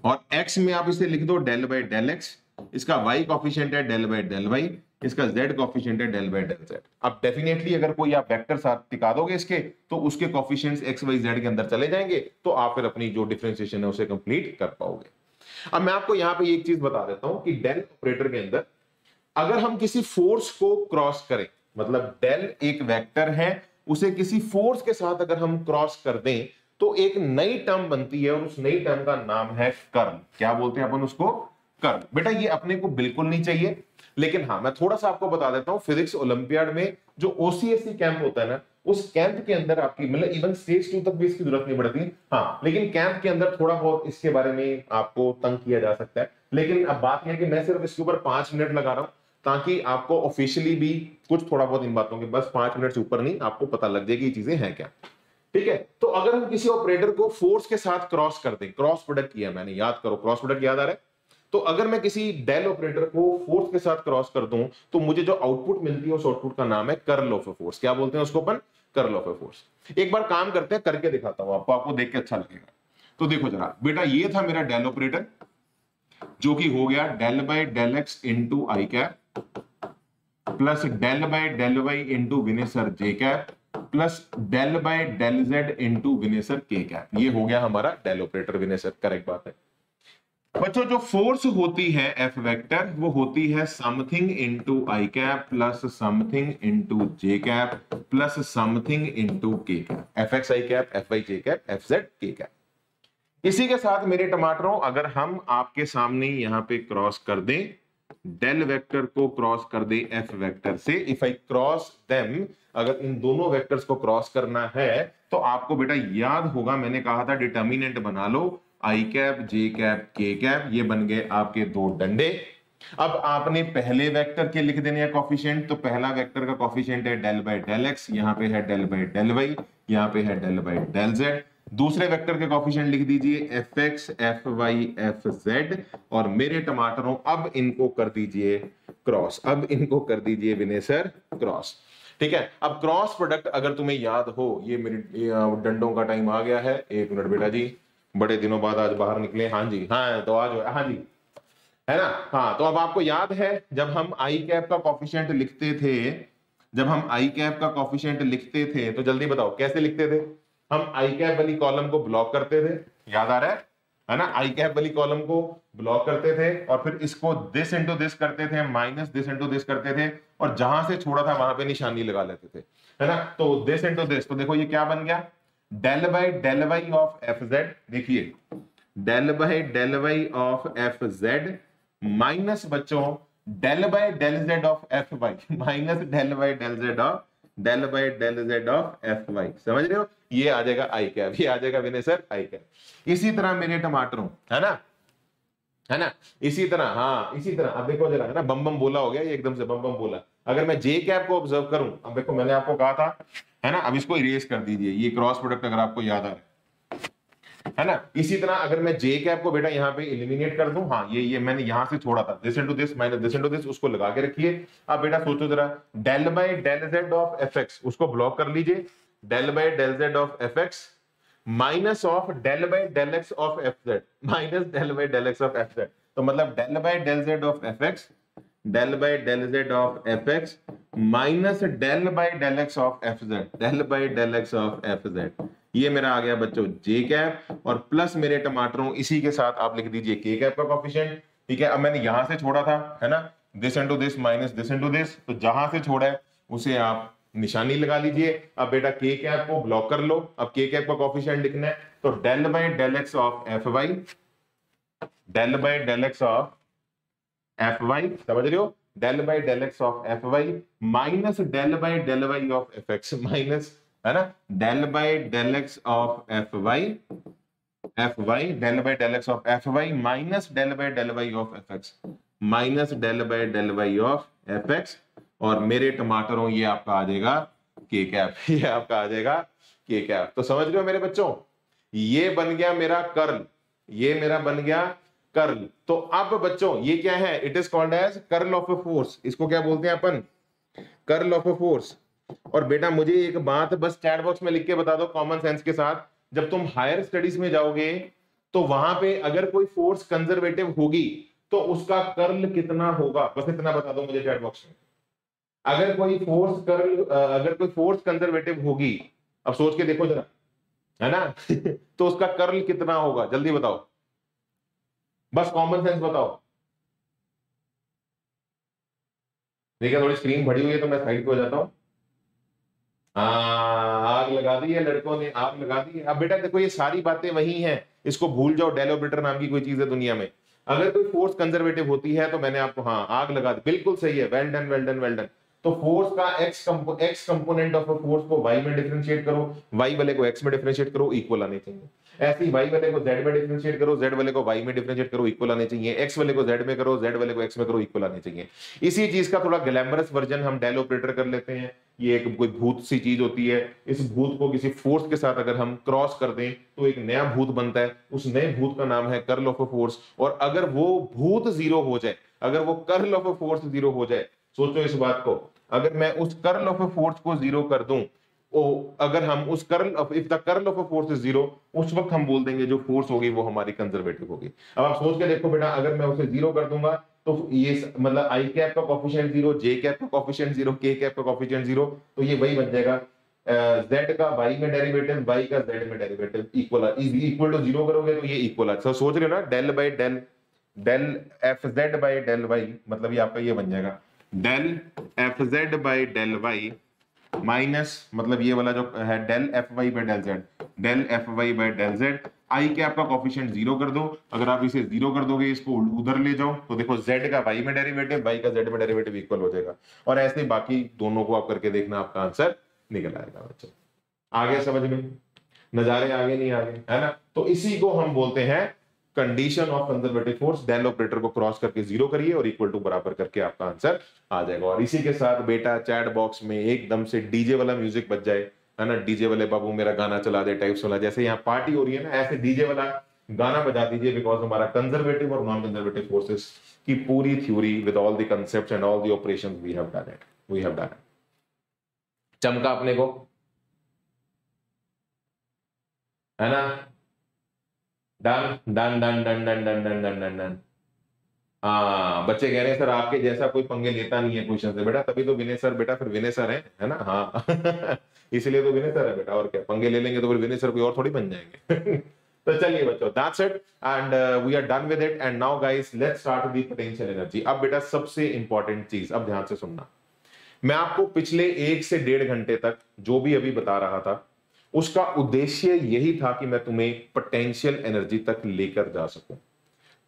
और एक्स में आप इसे लिख दो डेल बाई डेल एक्स, इसका वाई कॉफिशिएंट है डेल बाई डेल वाई, इसका जेड कॉफिशिएंट है डेल बाई डेल जेड। अब डेफिनेटली अगर कोई आप वेक्टर साथ टिका दोगे इसके, तो उसके कॉफिशिएंट्स एक्स वाई जेड के अंदर चले जाएंगे, तो आप फिर अपनी जो डिफरेंशिएशन है उसे कंप्लीट कर पाओगे। अब मैं आपको यहाँ पे एक चीज बता देता हूं कि डेल ऑपरेटर के अंदर अगर हम किसी फोर्स को क्रॉस करें, मतलब डेल एक वेक्टर है, उसे किसी फोर्स के साथ अगर हम क्रॉस कर दें तो एक नई टर्म बनती है, और उस नई टर्म का नाम है कर्ल। क्या बोलते हैं अपन उसको? कर्ल। बेटा ये अपने को बिल्कुल नहीं चाहिए, लेकिन हाँ मैं थोड़ा सा आपको बता देता हूं, फिजिक्स ओलंपियाड में जो ओसीएससी कैंप होता है ना, उस कैंप के अंदर आपकी मतलब इवन स्टेज 2 तक भी इसकी जरूरत नहीं पड़ती, हाँ लेकिन कैंप के अंदर थोड़ा बहुत इसके बारे में आपको तंग किया जा सकता है। लेकिन अब बात यह है कि मैं सिर्फ इसके ऊपर 5 मिनट लगा रहा हूं ताकि आपको ऑफिशियली भी कुछ थोड़ा बहुत इन बातों के बस 5 मिनट से ऊपर नहीं आपको पता लग जाएगी ये चीजें हैं क्या। ठीक है, तो अगर हम किसी ऑपरेटर को फोर्स के साथ क्रॉस कर दें, क्रॉस प्रोडक्ट किया मैंने, याद करो क्रॉस प्रोडक्ट याद आ रहा है, तो अगर मैं किसी डेल ऑपरेटर को फोर्स के साथ क्रॉस कर दूं तो मुझे जो आउटपुट मिलती है उस आउटपुट का नाम है कर्ल ऑफ ए फोर्स। क्या बोलते हैं उसको अपन? Curl of a force. एक बार काम करते हैं, करके दिखाता हूं आपको, आपको देख के अच्छा लगेगा। तो देखो जरा बेटा, ये था मेरा डेल ऑपरेटर जो कि हो गया del by del x into i cap plus del by del y into Vinay sir j cap plus del by del z into Vinay sir k cap. ये हो गया हमारा del operator Vinay sir, correct बात है बच्चों। जो फोर्स होती है एफ वेक्टर, वो होती है something into i cap plus something into j cap plus something into k cap, f x I cap, F Y J cap, F Z के कैप। इसी के साथ मेरे टमाटरों, अगर हम आपके सामने यहां पे क्रॉस कर दें, डेल वेक्टर को क्रॉस कर दें एफ वेक्टर से, इफ आई क्रॉस देम, अगर इन दोनों वेक्टर्स को क्रॉस करना है तो आपको बेटा याद होगा मैंने कहा था डिटर्मिनेंट बना लो, i cap j cap k cap, ये बन गए आपके 2 डंडे। अब आपने पहले वेक्टर के लिख देने हैं कॉफिशिएंट, तो पहला वेक्टर का कॉफिशिएंट है डेल बाई डेल एक्स, यहाँ पे है डेल बाई डेल वाई, यहाँ पे है डेल बाई डेल जेड। दूसरे वेक्टर के कॉफिशिएंट लिख दीजिए f x f y f z, और मेरे टमाटरों अब इनको कर दीजिए क्रॉस, अब इनको कर दीजिए विनय सर क्रॉस। ठीक है, अब क्रॉस प्रोडक्ट अगर तुम्हें याद हो, ये मेरे डंडों का टाइम आ गया है, 1 मिनट बेटा जी, बड़े दिनों बाद आज बाहर निकले। हाँ जी, हाँ तो आज हाँ जी है ना, हाँ तो अब आपको याद है जब हम आई कैप का कॉफिशिएंट लिखते थे, जब हम आई कैप का कॉफिशिएंट लिखते थे तो जल्दी बताओ कैसे लिखते थे? हम आई कैप वाली कॉलम को ब्लॉक करते थे, याद आ रहा है ना, आई कैप वाली कॉलम को ब्लॉक करते थे और फिर इसको दिस इंटू दिस करते थे, माइनस दिस इंटू दिस करते थे, और जहां से छोड़ा था वहां पे निशानी लगा लेते थे, है ना। तो दिस इंटू दिस, तो देखो ये क्या बन गया, del by del y of f z, देखिए del by del y of f z minus बच्चों del by del z of f y minus del by del z of f y, समझ रहे हो? ये आ जाएगा आई कैप, ये आ जाएगा विनय सर आई कैप। इसी तरह मेरे टमाटरों, है ना, है ना, इसी तरह, हाँ इसी तरह अब देखो जरा, है ना, बम बम बोला हो गया ये एकदम से, बम बम बोला। अगर मैं जे कैप को ऑब्जर्व करूं, अब देखो मैंने आपको कहा था, है ना, अब इसको इरेज कर दीजिए, ये क्रॉस प्रोडक्ट अगर आपको याद आ रहा है ना। इसी तरह अगर मैं जे कैप को बेटा यहाँ पे एलिमिनेट कर दूं, हाँ ये मैंने यहाँ से छोड़ा था, this into this minus this into this, उसको लगा के रखिए। अब बेटा सोचो जरा, del by del z of f x, उसको ब्लॉक कर लीजिए, del by del z of f x minus of del by del x of f z minus del by del x of f z, तो मतलब del by del z of f x del by del z of f x minus del by del x of f z del by del x of f z. ये मेरा आ गया बच्चों जे cap, और plus मेरे टमाटरों इसी के साथ आप लिख दीजिए के कैप का कोफिशिएंट। ठीक है, अब मैंने यहां से छोड़ा था, है ना, this into this minus this into this, तो जहां से छोड़ा है उसे आप निशानी लगा लीजिए। अब बेटा के कैप को ब्लॉक कर लो, अब के कैप का कोफिशिएंट लिखना है, तो del by del x of f y del by del x of f y, समझ रहे हो, del by del x of f y minus del by del y of f x minus, है ना, del by del x of f y del by del x of f y minus del by del y of f x minus del by del y of f x, और मेरे टमाटरों ये आपका आ जाएगा के cap, ये आपका आ जाएगा के कैप। तो समझ रहे हो मेरे बच्चों, ये बन गया मेरा कर्ल, ये मेरा बन गया कर्ल। तो अब बच्चों ये क्या है, it is called as curl of a force, इसको क्या बोलते हैं अपन, कर्ल ऑफ अ फोर्स। और बेटा मुझे एक बात बस चैट बॉक्स में लिख के बता दो कॉमन सेंस के साथ जब तुम हायर स्टडीज में जाओगे तो वहां पे अगर कोई फोर्स कंजर्वेटिव होगी तो उसका कर्ल कितना होगा, बस इतना बता दो मुझे चैट बॉक्स में। अगर कोई फोर्स कंजर्वेटिव होगी, अब सोच के देखो जरा, है ना तो उसका कर्ल कितना होगा, जल्दी बताओ, बस कॉमन सेंस बताओ। देखिए थोड़ी स्क्रीन भरी हुई है तो मैं साइड पे हो जाता हूँ। आग लगा दी है, लड़कों ने आग लगा दी है। अब बेटा देखो ये सारी बातें वही हैं, इसको भूल जाओ, डेल ऑपरेटर नाम की कोई चीज है दुनिया में। अगर कोई फोर्स कंजर्वेटिव होती है तो मैंने आपको, हाँ आग लगा दी, बिल्कुल सही है, well done well done well done. तो फोर्स का x component of a force को वाई में डिफरेंशिएट करो, वाई वाले को एक्स में डिफरेंशिएट करो, इक्वल आने चाहिए। ऐसे ही वाई वाले को जेड में डिफरेंशिएट करो, जेड वाले को वाई में डिफरेंशिएट करो, इक्वल आने चाहिए। एक्स वाले को जेड में करो, जेड वाले को एक्स में करो, इक्वल आने चाहिए। इसी चीज का थोड़ा ग्लैमरस वर्जन हम डेल ऑपरेटर कर लेते हैं। ये एक कोई भूत सी चीज होती है, इस भूत को किसी फोर्स के साथ अगर हम क्रॉस कर दें तो एक नया भूत बनता है, उस नए भूत का नाम है कर्ल ऑफ अ फोर्स। और अगर वो भूत जीरो हो जाए, अगर वो curl of a force zero हो जाए, सोचो इस बात को, अगर मैं उस कर्ल ऑफ अ फोर्स को जीरो कर दूं, अगर हम उस curl of a force is zero, उस वक्त हम बोल देंगे जो फोर्स होगी वो हमारी कंजर्वेटिव होगी। अब आप सोच के देखो बेटा, अगर मैं उसे जीरो कर दूंगा तो ये मतलब आई कैप का कोएफिशिएंट जीरो, जे कैप का कोएफिशिएंट जीरो, के कैप का कोएफिशिएंट जीरो, तो ये वही बन जाएगा, जेड का वाई में डेरिवेटिव, वाई का जेड में डेरिवेटिव, इक्वल टू जीरो करोगे तो ये इक्वल है। सोच रहे हो ना, del by del, del F Z by del Y, मतलब ये आपका ये बन जाएगा del F Z by del Y minus, मतलब ये वाला जो है del F Y by del Z, del F Y by del Z. I cap का कोएफिशिएंट जीरो कर दो, अगर आप इसे जीरो कर दोगे, इसको उधर ले जाओ तो देखो जेड का वाई में डेरिवेटिव, वाई का जेड में डेरिवेटिव इक्वल हो जाएगा। और ऐसे बाकी दोनों को आप करके देखना, आपका आंसर निकल आएगा बच्चों। आगे समझ में नजारे आगे नहीं आगे, है ना। तो इसी को हम बोलते हैं condition of conservative force. Del operator को क्रॉस करके जीरो करिए और इक्वल टू बराबर करके आपका आंसर आ जाएगा। और इसी के साथ बेटा चैट बॉक्स में एकदम से डीजे वाला म्यूजिक बज जाए, है ना, डीजे वाले बाबू मेरा गाना चला दे टाइप सुना, जैसे यहाँ पार्टी हो रही है ना, ऐसे डीजे वाला गाना बजा दीजिए, बिकॉज हमारा कंजर्वेटिव और नॉन कंजर्वेटिव फोर्सेस की पूरी theory with all the concepts and all the operations we have done. चमका अपने को, है ना। Done done done done done done done done done done. हाँ बच्चे कह रहे हैं सर आपके जैसा कोई पंगे लेता नहीं है क्वेश्चन से। बेटा तभी तो विनय सर, बेटा फिर विनय सर है ना, हाँ इसलिए तो विनय सर है बेटा, और क्या पंगे ले लेंगे तो फिर विनय सर कोई और थोड़ी बन जाएंगे तो चलिए बच्चों, that's it and we are done with it and now guys let's start the potential energy. अब बेटा सबसे इंपॉर्टेंट चीज, अब ध्यान से सुनना, मैं आपको पिछले 1 से 1.5 घंटे तक जो भी अभी बता रहा था उसका उद्देश्य यही था कि मैं तुम्हें पोटेंशियल एनर्जी तक लेकर जा सकूं।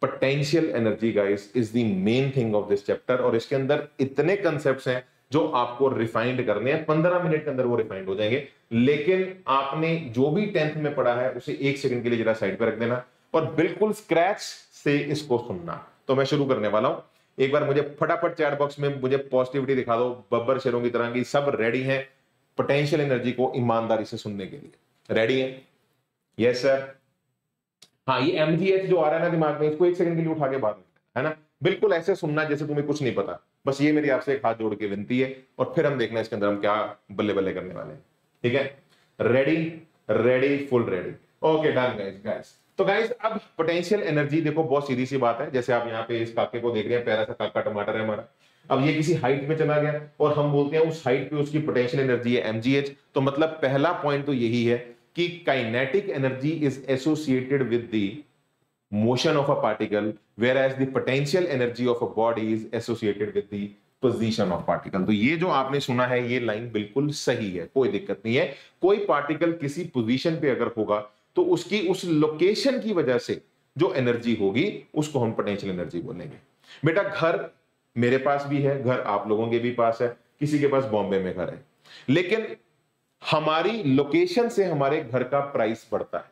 Potential energy guys is the main thing of this chapter, और इसके अंदर इतने कॉन्सेप्ट्स हैं जो आपको रिफाइंड करने हैं। 15 मिनट के अंदर वो रिफाइंड हो जाएंगे, लेकिन आपने जो भी 10th में पढ़ा है उसे 1 सेकंड के लिए जरा साइड पर रख देना और बिल्कुल स्क्रैच से इसको सुनना। तो मैं शुरू करने वाला हूं। एक बार मुझे फटाफट चैट बॉक्स में मुझे पॉजिटिविटी दिखा दो, बब्बर शेरों की तरह की सब रेडी है पोटेंशियल एनर्जी को ईमानदारी से सुनने के लिए, रेडी है? Yes sir. हाँ ये MGH जो आ रहा है ना दिमाग में, इसको 1 सेकंड के लिए उठा के बाहर निकालना, है ना, बिल्कुल ऐसे सुनना जैसे तुम्हें कुछ नहीं पता। बस ये मेरी आपसे एक हाथ जोड़ के विनती है, और फिर हम देखना इसके अंदर हम क्या बल्ले बल्ले करने वाले हैं, ठीक है। Ready ready full ready, okay done guys. तो गाइस अब पोटेंशियल एनर्जी देखो बहुत सीधी सी बात है, जैसे आप यहाँ पे इस काके को देख रहे हैं, प्यारा सा काका टमाटर है हमारा। अब ये किसी हाइट पे चला गया और हम बोलते हैं उस हाइट पे उसकी पोटेंशियल एनर्जी है MGH। तो मतलब पहला पॉइंट तो यही है कि kinetic energy is associated with the motion of a particle, whereas the potential energy of a body is associated with the position of particle. तो ये जो आपने सुना है ये लाइन बिल्कुल सही है, कोई दिक्कत नहीं है। कोई पार्टिकल किसी पोजीशन पे अगर होगा तो उसकी उस लोकेशन की वजह से जो एनर्जी होगी उसको हम पोटेंशियल एनर्जी बोलेंगे। बेटा घर मेरे पास भी है, घर आप लोगों के भी पास है, किसी के पास बॉम्बे में घर है, लेकिन हमारी लोकेशन से हमारे घर का प्राइस बढ़ता है।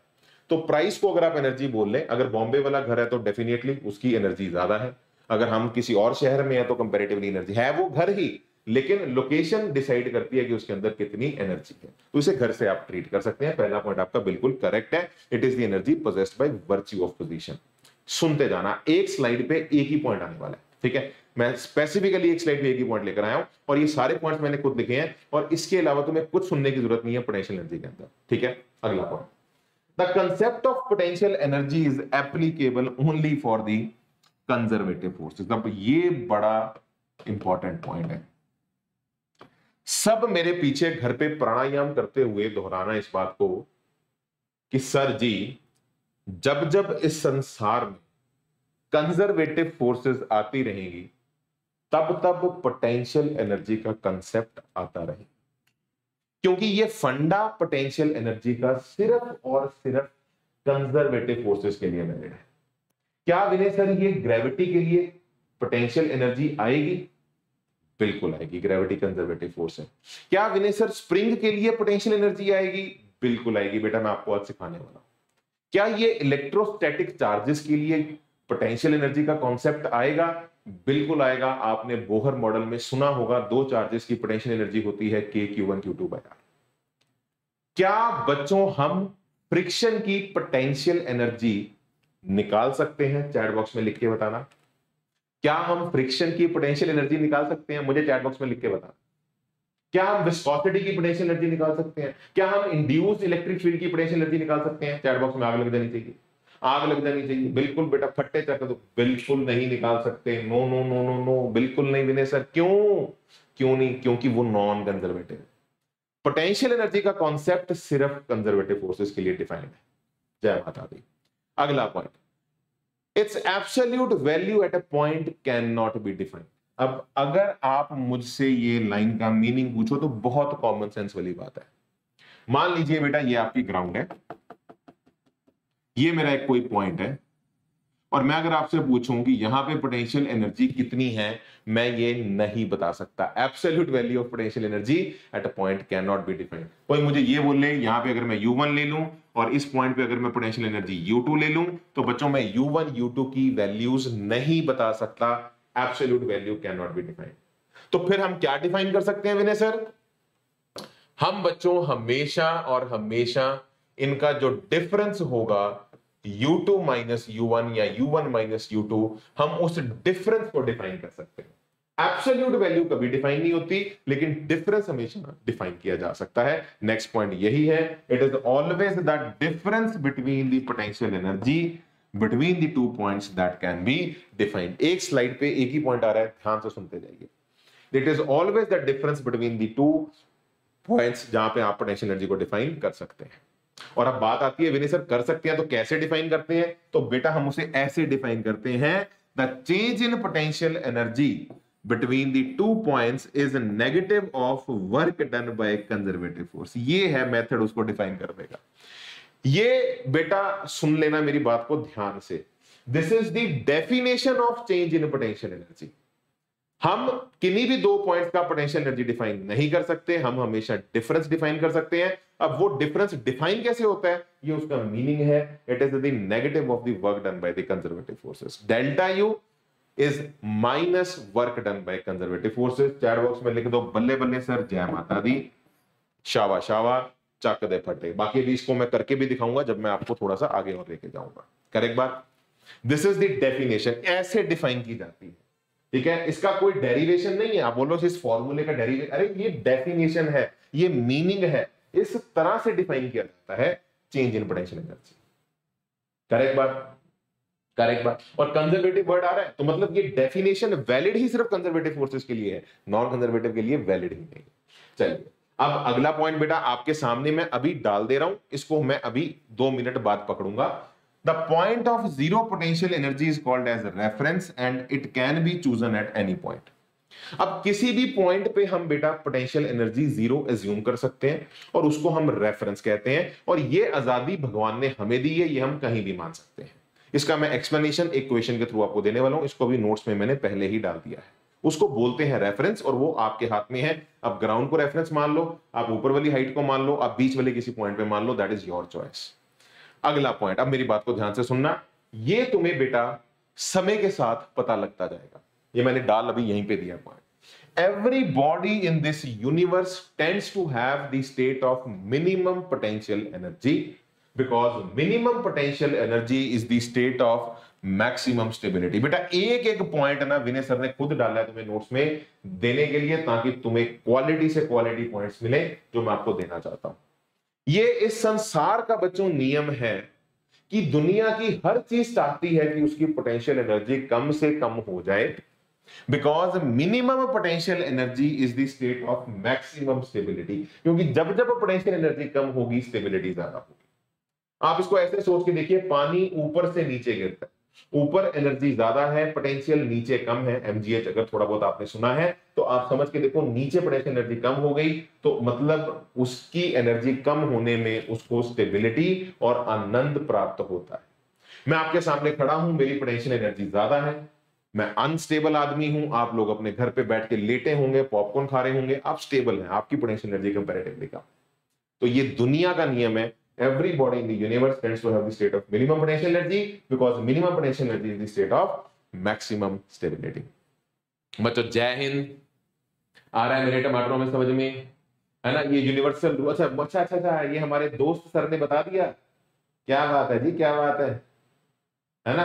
तो प्राइस को अगर आप एनर्जी बोल लें, अगर बॉम्बे वाला घर है तो डेफिनेटली उसकी एनर्जी ज्यादा है, अगर हम किसी और शहर में है तो कंपैरेटिवली एनर्जी है वो घर ही, लेकिन लोकेशन डिसाइड करती है कि उसके अंदर कितनी एनर्जी है। तो इसे घर से आप ट्रीट कर सकते हैं। पहला पॉइंट आपका बिल्कुल करेक्ट है, it is the energy possessed by virtue of position. सुनते जाना, एक स्लाइड पे एक ही पॉइंट आने वाला है, ठीक है। मैं स्पेसिफिकली एक स्लाइड पे एक ही पॉइंट लेकर आया हूं और ये सारे पॉइंट्स मैंने खुद लिखे हैं, और इसके अलावा तुम्हें कुछ सुनने की जरूरत नहीं है पोटेंशियल एनर्जी के अंदर, ठीक है। अगला point, the concept of potential energy is applicable only for the conservative forces. अब ये बड़ा इंपॉर्टेंट पॉइंट है। सब मेरे पीछे घर पे प्राणायाम करते हुए दोहराना इस बात को कि सर जी, जब जब इस संसार में कंजर्वेटिव फोर्सेस आती रहेंगी तब तब पोटेंशियल एनर्जी का कंसेप्ट आता रहेगा, क्योंकि ये फंडा पोटेंशियल एनर्जी का सिर्फ और सिर्फ कंजर्वेटिव फोर्सेस के लिए वैलिड है। क्या विनय सर ये ग्रेविटी के लिए पोटेंशियल एनर्जी आएगी? बिल्कुल आएगी, ग्रेविटी कंजर्वेटिव फोर्स है। क्या विनय सर स्प्रिंग के लिए पोटेंशियल एनर्जी आएगी? बिल्कुल आएगी बेटा, मैं आपको आज सिखाने वाला हूं। क्या ये इलेक्ट्रोस्टैटिक चार्जेस के लिए पोटेंशियल एनर्जी का कॉन्सेप्ट आएगा? बिल्कुल आएगा। आपने बोहर मॉडल में सुना होगा दो चार्जेस की पोटेंशियल एनर्जी होती है K Q1 Q2/R। क्या बच्चों हम फ्रिक्शन की पोटेंशियल एनर्जी निकाल सकते हैं? चैट बॉक्स में लिख के बताना, क्या हम फ्रिक्शन की पोटेंशियल एनर्जी निकाल सकते हैं? मुझे चैट बॉक्स में लिख के बताना। क्या हम विस्कोसिटी की पोटेंशियल एनर्जी निकाल सकते हैं? क्या हम इंड्यूस इलेक्ट्रिक फील्ड की पोटेंशियल एनर्जी निकाल सकते हैं? चैट बॉक्स में आग लग जानी चाहिए, आग लग जानी चाहिए। बिल्कुल बेटा, फट्टे चक्कर दो, बिल्कुल नहीं निकाल सकते। No no no no no, बिल्कुल नहीं विनय सर। क्यों नहीं? क्योंकि वो नॉन कंजर्वेटिव है। पोटेंशियल एनर्जी का कॉन्सेप्ट सिर्फ कंजर्वेटिव फोर्सेस के लिए डिफाइंड है। जय माता दी। अगला point, it's absolute value at a point can not be defined. अब अगर आप मुझसे ये लाइन का मीनिंग पूछो तो बहुत कॉमन सेंस वाली बात है। मान लीजिए बेटा ये आपकी ग्राउंड है, ये मेरा एक कोई पॉइंट है, और मैं अगर आपसे पूछूं कि यहां पे पोटेंशियल एनर्जी कितनी है, मैं ये नहीं बता सकता। Absolute value of potential energy at a point can not be defined. कोई मुझे ये बोल ले यहां पे अगर मैं U1 ले लूं और इस पॉइंट पे अगर मैं पोटेंशियल एनर्जी U2 ले लूं, तो बच्चों मैं U1 U2 की वैल्यूज नहीं बता सकता। Absolute value can not be defined. तो फिर हम क्या डिफाइन कर सकते हैं विनय सर? हम बच्चों हमेशा और हमेशा इनका जो डिफरेंस होगा U2 माइनस U1 या U1 माइनस U2, हम उस डिफरेंस को डिफाइन कर सकते हैं। एब्सोल्यूट वैल्यू कभी डिफाइन नहीं होती, लेकिन डिफरेंस हमेशा डिफाइन किया जा सकता है। नेक्स्ट पॉइंट यही है, it is always the difference between the potential energy between the two points that can be defined. एक स्लाइड पे एक ही पॉइंट आ रहा है, ध्यान से सुनते जाइए। It is always the difference between the two points जहां पे आप पोटेंशियल एनर्जी को डिफाइन कर सकते हैं। और अब बात आती है विनय सर कर सकते हैं तो कैसे डिफाइन करते हैं? तो बेटा हम उसे ऐसे डिफाइन करते हैं, the change in potential energy between the two points is negative of work done by conservative force. ये है मेथड उसको डिफाइन करने का। ये बेटा सुन लेना मेरी बात को ध्यान से, this is the definition of change in potential energy. हम किन्हीं भी दो पॉइंट्स का पोटेंशियल एनर्जी डिफाइन नहीं कर सकते, हम हमेशा डिफरेंस डिफाइन कर सकते हैं। अब वो डिफरेंस डिफाइन कैसे होता है, ये उसका मीनिंग है, it is the negative of the work done by the conservative forces. Delta U is minus work done by conservative forces. Chat box में लिख दो बल्ले बल्ले सर, जय माता दी, शावा शावा, चक दे फटे। बाकी भी इसको मैं करके भी दिखाऊंगा जब मैं आपको थोड़ा सा आगे और लेके जाऊंगा। करेक्ट बात, दिस इज द डेफिनेशन, ऐसे डिफाइन की जाती है। ठीक है, इसका कोई डेरिवेशन नहीं है। आप बोलो इस फॉर्मूले का डेरिवेशन, अरे ये डेफिनेशन है, ये मीनिंग है, इस तरह से डिफाइन किया जाता है change in potential energy. Correct बात, करेक्ट बात। और कंजर्वेटिव वर्ड आ रहा है तो मतलब ये डेफिनेशन वैलिड ही सिर्फ कंजर्वेटिव फोर्सेस के लिए है, नॉन कंजर्वेटिव के लिए वैलिड ही नहीं। चलिए अब अगला पॉइंट बेटा आपके सामने मैं अभी डाल दे रहा हूं, इसको मैं अभी 2 मिनट बाद पकड़ूंगा। The point of zero potential energy is called as reference and it can be chosen at any point. अब किसी भी पॉइंट पे हम बेटा पोटेंशियल एनर्जी जीरो एज्यूम कर सकते हैं और उसको हम रेफरेंस कहते हैं। और ये आजादी भगवान ने हमें दी है, ये हम कहीं भी मान सकते हैं। इसका मैं एक्सप्लेनेशन एक क्वेश्चन के थ्रू आपको देने वाला हूं, इसको भी नोट्स में मैंने पहले ही डाल दिया है। उसको बोलते हैं रेफरेंस और वो आपके हाथ में है। आप ग्राउंड को रेफरेंस मान लो, आप ऊपर वाली हाइट को मान लो, आप बीच वाले किसी पॉइंट पे मान लो, दैट इज योर चॉइस। अगला पॉइंट, अब मेरी बात को ध्यान से सुनना, ये तुम्हें बेटा समय के साथ पता लगता जाएगा। ये मैंने डाल अभी यहीं पे दिया point, every body in this universe tends to have the state of minimum potential energy because minimum potential energy is the state of maximum stability. बेटा एक एक पॉइंट ना विनय सर ने खुद डाला है तुम्हें नोट्स में देने के लिए, ताकि तुम्हें क्वालिटी से क्वालिटी पॉइंट्स मिले जो मैं आपको देना चाहता हूं। ये इस संसार का बच्चों नियम है कि दुनिया की हर चीज चाहती है कि उसकी पोटेंशियल एनर्जी कम से कम हो जाए, because minimum potential energy is the state of maximum stability. क्योंकि जब जब पोटेंशियल एनर्जी कम होगी स्टेबिलिटी ज्यादा होगी। आप इसको ऐसे सोच के देखिए, पानी ऊपर से नीचे गिरता है, ऊपर एनर्जी ज्यादा है, पोटेंशियल नीचे कम है, एमजीएच अगर थोड़ा बहुत आपने सुना है तो आप समझ के देखो, नीचे पोटेंशियल एनर्जी कम हो गई तो मतलब उसकी एनर्जी कम होने में उसको स्टेबिलिटी और आनंद प्राप्त होता है। मैं आपके सामने खड़ा हूं, मेरी पोटेंशियल एनर्जी ज्यादा है, मैं अनस्टेबल आदमी हूं, आप लोग अपने घर पे बैठ के लेटे होंगे, पॉपकॉर्न खा रहे होंगे, आप स्टेबल हैं, आपकी पोटेंशियल एनर्जी कंपैरेटिवली कम। तो ये दुनिया का नियम है। Everybody in the universe tends to have the state of minimum potential energy because minimum potential energy is the state of maximum stability. बच्चों जय हिंद। आ रहा है मेरे टमाटरों में समझ में, है ना? ये यूनिवर्सल रूल। अच्छा अच्छा अच्छा, ये हमारे दोस्त सर ने बता दिया, क्या बात है जी, क्या बात है ना?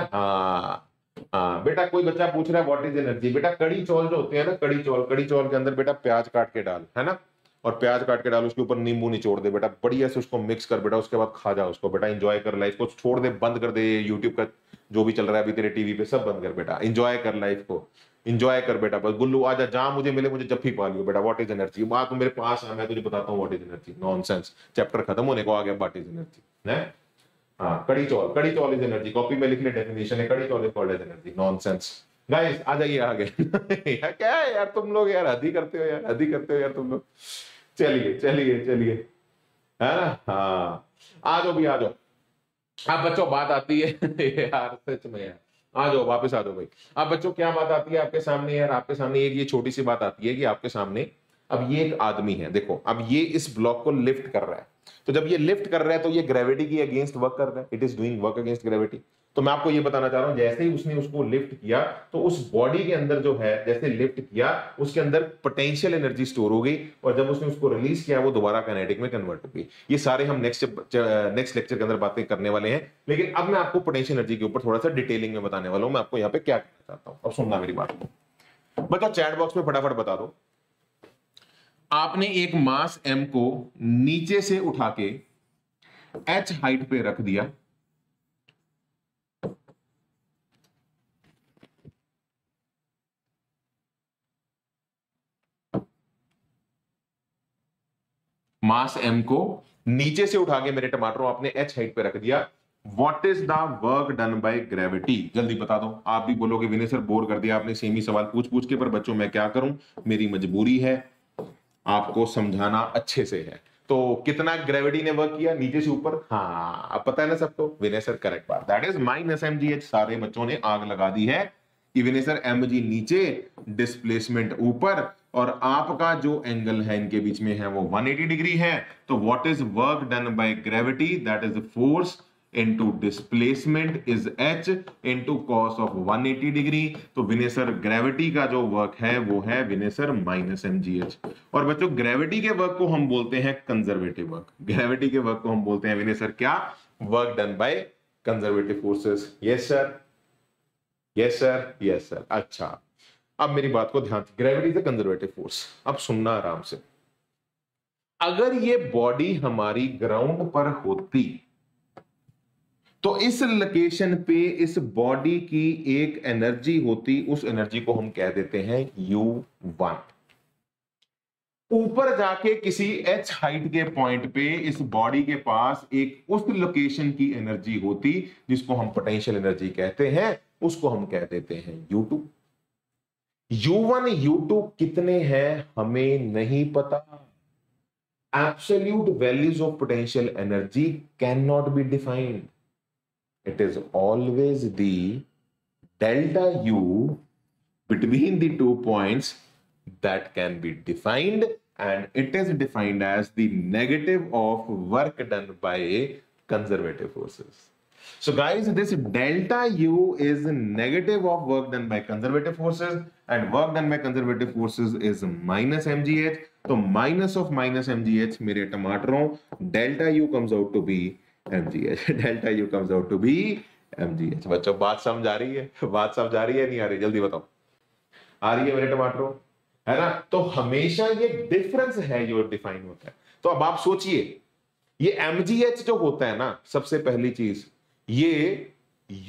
हाँ बेटा, कोई बच्चा पूछ रहा है व्हाट इज एनर्जी। बेटा कड़ी चौल जो होते हैं ना, कड़ी चौल के अंदर बेटा प्याज काट के डाल, है ना, और प्याज काट के डाल, उसके ऊपर नींबू निचोड़ दे बेटा, बढ़िया से उसको मिक्स कर बेटा, उसके बाद खा जा उसको बेटा, एंजॉय कर लाइफ को। छोड़ दे, बंद कर दे यूट्यूब का जो भी चल रहा है अभी तेरे टीवी पे, सब बंद कर बेटा, एंजॉय कर लाइफ को, एंजॉय कर बेटा। बस गुल्लू आजा, जहां मुझे मिले मुझे जब भी पा लियो बेटा। व्हाट इज एनर्जी, बात मेरे पास आ, मैं तुझे बताता हूँ what is energy. Nonsense, chapter खत्म होने को आ गया, व्हाट इज एनर्जी है। हाँ, कड़ी चौल इज एनर्जी, कॉपी में लिख ले डेफिनेशन है, कड़ी चौल is called as energy. Nonsense guys, आ जाइए आगे। यार क्या है यार, तुम लोग यार हद ही करते हो यार तुम लोग। चलिए, है ना? हाँ आ जाओ। अब बच्चों बात आती है यार, सच में यार, आ जाओ वापस आ जाओ भाई। अब बच्चों क्या बात आती है आपके सामने यार, आपके सामने एक ये छोटी सी बात आती है कि आपके सामने अब ये एक आदमी है, देखो अब ये इस ब्लॉक को लिफ्ट कर रहा है। तो जब ये लिफ्ट कर रहा है तो ये ग्रेविटी के अगेंस्ट वर्क कर रहा है, it is doing work against gravity. तो मैं आपको ये बताना चाह रहा हूं, जैसे ही उसने उसको लिफ्ट किया तो उस बॉडी के अंदर जो है, जैसे लिफ्ट किया उसके अंदर पोटेंशियल एनर्जी स्टोर हो गई, और जब उसने उसको रिलीज किया वो दोबारा काइनेटिक में कन्वर्ट हो गई। ये सारे हम नेक्स्ट लेक्चर के अंदर बातें करने वाले हैं, लेकिन अब मैं आपको पोटेंशियल एनर्जी के ऊपर थोड़ा सा डिटेलिंग में बताने वाला हूं। मैं आपको यहाँ पे क्या कहना चाहता हूँ, अब सुनना मेरी बात को। बताओ चैट बॉक्स में फटाफट बता दो, आपने एक मास एम को नीचे से उठा के एच हाइट पे रख दिया, मास एम को नीचे से उठा के मेरे टमाटरों आपने एच हाइट पे रख दिया। What is the work done by gravity, जल्दी बता दो। आप भी बोलोगे विनय सर बोर कर दिया आपने सेमी सवाल पूछ पूछ के, पर बच्चों मैं क्या करूं, मेरी मजबूरी है, आपको समझाना अच्छे से है। तो कितना ग्रेविटी ने वर्क किया नीचे से ऊपर, हाँ अब पता है ना सबको, विनय सर करेक्ट बात, दैट इज माइनस एमजीएच। सारे बच्चों ने आग लगा दी है कि विनय सर एमजी नीचे, डिस्प्लेसमेंट ऊपर, और आपका जो एंगल है इनके बीच में है वो 180 डिग्री है। तो what is work done by gravity, that is force into displacement is h into cos of 180 degree. तो विनय सर ग्रेविटी का जो वर्क है वो है विनय सर माइनस एमजीएच। और बच्चों ग्रेविटी के वर्क को हम बोलते हैं कंजर्वेटिव वर्क, ग्रेविटी के वर्क को हम बोलते हैं विनय सर क्या, work done by conservative forces. Yes sir, yes sir, yes sir. अच्छा अब मेरी बात को ध्यान, gravity is a conservative force. अब सुनना आराम से, अगर ये बॉडी हमारी ग्राउंड पर होती तो इस लोकेशन पे इस बॉडी की एक एनर्जी होती, उस एनर्जी को हम कह देते हैं U1। ऊपर जाके किसी h हाइट के पॉइंट पे इस बॉडी के पास एक उस लोकेशन की एनर्जी होती जिसको हम पोटेंशियल एनर्जी कहते हैं, उसको हम कह देते हैं U2। U1 U2 कितने हैं हमें नहीं पता। Absolute values of potential energy can not be defined, it is always the delta U between the two points that can be defined, and it is defined as the negative of work done by conservative forces. So guys, this delta U is negative of work done by conservative forces, and work done by conservative forces is minus mgh. So minus of minus mgh, मेरे टमाटरों, delta U comes out to be mgh. Delta U comes out to be mgh. बच्चों बात समझ आ रही है, बात समझ आ रही है नहीं आ रही, जल्दी बताओ। आ रही है मेरे टमाटरों, है ना? तो हमेशा ये डिफरेंस है जो डिफाइन होता है। तो अब आप सोचिए ये MGH जो होता है ना, सबसे पहली चीज ये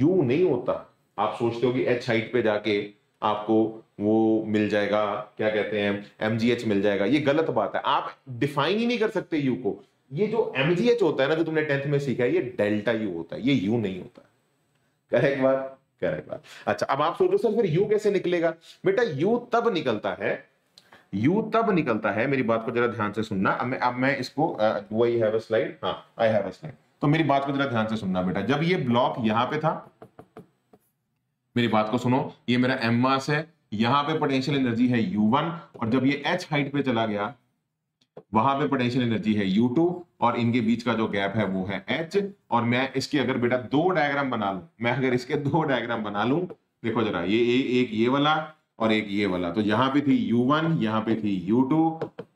U नहीं होता। आप सोचते हो कि H हाइट पे जाके आपको वो मिल जाएगा, क्या कहते हैं, MGH मिल जाएगा। ये गलत बात है, आप डिफाइन ही नहीं कर सकते U को। ये जो MGH होता है ना, जो तुमने 10th में सीखा है, ये डेल्टा U होता है, ये U नहीं होता। करेक्ट बात, करेक्ट बात। अच्छा, अब आप सोचो सर फिर U कैसे निकलेगा? बेटा U तब निकलता है, U तब निकलता है, मेरी बात को जरा ध्यान से सुनना। अब मैं इसको आई हैव अ स्लाइड, हाँ आई हैव अ स्लाइड, तो मेरी बात को जरा ध्यान से सुनना बेटा। जब ये ब्लॉक यहां पे था, मेरी बात को सुनो, ये मेरा एम मास है, यहां पे पोटेंशियल एनर्जी है U1, और जब ये H हाइट पे चला गया वहां पे पोटेंशियल एनर्जी है U2, और इनके बीच का जो गैप है वो है H। और मैं इसके अगर बेटा दो डायग्राम बना लूं, देखो जरा, ये एक ये वाला और एक ये वाला, तो यहाँ पे थी U1, यहाँ पे थी U2,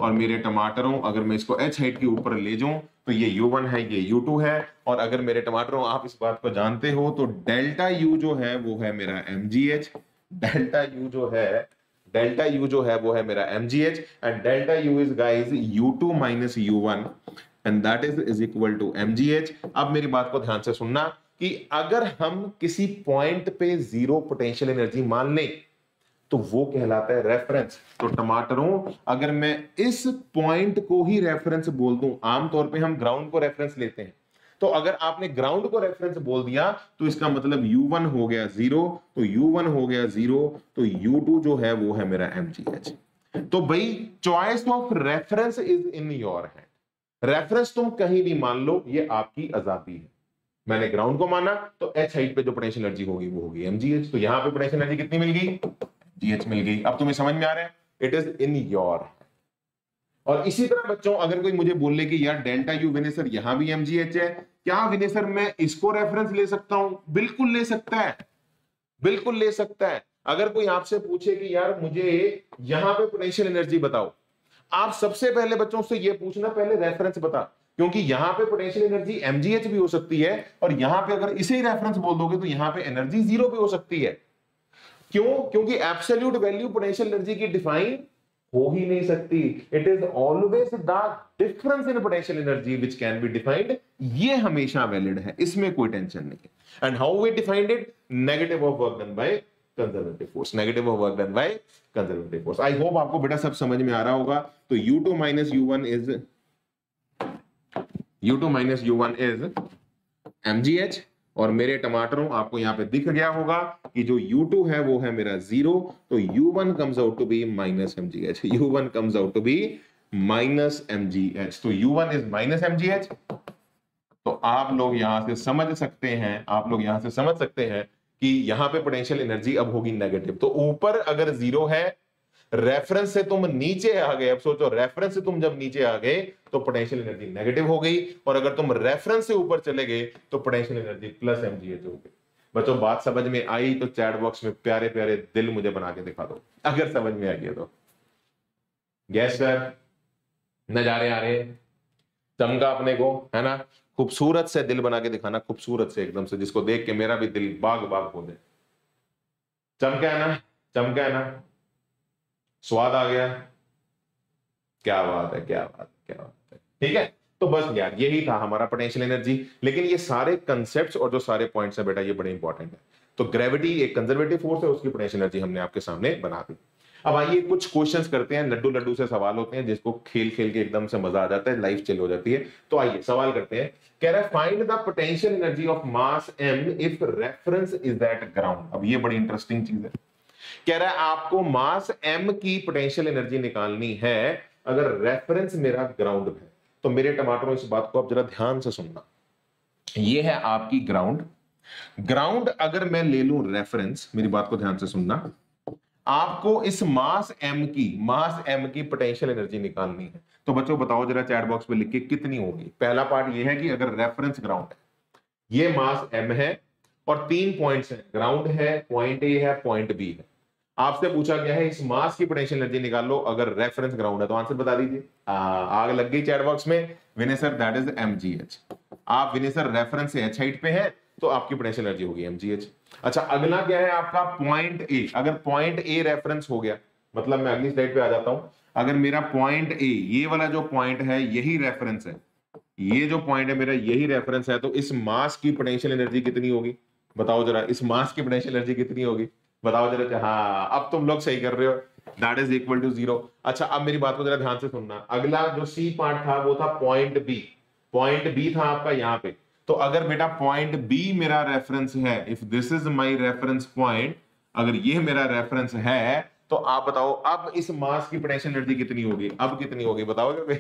और मेरे टमाटरों अगर मैं इसको H हाइट के ऊपर ले जाऊं तो ये U1 है, ये U2 है, और अगर मेरे टमाटरों आप इस बात को जानते हो तो डेल्टा U जो है वो है मेरा MGH, डेल्टा U जो है वो है मेरा MGH, and delta U is guys U2 minus U1 and that is equal to MGH। अब मेरी बात को ध्यान से सुनना कि अगर हम किसी पॉइंट पे जीरो पोटेंशियल एनर्जी मान लें तो वो कहलाता है रेफरेंस। तो टमाटरों अगर मैं इस पॉइंट को ही रेफरेंस बोल दूं, आमतौर पे हम ग्राउंड को रेफरेंस लेते हैं, तो अगर आपने ग्राउंड को रेफरेंस बोल दिया तो इसका मतलब U1 हो गया 0, तो U1 हो गया 0, तो U2 जो है वो है मेरा MGH। तो भाई choice of reference is in your hand. Reference तुम कहीं भी मान लो, ये आपकी आजादी है। मैंने ग्राउंड को माना तो H हाइट पे जो पोटेंशियल एनर्जी होगी वो होगी MGH, तो यहाँ पे पोटेंशियल एनर्जी कितनी मिल गई? GH मिल गई। अब तुम्हें समझ में आ रहा है, इट इज इन योर। और इसी तरह बच्चों अगर कोई मुझे बोले कि यार डेल्टा U विनय सर यहां भी MGH है, क्या विनय सर मैं इसको रेफरेंस ले सकता हूं? बिल्कुल ले सकता है, बिल्कुल ले सकता है। अगर कोई आपसे पूछे कि यार मुझे यहां पे पोटेंशियल एनर्जी बताओ, आप सबसे पहले बच्चों से यह पूछना पहले रेफरेंस बता, क्योंकि यहां पे पोटेंशियल एनर्जी MGH भी हो सकती है और यहां पे अगर इसे ही रेफरेंस बोल दोगे तो यहां पे एनर्जी 0 भी हो सकती है। क्यों? क्योंकि एब्सोल्यूट वैल्यू पोटेंशियल एनर्जी की डिफाइन हो ही नहीं सकती। It is always the difference in potential energy which can be defined. ये हमेशा वैलिड है, इसमें कोई टेंशन नहीं है। And how we defined it? Negative of work done by conservative force, negative of work done by conservative force. I hope आपको बेटा सब समझ में आ रहा होगा। तो U2 minus U1 is MGH, और मेरे टमाटरों आपको यहाँ पे दिख गया होगा कि जो U2 है वो है मेरा 0, तो U1 comes out to be minus MGH, तो U1 is minus MGH। तो आप लोग यहाँ से समझ सकते हैं, कि यहाँ पे पोटेंशियल एनर्जी अब होगी नेगेटिव। तो ऊपर अगर 0 है, रेफरेंस से तुम नीचे आ गए, अब सोचो रेफरेंस से तुम जब नीचे आ गए तो पोटेंशियल एनर्जी नेगेटिव हो गई, और अगर तुम रेफरेंस से ऊपर चले गए तो पोटेंशियल एनर्जी प्लस MGH हो गई। बच्चों बात समझ में आई तो चैट बॉक्स में प्यारे प्यारे दिल मुझे बना के दिखा दो अगर समझ में आ गया तो। यस सर, नजारे आ रहे, चमका अपने को, है ना? खूबसूरत से दिल बना के दिखाना, खूबसूरत से एकदम से, जिसको देख के मेरा भी दिल बाग बाग हो जाए। चमका है ना, चमका है ना, स्वाद आ गया? क्या बात है, क्या बात है, क्या बात है। ठीक है, तो बस यार यही था हमारा पोटेंशियल एनर्जी। लेकिन ये सारे कॉन्सेप्ट्स और जो सारे पॉइंट्स है बेटा, ये बड़े इंपॉर्टेंट है। तो ग्रेविटी एक कंजर्वेटिव फोर्स है, उसकी पोटेंशियल एनर्जी हमने आपके सामने बना दी। अब आइए कुछ क्वेश्चंस करते हैं, लड्डू लड्डू से सवाल होते हैं, जिसको खेल खेल के एकदम से मजा आ जाता है, लाइफ चिल हो जाती है। तो आइए सवाल करते हैं। कह रहा है find the potential energy of mass m if reference is at ground. अब ये बड़ी इंटरेस्टिंग चीज है। कह रहा है आपको मास m की पोटेंशियल एनर्जी निकालनी है अगर रेफरेंस मेरा ग्राउंड है। तो मेरे टमाटरों इस बात को आप जरा ध्यान से सुनना, ये है आपकी ग्राउंड। ग्राउंड अगर मैं ले लूं रेफरेंस, मेरी बात को ध्यान से सुनना, आपको इस मास m की पोटेंशियल एनर्जी निकालनी है। तो बच्चों बताओ जरा चैट बॉक्स में लिख के कितनी होगी। पहला पार्ट ये है कि अगर रेफरेंस ग्राउंड है, ये मास m है और 3 पॉइंट्स हैं, ग्राउंड है, पॉइंट ए है, पॉइंट बी है। आपसे पूछा गया है इस मास की पोटेंशियल एनर्जी निकाल लो अगर रेफरेंस ग्राउंड है, तो आंसर बता दीजिए। आग लग गई चैट बॉक्स में, Vinay sir that is MGH। आप विनय सर रेफरेंस से H हाइट पे हैं तो आपकी पोटेंशियल एनर्जी होगी MGH। अच्छा अगला क्या है आपका पॉइंट ए। अगर पॉइंट ए रेफरेंस हो गया, मतलब मैं अगली स्लाइड पे आ जाता हूं, अगर मेरा पॉइंट ए, ये वाला जो पॉइंट है यही रेफरेंस है, ये जो पॉइंट है मेरा यही रेफरेंस है। तो इस मास की पोटेंशियल एनर्जी कितनी होगी बताओ जरा, इस मास की पोटेंशियल एनर्जी कितनी होगी बताओ जरा। हाँ अब तुम लोग सही कर रहे हो, दैट इज इक्वल टू 0। अच्छा अब मेरी बात को जरा ध्यान से सुनना। अगला जो सी पार्ट था वो था पॉइंट बी। पॉइंट बी था आपका यहाँ पे। तो अगर बेटा पॉइंट बी मेरा रेफरेंस है, if this is my reference point, अगर ये मेरा रेफरेंस है तो आप बताओ अब इस मास की पोटेंशियल एनर्जी कितनी होगी, अब कितनी होगी बताओगे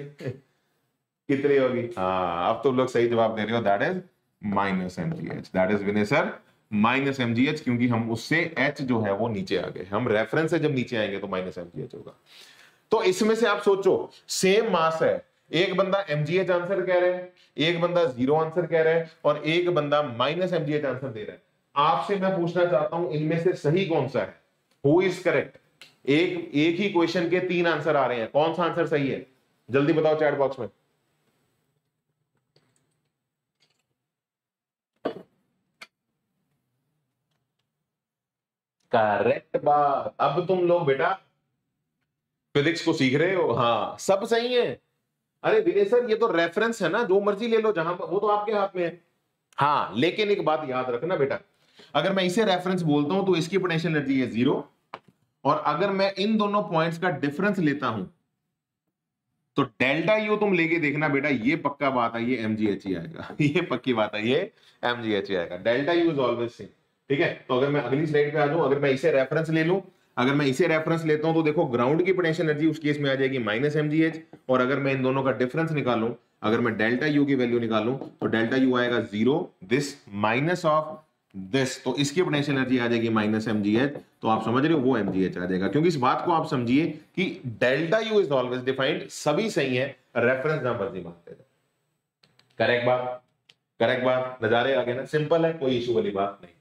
कितनी होगी। हाँ अब तुम लोग सही जवाब दे रहे हो, that is -mgh। That is Vinay sir -mgh, क्योंकि हम उससे h जो है वो नीचे आ गए, हम रेफरेंस से जब नीचे आएंगे तो -mgh होगा। तो इसमें से आप सोचो सेम मास है, एक बंदा mgh आंसर कह रहा है, एक बंदा 0 आंसर कह रहा है और एक बंदा -mgh आंसर दे रहा है। आपसे मैं पूछना चाहता हूं इनमें से सही कौन सा है, हु इज करेक्ट। एक ही क्वेश्चन के तीन आंसर आ रहे हैं, कौन सा आंसर सही है जल्दी बताओ चैट बॉक्स में। करेक्ट बात, अब तुम लोग बेटा फिजिक्स को सीख रहे हो। हाँ सब सही है। अरे विनय सर ये तो रेफरेंस है ना, जो मर्जी ले लो जहां वो तो आपके हाथ में है। हाँ लेकिन एक बात याद रखना बेटा, अगर मैं इसे रेफरेंस बोलता हूं तो इसकी पोटेंशियल एनर्जी है 0, और अगर मैं इन दोनों पॉइंट्स का डिफरेंस लेता हूं तो डेल्टा यू तुम लेके देखना बेटा, ये पक्का बात है, ये एमजीएच ही आएगा ये पक्की बात है, ये एमजीएच ही आएगा। Delta U is always same, ठीक है। तो अगर मैं अगली स्लाइड पे आ जाऊं, अगर मैं इसे रेफरेंस ले लूं, अगर मैं इसे रेफरेंस लेता हूं तो देखो ग्राउंड की पोटेंशियल एनर्जी उस केस में आ जाएगी -mgh, और अगर मैं इन दोनों का डिफरेंस निकालूं, अगर मैं डेल्टा यू की वैल्यू निकालूं तो डेल्टा यू आएगा 0 दिस माइनस ऑफ दिस, तो इसकी पोटेंशियल एनर्जी आ जाएगी -mgh। तो आप समझ रहे हो वो mgh आ जाएगा, क्योंकि इस बात को आप समझिए कि delta U is always defined, सभी सही है, रेफरेंस ना मर्जी मानते थे। करेक्ट बात, करेक्ट बात, नजारे आ गए ना, सिंपल है, कोई इशू वाली बात नहीं।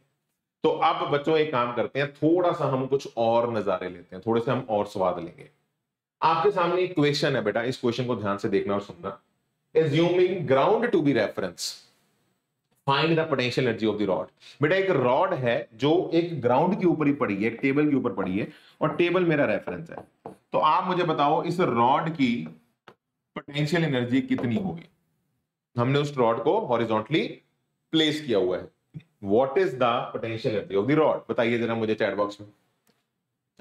तो अब बच्चों एक काम करते हैं, थोड़ा सा हम कुछ और नजारे लेते हैं, थोड़े से हम और स्वाद लेंगे। आपके सामने एक क्वेश्चन है बेटा, इस क्वेश्चन को ध्यान से देखना और सुनना। Assuming ground to be reference, find the potential energy of the rod। बेटा एक रॉड है जो एक ग्राउंड के ऊपर ही पड़ी है, एक टेबल के ऊपर पड़ी है और टेबल मेरा रेफरेंस है। तो आप मुझे बताओ इस रॉड की पोटेंशियल एनर्जी कितनी होगी। हमने उस रॉड को हॉरिजॉन्टली प्लेस किया हुआ है। What is the potential energy of the rod बताइए जरा मुझे चैट बॉक्स में।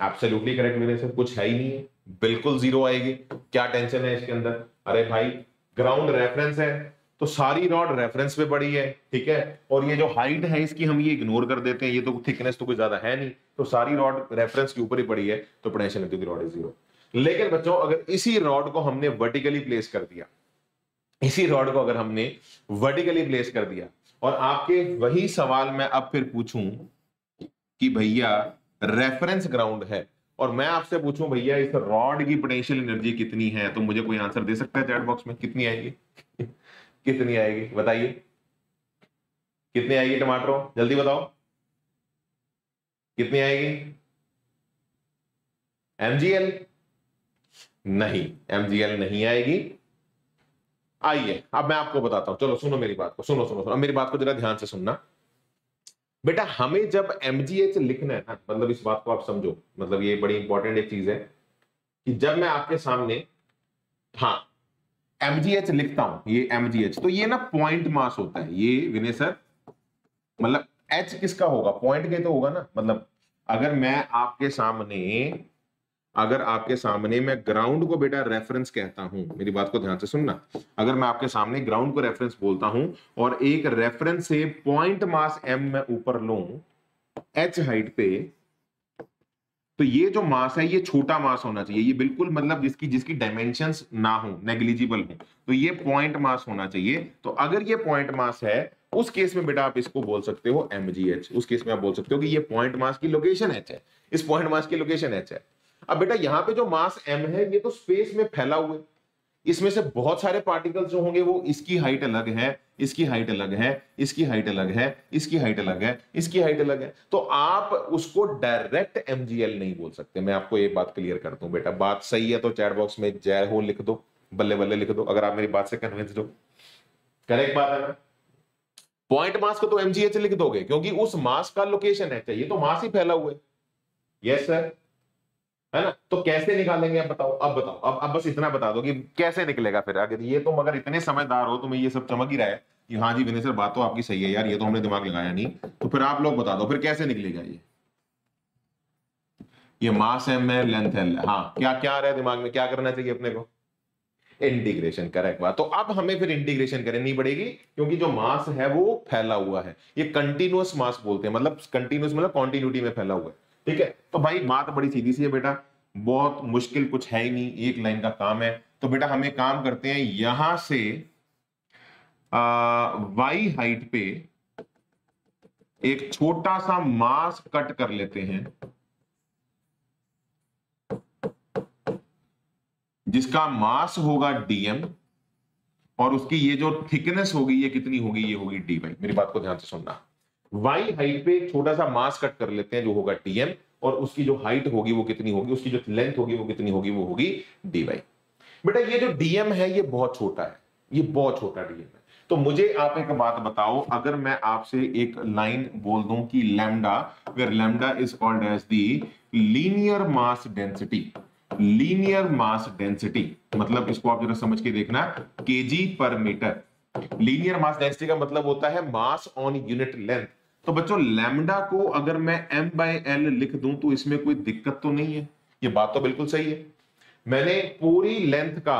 एब्सोल्युटली करेक्ट मेरे से कुछ है ही नहीं है, बिल्कुल 0 आएगी। क्या टेंशन है इसके अंदर। अरे भाई ग्राउंड रेफरेंस है तो सारी रॉड रेफरेंस पे पड़ी है, ठीक है, और ये जो हाइट है इसकी हम ये इग्नोर कर देते हैं, ये तो थिकनेस तो कोई ज्यादा है नहीं, तो सारी रॉड रेफरेंस के ऊपर ही पड़ी है, तो potential energy of the rod is 0। लेकिन बच्चों अगर इसी रॉड को हमने वर्टिकली प्लेस कर दिया, इसी रॉड को अगर हमने वर्टिकली प्लेस कर दिया और आपके वही सवाल मैं अब फिर पूछूं कि भैया रेफरेंस ग्राउंड है और मैं आपसे पूछूं भैया इस रॉड की पोटेंशियल एनर्जी कितनी है, तो मुझे कोई आंसर दे सकता है चैट बॉक्स में कितनी आएगी कितनी आएगी बताइए, कितनी आएगी टमाटरों जल्दी बताओ कितनी आएगी। एमजीएल नहीं, एमजीएल नहीं आएगी। आइए अब मैं आपको बताता हूं, चलो सुनो मेरी बात को, सुनो सुनो सुनो मेरी बात को जरा ध्यान से सुनना बेटा। हमें जब mgh लिखना है ना, मतलब इस बात को आप समझो, मतलब ये बड़ी इंपॉर्टेंट एक चीज है कि जब मैं आपके सामने हाँ mgh लिखता हूं, ये mgh तो ये ना पॉइंट मास होता है, ये विनय सर मतलब h किसका होगा, पॉइंट के तो होगा ना। मतलब अगर मैं आपके सामने, अगर आपके सामने मैं ग्राउंड को बेटा रेफरेंस कहता हूं, मेरी बात को ध्यान से सुनना, अगर मैं आपके सामने ग्राउंड को रेफरेंस बोलता हूं और एक रेफरेंस से पॉइंट मास m मैं ऊपर लूं h हाइट पे, तो ये जो मास है ये छोटा मास होना चाहिए, ये बिल्कुल मतलब जिसकी जिसकी डायमेंशंस ना हो, नेग्लिजिबल हो, तो ये पॉइंट मास होना चाहिए। तो अगर ये पॉइंट मास है उस केस में बेटा आप इसको बोल सकते हो mgh। उस केस में आप बोल सकते हो कि ये पॉइंट मास की लोकेशन h है, इस पॉइंट मास की लोकेशन h है। अब बेटा यहाँ पे जो मास m है ये तो स्पेस में फैला हुआ है, इसमें से बहुत सारे पार्टिकल्स जो होंगे वो इसकी हाइट अलग है, इसकी हाइट अलग है, इसकी हाइट अलग है, इसकी हाइट अलग है, इसकी हाइट अलग है, तो आप उसको डायरेक्ट mgl नहीं बोल सकते। मैं आपको ये बात क्लियर कर दूं बेटा, बात सही है तो चैट बॉक्स में जय हो लिख दो, बल्ले बल्ले लिख दो अगर आप मेरी बात से कन्विंस्ड हो। करेक्ट बात है ना, पॉइंट मास को तो mgh लिख दोगे क्योंकि उस मास का लोकेशन है, चाहिए तो मास ही फैला हुआ है। यस सर है ना, तो कैसे निकालेंगे? अब बताओ, अब बस इतना बता दो कि कैसे निकलेगा फिर आगे। ये तो मगर इतने समझदार हो, तुम्हें ये सब चमक ही रहा है कि हाँ जी विनय सर बात तो आपकी सही है यार, ये तो हमने दिमाग लगाया नहीं। तो फिर आप लोग बता दो फिर कैसे निकलेगा ये मास एम है, लेंथ एल है। हाँ, क्या क्या आ रहा है दिमाग में, क्या करना चाहिए अपने को? इंटीग्रेशन, करेक्ट बात। तो अब हमें फिर इंटीग्रेशन करनी पड़ेगी क्योंकि जो मास है वो फैला हुआ है। ये कंटिन्यूअस मास बोलते हैं, मतलब कंटिन्यूअस मतलब कॉन्टिन्यूटी में फैला हुआ है। ठीक है, तो भाई बात बड़ी सीधी सी है बेटा, बहुत मुश्किल कुछ है ही नहीं, एक लाइन का काम है। तो बेटा हम एक काम करते हैं, यहां से वाई हाइट पे एक छोटा सा मास कट कर लेते हैं जिसका मास होगा dm और उसकी ये जो थिकनेस होगी ये कितनी होगी, ये होगी dy। मेरी बात को ध्यान से सुनना, y हाइट पे एक छोटा सा मास कट कर लेते हैं जो होगा dm और उसकी जो हाइट होगी वो कितनी होगी, उसकी जो लेंथ होगी वो कितनी होगी, वो होगी dy। बेटा ये जो dm है ये बहुत छोटा है, ये बहुत छोटा dm है। तो मुझे आप एक बात बताओ, अगर मैं आपसे एक लाइन बोल दूं कि lambda, where lambda is called as the linear mass density. Linear mass density मतलब इसको आप जरा समझ के देखना, KG per metre. Linear mass density का मतलब होता है मास ऑन यूनिट लेंथ। तो बच्चों लैम्डा को अगर मैं m बाय l लिख दूं तो इसमें कोई दिक्कत तो नहीं है, ये बात तो बिल्कुल सही है। मैंने पूरी लेंथ का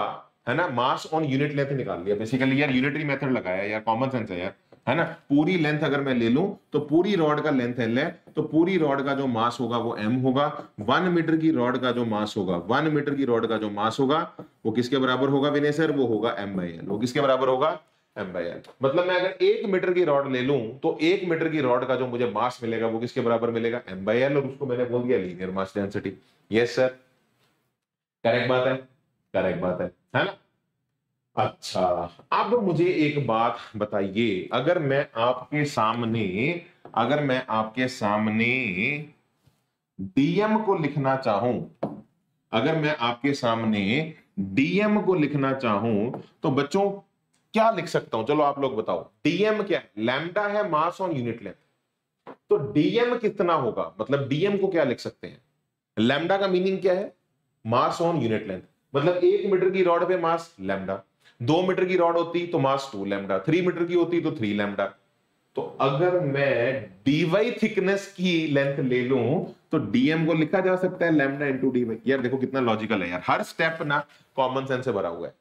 है ना मास ऑन यूनिट लेंथ निकाल लिया, बेसिकली यार यूनिटरी मेथड लगाया यार, कॉमन सेंस है यार, है ना। पूरी लेंथ अगर मैं ले लूं तो पूरी रॉड का लेंथ एल है, तो पूरी रॉड का जो मास होगा वो एम होगा। 1 मीटर की रॉड का जो मास होगा, 1 मीटर की रॉड का जो मास होगा वो किसके बराबर होगा विनय सर? वो होगा एम बाई एल। वो किसके बराबर होगा? M by L. मतलब मैं अगर 1 मीटर की रॉड ले लूं तो 1 मीटर की रॉड का जो मुझे मास मिलेगा वो किसके बराबर मिलेगा? M by L. और उसको मैंने बोल दिया linear mass density. Yes sir, correct बात है, करेक्ट बात है ना। अच्छा अब मुझे एक बात बताइए, अगर मैं आपके सामने डीएम को लिखना चाहूं, तो बच्चों क्या लिख सकता हूं? चलो आप लोग बताओ, डीएम क्या है? लैम्डा है मास ऑन यूनिट लेंथ, तो डीएम कितना होगा? मतलब डीएम को क्या लिख सकते हैं? लैम्डा का मीनिंग क्या है? Mass on unit length. मतलब 1 मीटर की रॉड पे मास लैम्डा, 2 मीटर की रॉड होती तो मास 2 लैम्डा, 3 मीटर की होती तो 3 लैम्डा। तो अगर मैं dy थिकनेस की लेंथ ले लूं तो dm को लिखा जा सकता है लैम्डा इनटू dy। यार देखो कितना लॉजिकल है यार, हर स्टेप ना कॉमन सेंस से भरा हुआ है।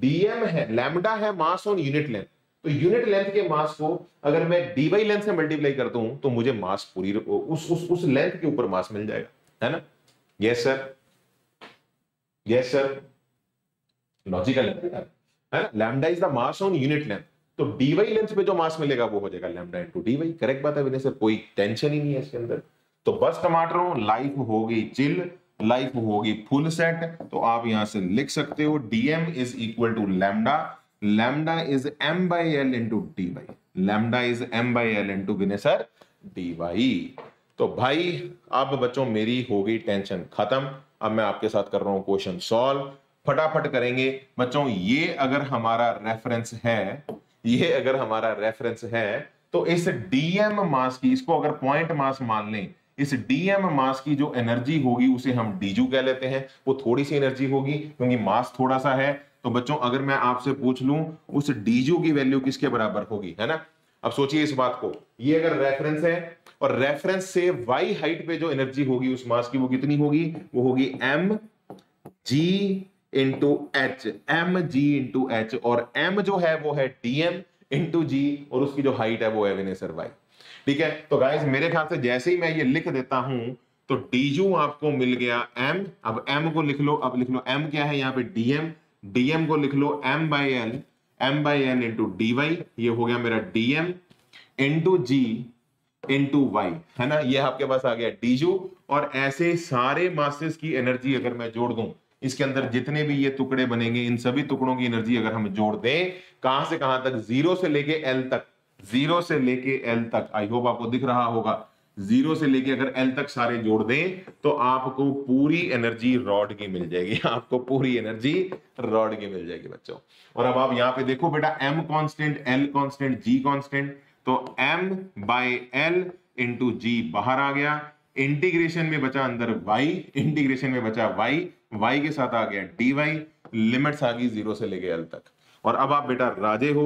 dm है, लैम्डा है मास ऑन यूनिट लेंथ, तो यूनिट लेंथ के मास को अगर मैं dy लेंथ से मल्टीप्लाई करता हूं तो मुझे मास पूरी उस लेंथ के ऊपर मास मिल जाएगा, है ना। Yes sir, yes sir, logical है। Lambda is the mass on unit length, तो dy लेंथ पे जो मास मिलेगा वो हो जाएगा लैम्डा इनटू dy। करेक्ट बात है विनय सर, कोई टेंशन ही नहीं है इसके अंदर। तो बस टमाटरों, लाइफ हो गई चिल, लाइफ हो गई फुल सेट। तो आप यहां से लिख सकते हो dm is equal to lambda, lambda is m by L into d y, lambda is m by L into Vinay sir d y. तो भाई अब बच्चों मेरी हो गई टेंशन खत्म, अब मैं आपके साथ कर रहा हूं क्वेश्चन सॉल्व, फटाफट करेंगे बच्चों। ये अगर हमारा रेफरेंस है, तो इस डीएम मास की, इसको अगर पॉइंट मास मान लें, इस डीएम मास की जो एनर्जी होगी उसे हम डीजू कह लेते हैं। वो थोड़ी सी एनर्जी होगी क्योंकि मास थोड़ा सा है। तो बच्चों अगर मैं आपसे पूछ लूं उस डीजू की वैल्यू किसके बराबर होगी, है ना। अब सोचिए इस बात को, ये अगर रेफरेंस है और रेफरेंस से वाई हाइट पे जो एनर्जी होगी उस मास की वो कितनी होगी? वो होगी mg इंटू एच। और m जो है वो है dm इंटू जी और उसकी जो हाइट है वो है विनय सर y। ठीक है, तो गाइस मेरे ख्याल से जैसे ही मैं ये लिख देता हूं तो dU आपको मिल गया m। अब m को लिख लो, m क्या है यहाँ पे? dm। dm को लिख लो m by L, into d y. ये हो गया मेरा dm इंटू जी इंटू वाई, है ना। ये आपके पास आ गया डीजू। और ऐसे सारे मासेस की एनर्जी अगर मैं जोड़ दूं, इसके अंदर जितने भी ये टुकड़े बनेंगे इन सभी टुकड़ों की एनर्जी अगर हम जोड़ दें, कहां से कहां तक? 0 से लेके एल तक। आई होप आपको दिख रहा होगा। 0 से लेके अगर एल तक सारे जोड़ दें तो आपको पूरी एनर्जी रॉड की मिल जाएगी, बच्चों। और अब आप यहाँ पे देखो बेटा, m constant, l constant, g constant. तो m by L into g बाहर आ गया, इंटीग्रेशन में बचा अंदर y, इंटीग्रेशन में बचा y, y के साथ आ गया dy, लिमिट्स आ गई 0 से लेके l तक। और अब आप बेटा राजे हो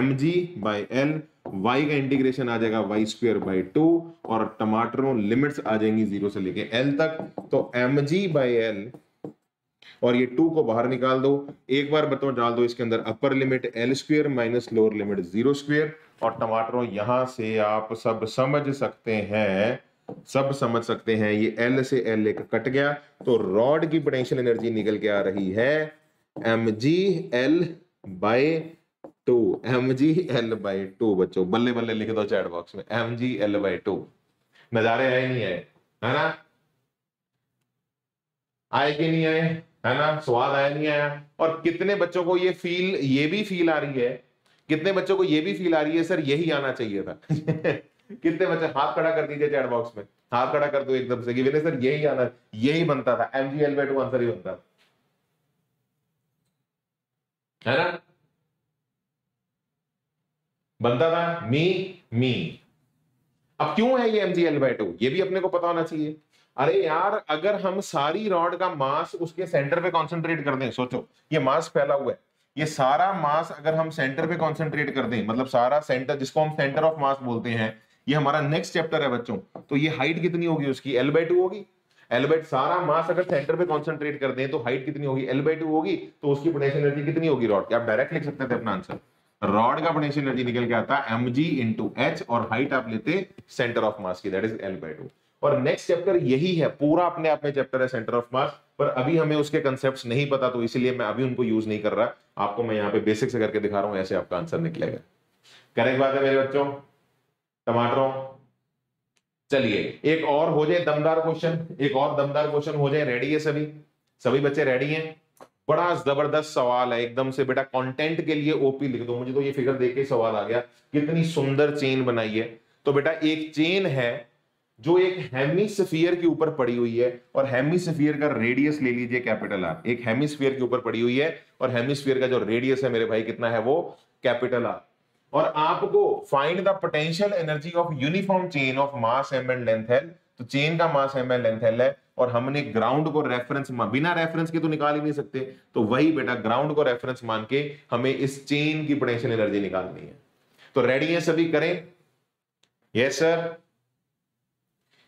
mg बाई एल, y का इंटीग्रेशन आ जाएगा वाई स्क्र बाई 2 और टमाटरों लिमिट्स आ जाएंगी 0 से लेके l तक। तो mg बाई एल और ये 2 को बाहर निकाल दो, एक बार बताओ डाल दो इसके अंदर upper limit l square minus lower limit 0 square और टमाटरों। यहां से आप सब समझ सकते हैं ये एल से एल लेकर कट गया, तो रॉड की पोटेंशियल एनर्जी निकल के आ रही है mg l by 2, mg l by 2। बच्चों बल्ले बल्ले लिख दो चैट बॉक्स में mg एल बाय 2। नजारे आए नहीं आए, है ना? आए कि नहीं आए, है ना? स्वाद आया नहीं आया? और कितने बच्चों को ये भी फील आ रही है सर यही आना चाहिए था। कितने बच्चे, हाथ खड़ा कर दीजिए चैट बॉक्स में, हाथ खड़ा कर दो एकदम से कि विनय सर यही बनता था, mg L/2 आंसर ही बनता था, है ना? बनता था मी। अब क्यों है ये mg L/2, ये भी अपने को पता होना चाहिए। अरे यार, अगर हम सारी रॉड का मास उसके सेंटर पे कॉन्सेंट्रेट कर दें, सोचो ये मास फैला हुआ है, ये सारा मास अगर हम सेंटर पे कॉन्सेंट्रेट कर दें, मतलब सारा सेंटर, जिसको हम सेंटर ऑफ मास बोलते हैं, ये हमारा नेक्स्ट चैप्टर है बच्चों। तो ये हाइट कितनी होगी उसकी, L/2 होगी। सारा मास अगर सेंटर पे कॉन्सेंट्रेट कर दें तो हाइट कितनी होगी, L/2 होगी। तो उसकी पोटेंशियल एनर्जी कितनी होगी रॉड की, आप डायरेक्ट लिख सकते थे अपना आंसर। रॉड का पोटेंशियल एनर्जी निकल के आता है mg into h और हाइट आप लेते सेंटर ऑफ मास की, दैट इज L/2। और नेक्स्ट चैप्टर यही है, पूरा अपने आप में चैप्टर है सेंटर ऑफ मास, पर अभी हमें उसके कॉन्सेप्ट्स नहीं पता, तो इसीलिए मैं अभी उनको यूज नहीं कर रहा। आपको मैं यहाँ पे बेसिक से करके दिखा रहा हूं, ऐसे आपका आंसर निकलेगा। करेक्ट बात है मेरे बच्चों, टमाटरों? चलिए एक और हो जाए दमदार क्वेश्चन, रेडी है सभी बच्चे? रेडी है? बड़ा जबरदस्त सवाल है एकदम से बेटा, कॉन्टेंट के लिए ओपी लिख दो। मुझे तो ये फिगर देख के सवाल आ गया, कितनी सुंदर चेन बनाई है। तो बेटा एक चेन है जो एक हेमिस्फीयर के ऊपर पड़ी हुई है, और हेमिस्फीयर का रेडियस ले लीजिए कैपिटल R। एक हेमिस्फीयर के ऊपर पड़ी हुई है और हेमिस्फीयर का जो रेडियस है मेरे भाई कितना है वो, कैपिटल R। और आपको find the potential energy of uniform chain of mass m and length l। तो चेन का mass m and length l है, और हमने ग्राउंड को रेफरेंस, बिना रेफरेंस के तो निकाल ही नहीं सकते, तो वही बेटा ग्राउंड को रेफरेंस मान के हमें इस चेन की पोटेंशियल एनर्जी निकालनी है। तो रेडी है सभी, करें? Yes sir,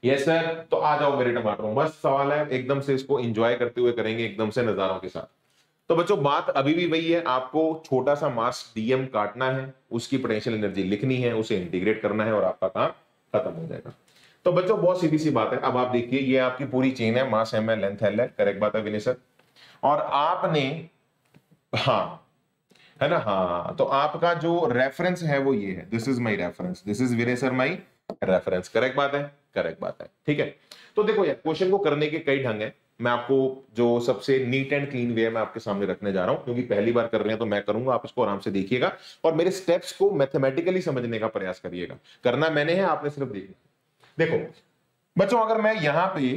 yes sir. तो आ जाओ मेरे टमाटरों, बस सवाल है एकदम से, इसको एंजॉय करते हुए करेंगे एकदम से नजारों के साथ। तो बच्चों बात अभी भी वही है, आपको छोटा सा मास dm काटना है, उसकी पोटेंशियल एनर्जी लिखनी है, उसे इंटीग्रेट करना है और आपका काम खत्म हो जाएगा। तो बच्चों बहुत सीधी सी बात है। अब आप देखिए ये आपकी पूरी चेन है, मास m है, लेंथ l है, करेक्ट बात है विनय सर? और आपने, हाँ है ना, हाँ, तो आपका जो रेफरेंस है वो ये है, this is my reference, this is Vinay sir my reference. Correct बात है, करेक्ट बात है, ठीक है। तो देखो यार, क्वेश्चन को करने के कई ढंग हैं, मैं आपको जो सबसे नीट एंड क्लीन वे मैं आपके सामने रखने जा रहा हूं, क्योंकि पहली बार कर रहे हैं तो मैं करूंगा, आप इसको आराम से देखिएगा और मेरे स्टेप्स को मैथमेटिकली समझने का प्रयास करिएगा। करना मैंने है, आपने सिर्फ देखना। देखो बच्चों, अगर मैं यहां पे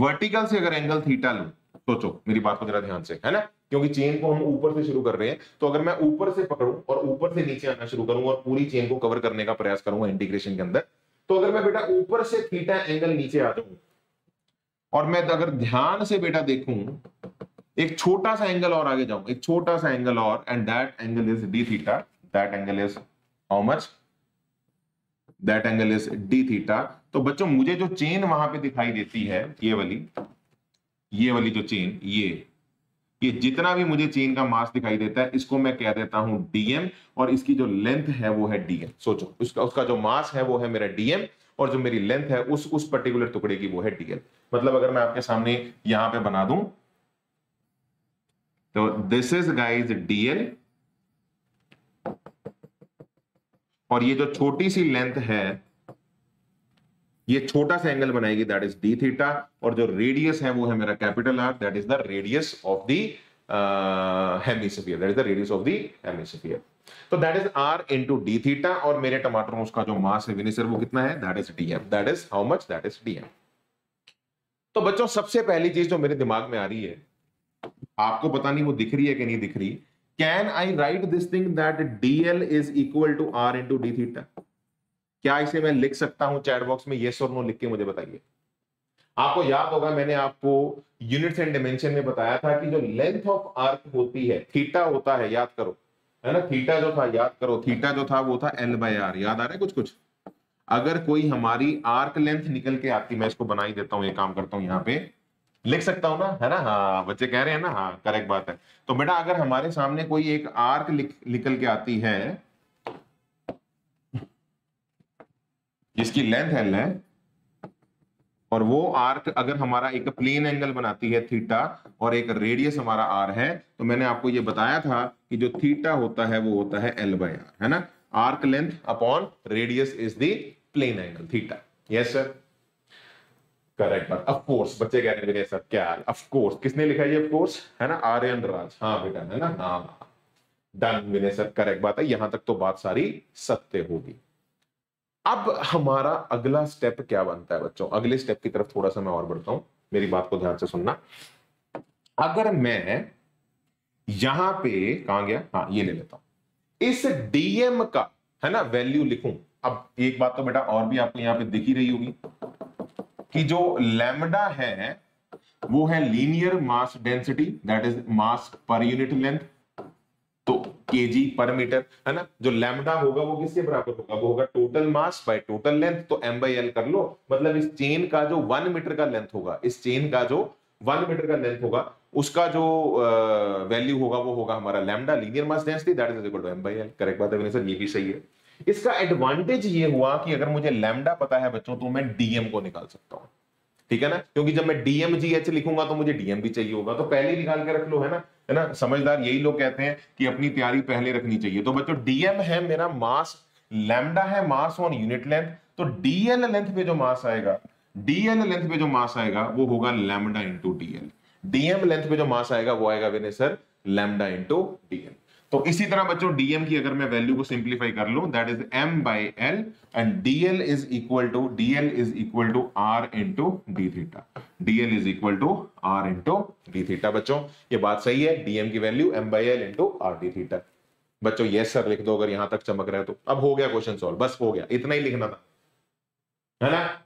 वर्टिकल से अगर एंगल थीटा लूं, सोचो मेरी बात को जरा ध्यान से, है ना, क्योंकि चेन को हम ऊपर से शुरू कर रहे हैं। तो अगर मैं ऊपर से पकड़ूं और ऊपर से नीचे आना शुरू करूं और पूरी चेन को कवर करने का प्रयास करूंगा इंटीग्रेशन के अंदर, तो अगर मैं बेटा ऊपर से थीटा एंगल नीचे आ जाऊं और मैं अगर ध्यान से बेटा देखूं, एक छोटा सा एंगल और आगे जाऊं, एक छोटा सा एंगल और, and that angle is d theta, that angle is how much, that angle is d theta. तो बच्चों मुझे जो चेन वहां पर दिखाई देती है, ये वाली जो चेन, ये जितना भी मुझे चेन का मास दिखाई देता है, इसको मैं कह देता हूं dm, और इसकी जो लेंथ है वो है dm। सोचो उसका जो मास है वो है मेरा dm, और जो मेरी लेंथ है उस पर्टिकुलर टुकड़े की वो है dl। मतलब अगर मैं आपके सामने यहां पे बना दूं तो दिस इज गाइज dl, और ये जो छोटी सी लेंथ है, ये छोटा सा एंगल बनाएगी, दैट इज डी थीटा, और जो रेडियस है वो है मेरा capital are, that is the radius of the hemisphere, that is the radius of the hemisphere. तो that is are into D theta, और मेरे टमाटरों उसका जो मास है विनय सर वो कितना है, that is dm, that is how much, that is dm. तो बच्चों सबसे पहली चीज जो मेरे दिमाग में आ रही है, आपको पता नहीं वो दिख रही है कि नहीं दिख रही, Can I write this thing that DL is equal to R into d theta? क्या इसे मैं लिख सकता हूं चैट बॉक्स में? yes और no लिख के मुझे बताइए। आपको याद होगा मैंने आपको यूनिट्स एंड डायमेंशन में बताया था कि जो लेंथ ऑफ आर्क होती है थीटा होता है, याद करो है ना, थीटा जो था याद करो, थीटा जो था वो था L by R, याद आ रहा है कुछ कुछ? अगर कोई हमारी आर्क लेंथ निकल के आती, मैं इसको बना ही देता हूं, ये काम करता हूं, यहाँ पे लिख सकता हूं ना, है ना? हाँ बच्चे कह रहे हैं ना, हाँ करेक्ट बात है। तो बेटा अगर हमारे सामने कोई एक आर्क निकल के आती है जिसकी लेंथ L है और वो आर्क अगर हमारा एक प्लेन एंगल बनाती है थीटा और एक रेडियस हमारा R है, तो मैंने आपको ये बताया था कि जो थीटा होता है वो होता है L by R, है ना? Arc length upon radius is the plane angle theta. Yes sir, correct बात। ऑफ कोर्स बच्चे कह रहे हैं सर क्या ऑफ कोर्स, किसने लिखा ये ऑफ कोर्स, है ना? आर्यन राज, हाँ बेटा, है ना? हाँ डन विनय सर, करेक्ट बात है। यहां तक तो बात सारी सत्य होगी। अब हमारा अगला स्टेप क्या बनता है बच्चों? अगले स्टेप की तरफ थोड़ा सा मैं और बढ़ता हूं, मेरी बात को ध्यान से सुनना। अगर मैं यहां पे कहां गया, हाँ ये ले लेता हूं, इस डीएम का है ना वैल्यू लिखूं। अब एक बात तो बेटा और भी आपको यहां पे दिख ही रही होगी कि जो लैम्डा है वो है linear mass density, that is mass per unit length, तो kg पर मीटर, है ना? जो लैम्डा होगा वो किसके बराबर होगा? वो होगा total mass by total length, तो m बाय l कर लो। मतलब इस चेन का जो 1 मीटर का लेंथ होगा, इस चेन का जो 1 मीटर का लेंथ होगा, उसका जो वैल्यू होगा वो होगा हमारा lambda linear mass density, that is equal to m by l। Correct बात है विनय सर, ये भी सही है। इसका एडवांटेज ये हुआ कि अगर मुझे लैम्डा पता है बच्चों तो मैं डीएम को निकाल सकता हूँ, ठीक है ना? क्योंकि जब मैं डीएम जी एच लिखूंगा तो मुझे डीएम भी चाहिए होगा, तो पहले ही निकाल के रख लो, है ना? है ना? समझदार यही लोग कहते हैं कि अपनी तैयारी पहले रखनी चाहिए। तो बच्चों डीएम है मेरा मास, लैम्डा है मास ऑन यूनिट लेंथ, तो डीएल लेंथ पे जो मास आएगा, डीएल लेंथ पे जो मास आएगा वो होगा lambda into dl, dm length पे जो मास आएगा वो आएगा Vinay sir lambda into dl. तो इसी तरह बच्चों डीएम की अगर मैं वैल्यू को सिंप्लीफाई कर लूं, that is M by L, and dl is equal to are into D theta, dl is equal to are into D theta. बच्चों ये बात सही है, डीएम की value M by L into R D theta. बच्चों yes sir लिख दो अगर यहां तक चमक रहा है तो। अब हो गया क्वेश्चन सॉल्व, बस हो गया, इतना ही लिखना था, है ना?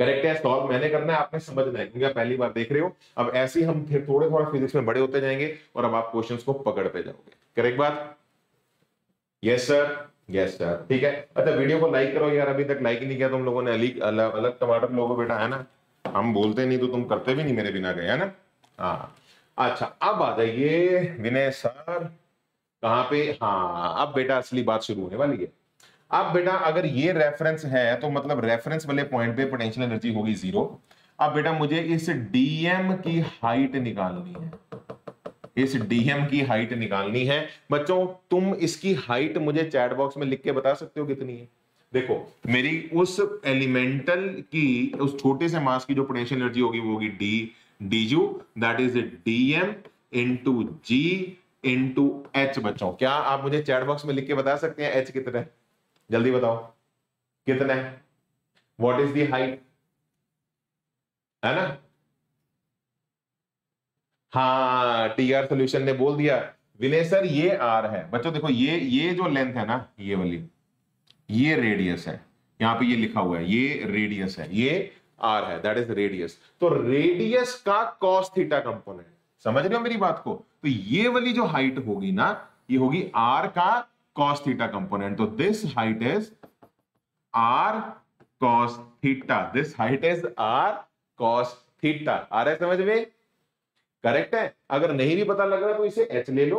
करेक्ट है, सॉल्व मैंने करना है, आपने समझना है क्योंकि आप पहली बार देख रहे हो। अब ऐसे ही हम फिर थोड़ा फिजिक्स में बड़े होते जाएंगे और अब आप क्वेश्चंस को पकड़ते जाओगे। करेक्ट बात? यस सर, यस सर, ठीक है। अच्छा वीडियो को लाइक करो यार, अभी तक लाइक ही नहीं किया तुम लोगों ने, अलग अलग टमाटर लोगों बेटा, है ना? हम बोलते नहीं तो तुम करते भी नहीं मेरे बिना गए, है ना? हाँ अच्छा, अब आ जाइए विनय सर कहाँ पे, हाँ अब बेटा असली बात शुरू होने वाली है। अब बेटा अगर ये रेफरेंस है तो मतलब रेफरेंस वाले पॉइंट पे पोटेंशियल एनर्जी होगी 0। अब बेटा मुझे इस डीएम की हाइट निकालनी है, इस डीएम की हाइट निकालनी है। बच्चों तुम इसकी हाइट मुझे चैट बॉक्स में लिख के बता सकते हो कितनी है? देखो मेरी उस एलिमेंटल की, उस छोटे से मास की जो पोटेंशियल एनर्जी होगी वो होगी D D you, that is dm into ji into H. बच्चों क्या आप मुझे चैट बॉक्स में लिख के बता सकते हैं एच कितना है? जल्दी बताओ कितना है, व्हाट इज दी हाइट, है ना? हाँ टीआर सॉल्यूशन ने बोल दिया विनय सर ये आर है। बच्चों देखो ये जो लेंथ है ना, ये वाली, ये रेडियस है, यहां पे ये लिखा हुआ है, ये रेडियस है, ये आर है, दैट इज रेडियस। तो रेडियस का कॉस थीटा कंपोनेंट, समझ रहे हो मेरी बात को? तो ये वाली जो हाइट होगी ना, ये होगी आर का cos theta component, तो this height is r cos theta, this height is r cos theta। आ रहा है समझ में? करेक्ट है। अगर नहीं भी पता लग रहा तो इसे h ले लो,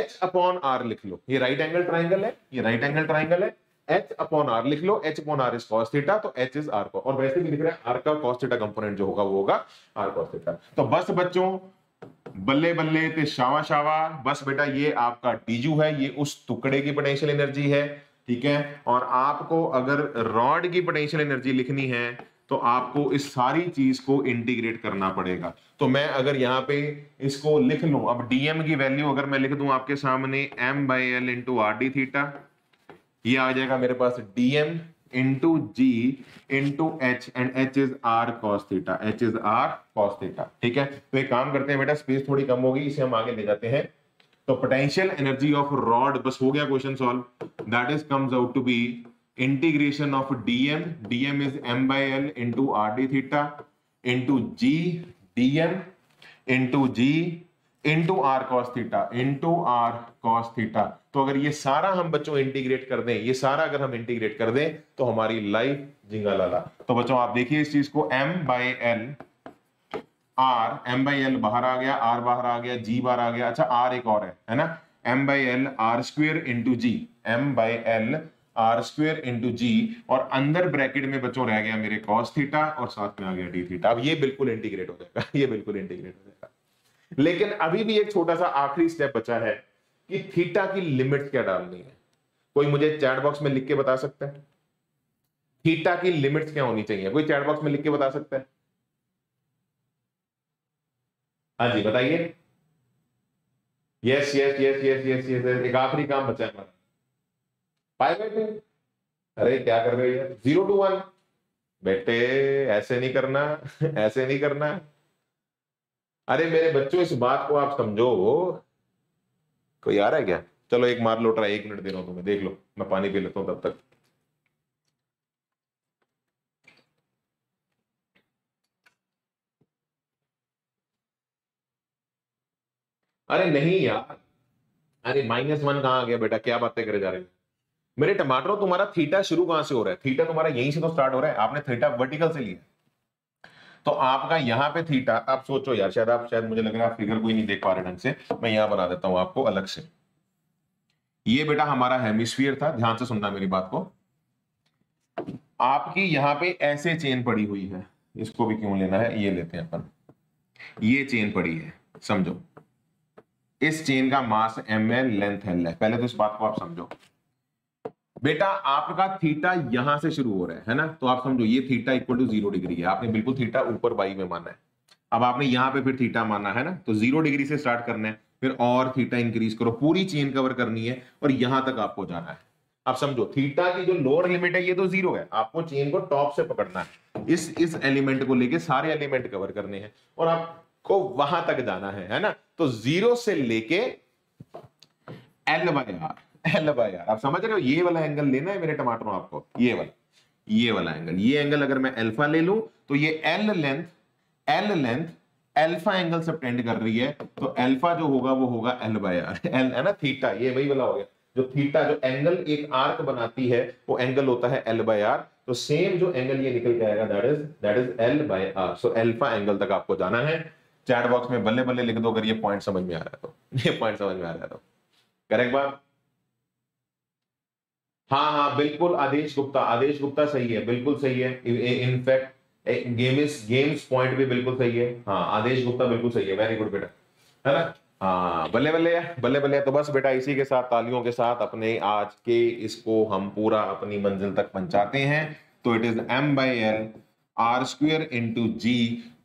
h अपॉन r लिख लो, ये राइट एंगल ट्राइंगल है, ये राइट एंगल ट्राइंगल है, h अपॉन r लिख लो, h upon r is cos theta, तो h इज r का, और वैसे भी लिख रहे हैं r का cos theta component जो होगा वो होगा r cos theta। तो बस बच्चों बल्ले बल्ले ते शावा शावा, बस बेटा ये आपका डीजू है, ये उस टुकड़े की पोटेंशियल एनर्जी है, ठीक है? और आपको अगर रॉड की पोटेंशियल एनर्जी लिखनी है तो आपको इस सारी चीज को इंटीग्रेट करना पड़ेगा। तो मैं अगर यहाँ पे इसको लिख लूं, अब डीएम की वैल्यू अगर मैं लिख दूं आपके सामने M by L into R D theta, ये आ जाएगा मेरे पास dm into ji into H, and H is are cos theta, H is are cos theta, ठीक है? तो एक काम करते हैं बेटा, स्पेस थोड़ी कम होगी, इसे हम आगे ले जाते हैं। तो पोटेंशियल एनर्जी ऑफ रॉड, बस हो गया question solve. That is comes out to be integration of dm, dm is M by L into R D theta into ji dm into ji into are cos theta, into are cos theta. तो अगर ये सारा हम बच्चों integrate कर दें, ये सारा अगर हम इंटीग्रेट कर दें तो हमारी लाइफ जिंगा लाला। तो बच्चों आप देखिए इस चीज को, m by L R, m by L बाहर आ गया, r बाहर आ गया, g बाहर आ गया, अच्छा r एक और है ना, m by L R square into ji, M by L R square into जी, और अंदर ब्रैकेट में बच्चों रह गया मेरे कॉस थीटा और साथ में आ गया डी थीटा। अब ये बिल्कुल इंटीग्रेट हो जाएगा, ये बिल्कुल इंटीग्रेट हो जाएगा। लेकिन अभी भी एक छोटा सा आखिरी स्टेप बचा है कि थीटा की लिमिट क्या डालनी है। कोई मुझे चैट बॉक्स में लिख के बता सकता है थीटा की लिमिट क्या होनी चाहिए? कोई चैट बॉक्स में लिख के बता सकता है? हाँ जी बताइए। Yes yes yes yes yes yes, एक आखिरी काम बचा है हमारा, पाई बाय टू। अरे क्या कर रहे हो यार, 0 to 1 बेटे, ऐसे नहीं करना, ऐसे नहीं करना। अरे मेरे बच्चों इस बात को आप समझो। कोई आ रहा है क्या? चलो एक मार लो ट्राई, 1 मिनट दे रहा हूं तुम्हें, देख लो, मैं पानी पी लेता हूं तब तक। अरे नहीं यार, अरे -1 कहाँ आ गया बेटा, क्या बातें करे जा रहे हैं मेरे टमाटरों। तुम्हारा थीटा शुरू कहां से हो रहा है? थीटा तुम्हारा यहीं से तो स्टार्ट हो रहा है, आपने थीटा वर्टिकल से लिया, तो आपका यहाँ पे थीटा, आप सोचो यार, शायद आप, शायद मुझे लग रहा है आप फिगर को ही नहीं देख पा रहे ढंग से, मैं यहाँ बना देता हूँ आपको अलग से। ये बेटा हमारा हेमिस्फीयर था, ध्यान से सुनना मेरी बात को। आपकी यहाँ पे ऐसे चेन पड़ी हुई है, इसको भी क्यों लेना है, ये लेते हैं अपन, ये चेन पड़ी है, समझो इस चेन का मास एम है, लेंथ एल है। पहले तो इस बात को आप समझो बेटा, आपका थीटा यहां से शुरू हो रहा है ना, तो आप समझो ये थीटा इक्वल टू 0 डिग्री है, आपने बिल्कुल थीटा ऊपर बाई में माना है। अब आपने यहाँ पे फिर थीटा माना है ना, तो 0 डिग्री से स्टार्ट करना है, फिर और थीटा इंक्रीज करो, पूरी चेन कवर करनी है और यहां तक आपको जाना है। अब समझो थीटा की जो लोअर लिमिट है ये तो 0 है, आपको चेन को टॉप से पकड़ना है, इस एलिमेंट को लेके सारे एलिमेंट कवर करने हैं और आपको वहां तक जाना है ना। तो 0 से लेके L by are, l by r, आप समझ रहे हो, ये वाला एंगल लेना है मेरे टमाटरों आपको, ये वाला एंगल, ये एंगल अगर मैं अल्फा ले लूं तो ये L length alpha angle subtend कर रही है, तो अल्फा जो होगा वो होगा एल बाय आर, एल है ना थीटा, ये वही वाला हो गया जो थीटा, जो एंगल एक आर्क बनाती है वो एंगल होता है एल बाय आर। तो सेम जो एंगल ये निकल के आएगा that is l by r. So alpha angle तक आपको जाना है। चैट बॉक्स में बल्ले बल्ले लिख दो अगर ये पॉइंट समझ में आ रहा है तो, ये पॉइंट समझ में आ रहा है तो, करेक्ट बात। हाँ हाँ बिल्कुल आदेश गुप्ता सही है, बिल्कुल सही है, इनफैक्ट गेम्स पॉइंट भी बिल्कुल सही है। हाँ आदेश गुप्ता बिल्कुल सही है, वेरी गुड बेटा, है ना। हाँ बल्ले बल्ले। तो बस बेटा इसी के साथ, तालियों के साथ अपने आज के इसको हम पूरा अपनी मंजिल तक पहुंचाते हैं। तो it is m by L R square into ji,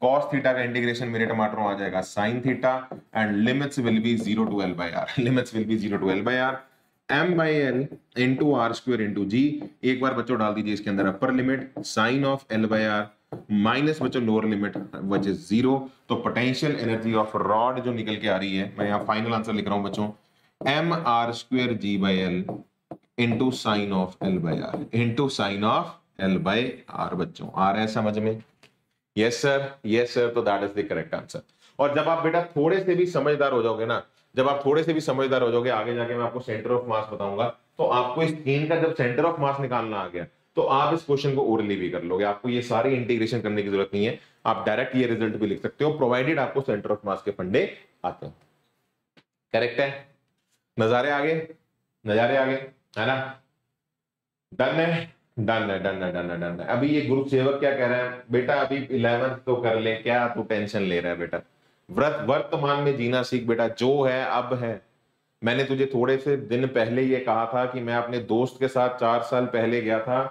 cos theta का इंटीग्रेशन मेरे टमाटरों आ जाएगा sine theta, and limits will be 0 to L by R, limits will be 0 to L by R, m by l into r square into g. एक बार बच्चों डाल दीजिए इसके अंदर upper limit sine of l by r minus बच्चों lower limit which is 0। तो potential energy of rod जो निकल के आ रही है, मैं यहाँ फाइनल आंसर लिख रहा हूँ बच्चों, m r square g by l into sine of l by r बच्चों आ रहा है समझ में? Yes sir. तो that is the correct answer. और जब आप बेटा थोड़े से भी समझदार हो जाओगे ना, आगे जाके मैं आपको सेंटर ऑफ मास बताऊंगा, तो आपको इस चेन का जब सेंटर ऑफ मास निकालना आ गया तो आप इस क्वेश्चन को ओरली भी कर लोगे, आपको ये सारी इंटीग्रेशन करने की जरूरत नहीं है, आप डायरेक्ट ये रिजल्ट भी लिख सकते हो प्रोवाइडेड आपको सेंटर ऑफ मास के फंडे आते हैं। करेक्ट है? नजारे आगे है ना। डन है। अभी ये ग्रुप सेवक क्या कह रहे हैं बेटा, अभी 11th तो कर ले, क्या तू टेंशन ले रहा है बेटा, वर्तमान में जीना सीख बेटा, जो है अब है। मैंने तुझे थोड़े से दिन पहले ये कहा था कि मैं अपने दोस्त के साथ 4 साल पहले गया था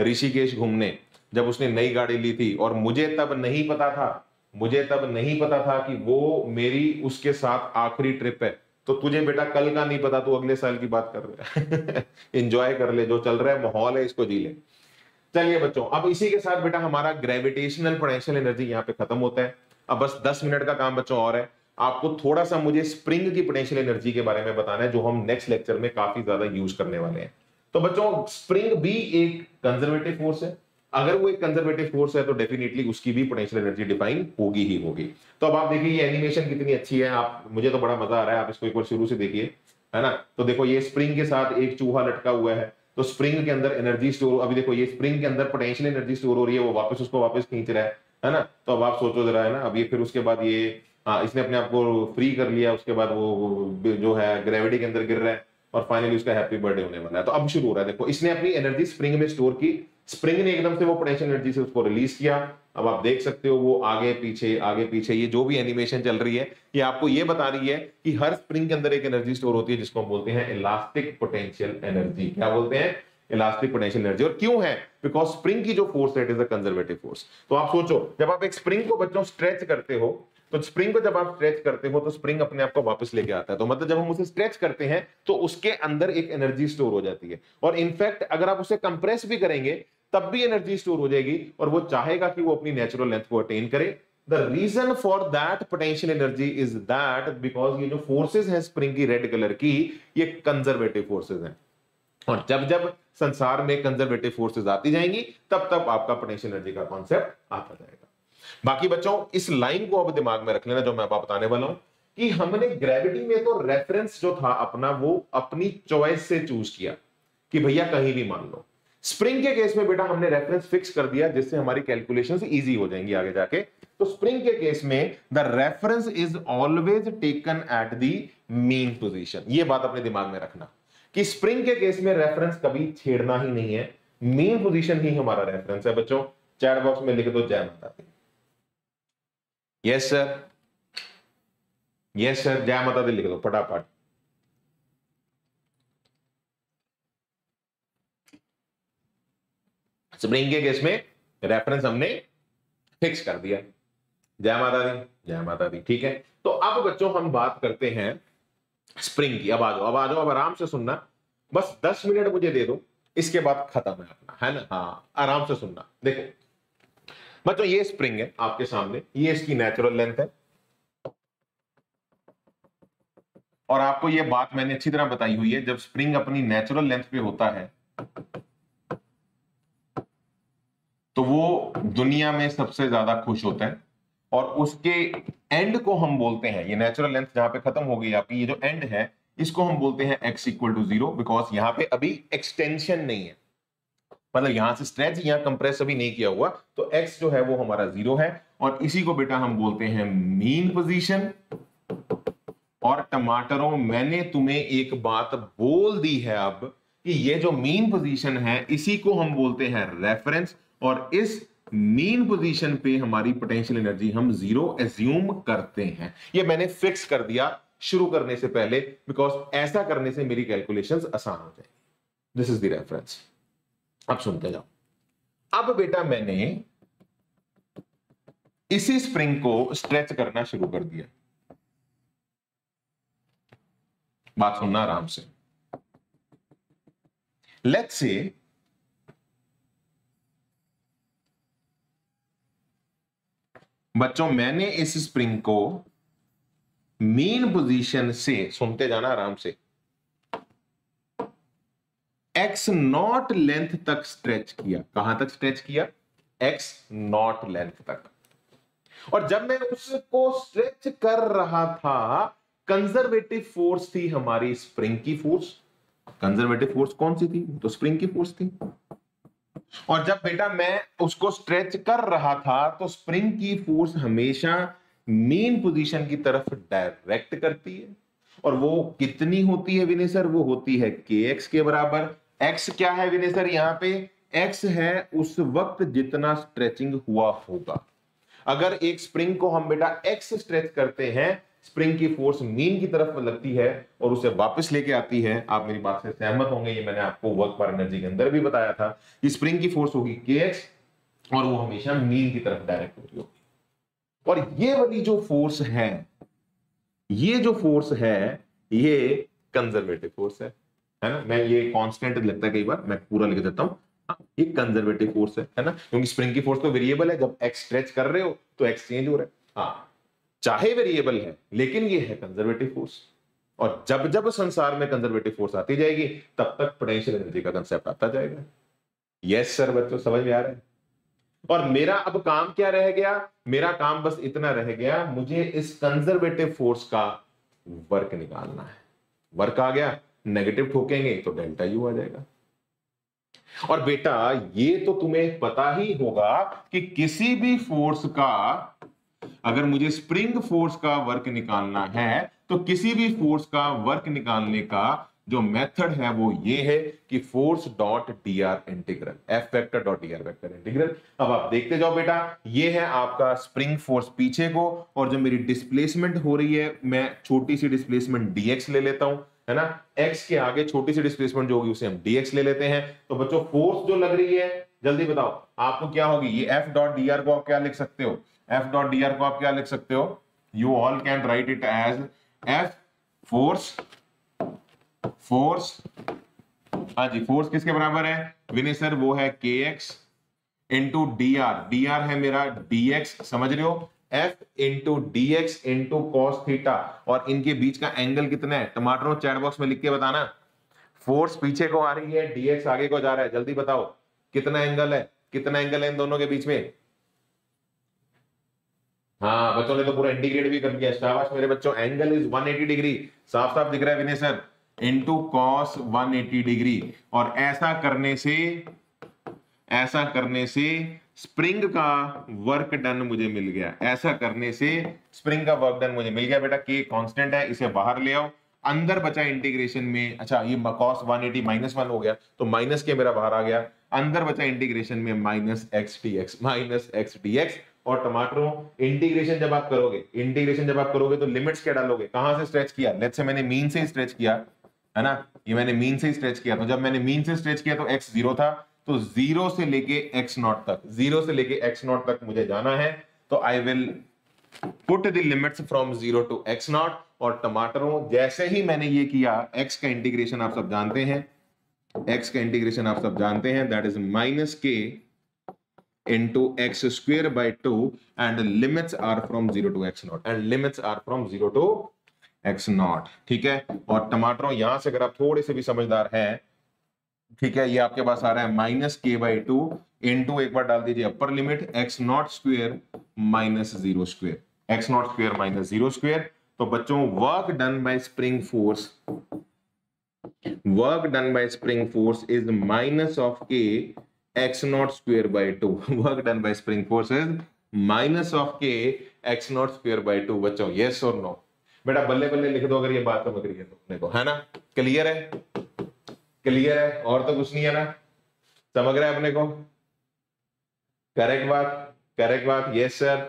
ऋषिकेश घूमने, जब उसने नई गाड़ी ली थी, और मुझे तब नहीं पता था कि वो मेरी उसके साथ आखिरी ट्रिप है। तो तुझे बेटा कल का नहीं पता, तू अगले साल की बात कर रहा है। इंजॉय कर ले, जो चल रहा है माहौल है इसको जी ले। चलिए बच्चों, अब इसी के साथ बेटा हमारा ग्रेविटेशनल पोटेंशियल एनर्जी यहाँ पे खत्म होता है। अब बस 10 मिनट का काम बच्चों और है, आपको थोड़ा सा मुझे स्प्रिंग की पोटेंशियल एनर्जी के बारे में बताना है, जो हम नेक्स्ट लेक्चर में काफी ज्यादा यूज करने वाले हैं। तो बच्चों, स्प्रिंग भी एक कंजर्वेटिव फोर्स है, अगर वो एक कंजर्वेटिव फोर्स है तो डेफिनेटली उसकी भी पोटेंशियल एनर्जी डिफाइन होगी ही होगी। तो अब आप देखिए ये एनिमेशन कितनी अच्छी है, आप मुझे तो बड़ा मजा आ रहा है, आप इसको एक बार शुरू से देखिए, है ना। तो देखो ये स्प्रिंग के साथ एक चूहा लटका हुआ है, तो स्प्रिंग के अंदर एनर्जी स्टोर, अभी देखो ये स्प्रिंग के अंदर पोटेंशियल एनर्जी स्टोर हो रही है, वो वापस उसको वापस खींच रहा है ना। तो अब आप सोचो जरा, है ना, अब ये फिर उसके बाद ये इसने अपने आप को फ्री कर लिया, उसके बाद वो जो है ग्रेविटी के अंदर गिर रहा है और फाइनली उसका हैप्पी बर्थडे होने वाला है। तो अब शुरू हो रहा है, देखो इसने अपनी एनर्जी स्प्रिंग में स्टोर की, स्प्रिंग ने एकदम से वो पोटेंशियल एनर्जी से उसको रिलीज किया। अब आप देख सकते हो वो आगे पीछे ये जो भी एनिमेशन चल रही है ये आपको ये बता रही है कि हर स्प्रिंग के अंदर एक एनर्जी स्टोर होती है जिसको हम बोलते हैं इलास्टिक पोटेंशियल एनर्जी। क्या बोलते हैं? Elastic potential energy. और क्यों है? बिकॉज स्प्रिंग की जो फोर्स है it is a conservative force. तो आप सोचो, जब आप एक स्प्रिंग को बच्चों स्ट्रेच करते हो, तो स्प्रिंग को जब आप स्ट्रेच करते हो तो स्प्रिंग अपने आप को वापस लेके आता है। तो मतलब जब हम उसे स्ट्रेच करते हैं तो उसके अंदर एक एनर्जी स्टोर हो जाती है, और इनफैक्ट अगर आप उसे कंप्रेस भी करेंगे तब भी एनर्जी स्टोर हो जाएगी और वो चाहेगा कि वो अपनी नेचुरल लेंथ को अटेन करे। The reason for that potential energy is that because ये जो फोर्सेज हैं स्प्रिंग की रेड कलर की, ये कंजर्वेटिव फोर्सेज हैं, और जब जब संसार में कंजर्वेटिव फोर्सेज आती जाएंगी तब तब आपका पोटेंशियल एनर्जी का कॉन्सेप्ट आता जाएगा। बाकी बच्चों इस लाइन को अब दिमाग में रख लेना जो मैं आपको बताने वाला हूं, कि हमने ग्रेविटी में तो रेफरेंस जो था अपना वो अपनी चॉइस से चूज किया कि भैया कहीं भी मान लो। स्प्रिंग के केस में बेटा हमने रेफरेंस फिक्स कर दिया जिससे हमारी कैलकुलेशंस इजी हो जाएंगी आगे जाके। तो स्प्रिंग के केस में the reference is always taken at the mean position. ये बात अपने दिमाग में रखना कि स्प्रिंग के केस में रेफरेंस कभी छेड़ना ही नहीं है, मीन पोजीशन ही हमारा रेफरेंस है। बच्चों चैट बॉक्स में लिख दो जय माता दी। यस सर, यस सर, जय माता दी लिख दो फटाफट। स्प्रिंग के केस में रेफरेंस हमने फिक्स कर दिया, जय माता दी, जय माता दी, ठीक है। तो अब बच्चों हम बात करते हैं स्प्रिंग की। अब आ जाओ, अब आ जाओ, अब आराम से सुनना, बस 10 मिनट मुझे दे दो, इसके बाद खत्म है अपना, है ना। हाँ आराम से सुनना। देखो बच्चों ये स्प्रिंग है आपके सामने, ये इसकी नेचुरल लेंथ है, और आपको ये बात मैंने अच्छी तरह बताई हुई है, जब स्प्रिंग अपनी नेचुरल लेंथ पे होता है तो वो दुनिया में सबसे ज्यादा खुश होता है, और उसके एंड को हम बोलते हैं, ये नेचुरल लेंथ जहां पे खत्म हो गई आपकी, ये जो एंड है इसको हम बोलते हैं x इक्वल टू 0, बिकॉज यहां पे अभी एक्सटेंशन नहीं है, मतलब यहां से स्ट्रेच या कंप्रेस अभी नहीं किया हुआ, तो x जो है वो हमारा 0 है, और इसी को बेटा हम बोलते हैं मीन पोजीशन। और टमाटरों मैंने तुम्हें एक बात बोल दी है अब कि ये जो मीन पोजीशन है इसी को हम बोलते हैं रेफरेंस, और इस मीन पोजीशन पे हमारी पोटेंशियल एनर्जी हम 0 एज्यूम करते हैं। ये मैंने फिक्स कर दिया शुरू करने से पहले, बिकॉज ऐसा करने से मेरी कैलकुलेशंस आसान हो जाएगी। This is the reference. अब सुनते जाओ। अब बेटा मैंने इसी स्प्रिंग को स्ट्रेच करना शुरू कर दिया, बात सुनना आराम से। लेट्स से बच्चों मैंने इस स्प्रिंग को मीन पोजीशन से, सुनते जाना आराम से, x नॉट लेंथ तक स्ट्रेच किया। कहां तक स्ट्रेच किया? x नॉट लेंथ तक। और जब मैं उसको स्ट्रेच कर रहा था, कंजर्वेटिव फोर्स थी हमारी स्प्रिंग की फोर्स। कंजर्वेटिव फोर्स कौन सी थी? तो स्प्रिंग की फोर्स थी। और जब बेटा मैं उसको स्ट्रेच कर रहा था तो स्प्रिंग की फोर्स हमेशा मीन पोजीशन की तरफ डायरेक्ट करती है, और वो कितनी होती है विनय सर? वो होती है kx के बराबर। x क्या है विनय सर? यहाँ पे x है उस वक्त जितना स्ट्रेचिंग हुआ होगा। अगर एक स्प्रिंग को हम बेटा x स्ट्रेच करते हैं, स्प्रिंग की फोर्स मीन की तरफ लगती है और उसे वापस लेके आती है। आप मेरी बात से सहमत होंगे, ये मैंने आपको वर्क पर एनर्जी के अंदर भी बताया था कि स्प्रिंग की फोर्स होगी kx और वो हमेशा मीन की तरफ डायरेक्ट होती होगी। और ये वाली जो फोर्स है, ये जो फोर्स है, ये कंजर्वेटिव फोर्स है ना। मैं ये कांस्टेंट लगता है कई बार, मैं पूरा लिख देता हूं, ये कंजर्वेटिव फोर्स है ना, क्योंकि स्प्रिंग की फोर्स तो वेरिएबल है, जब x स्ट्रेच कर रहे हो तो x चेंज हो रहा है। हाँ चाहे वेरिएबल है लेकिन ये है कंजर्वेटिव फोर्स। और जब जब संसार में कंजर्वेटिव फोर्स आती जाएगी तब तक पोटेंशियल एनर्जी का कंसेप्ट आता जाएगा। यस सर बच्चों समझ में आ रहा है। और मेरा अब काम क्या रह गया, मेरा काम बस इतना रह गया, मुझे इस कंजर्वेटिव फोर्स का वर्क निकालना है। वर्क आ गया, नेगेटिव ठोकेंगे तो डेल्टा यू आ जाएगा। और बेटा ये तो तुम्हें पता ही होगा कि किसी भी फोर्स का, अगर मुझे स्प्रिंग फोर्स का वर्क निकालना है तो किसी भी फोर्स का वर्क निकालने का जो मेथड है वो ये है कि force dot D R integral, F vector dot D R vector integral. अब आप देखते जाओ बेटा, ये है आपका स्प्रिंग फोर्स पीछे को, और जो मेरी डिस्प्लेसमेंट हो रही है मैं छोटी सी डिस्प्लेसमेंट डीएक्स ले लेता हूं, है ना, एक्स के आगे छोटी सी डिस्प्लेसमेंट जो होगी उसे हम डीएक्स ले लेते हैं। तो बच्चों फोर्स जो लग रही है जल्दी बताओ आपको क्या होगी, ये एफ डॉट डी आर को आप क्या लिख सकते हो, एफ डॉट डी आर को आप क्या लिख सकते हो, you all can write it as F force, force हाँ जी फोर्स किसके बराबर है विनय सर, वो है के x into D R, D R है मेरा डी एक्स, समझ रहे हो, F into D x into cos theta, और इनके बीच का एंगल कितना है, टमाटरों चैट बॉक्स में लिख के बताना। फोर्स पीछे को आ रही है, डी एक्स आगे को जा रहा है, जल्दी बताओ कितना एंगल है, कितना एंगल है इन दोनों के बीच में। हाँ बच्चों ने तो पूरा इंटीग्रेट भी कर लिया, शाबाश मेरे बच्चों। एंगल इज 180 डिग्री, साफ साफ दिख रहा है Vinay sir, into cos 180 degree. और ऐसा करने से स्प्रिंग का वर्क डन मुझे मिल गया, ऐसा करने से स्प्रिंग का वर्क डन मुझे मिल गया। बेटा के कांस्टेंट है, इसे बाहर ले आओ, अंदर बचा इंटीग्रेशन में, अच्छा ये कॉस 180 माइनस 1 हो गया तो माइनस के मेरा बाहर आ गया, अंदर बचा इंटीग्रेशन में minus x D x, minus x D x. और टमाटरों इंटीग्रेशन जब आप करोगे, इंटीग्रेशन जब आप करोगे तो लिमिट्स क्या डालोगे, कहां से स्ट्रेच किया, लेट्स से मैंने मीन से स्ट्रेच किया, है ना, ये मैंने मीन से स्ट्रेच किया, तो जब मैंने मीन से स्ट्रेच किया तो एक्स जीरो था, तो जीरो से लेके एक्स नॉट तक, जीरो से लेके एक्स नॉट तक मुझे जाना है, तो I will put the limits from zero to x naught. और टमाटरों जैसे ही मैंने ये किया, एक्स का इंटीग्रेशन आप सब जानते हैं, एक्स का इंटीग्रेशन आप सब जानते हैं, दैट इज माइनस के into x square by two, and limits are from zero to x naught, and limits are from zero to x naught, ठीक है। और टमाटरों यहां से अगर आप थोड़े से भी समझदार हैं, ठीक है, ये आपके पास आ रहा है माइनस के बाई टू इंटू, एक बार डाल दीजिए upper limit, x naught square minus zero square, x naught square minus zero square. तो बच्चों work done by spring force, work done by spring force is minus of के x naught square by two, work done by spring force is minus of के x naught square by two. बच्चों yes और no, बेटा बल्ले बल्ले लिख दो अगर ये बात समझ रही है तो अपने को, है ना, क्लियर है, क्लियर है, और तो कुछ नहीं है ना, समझ रहे हैं अपने को, करेक्ट बात, करेक्ट बात, यस सर,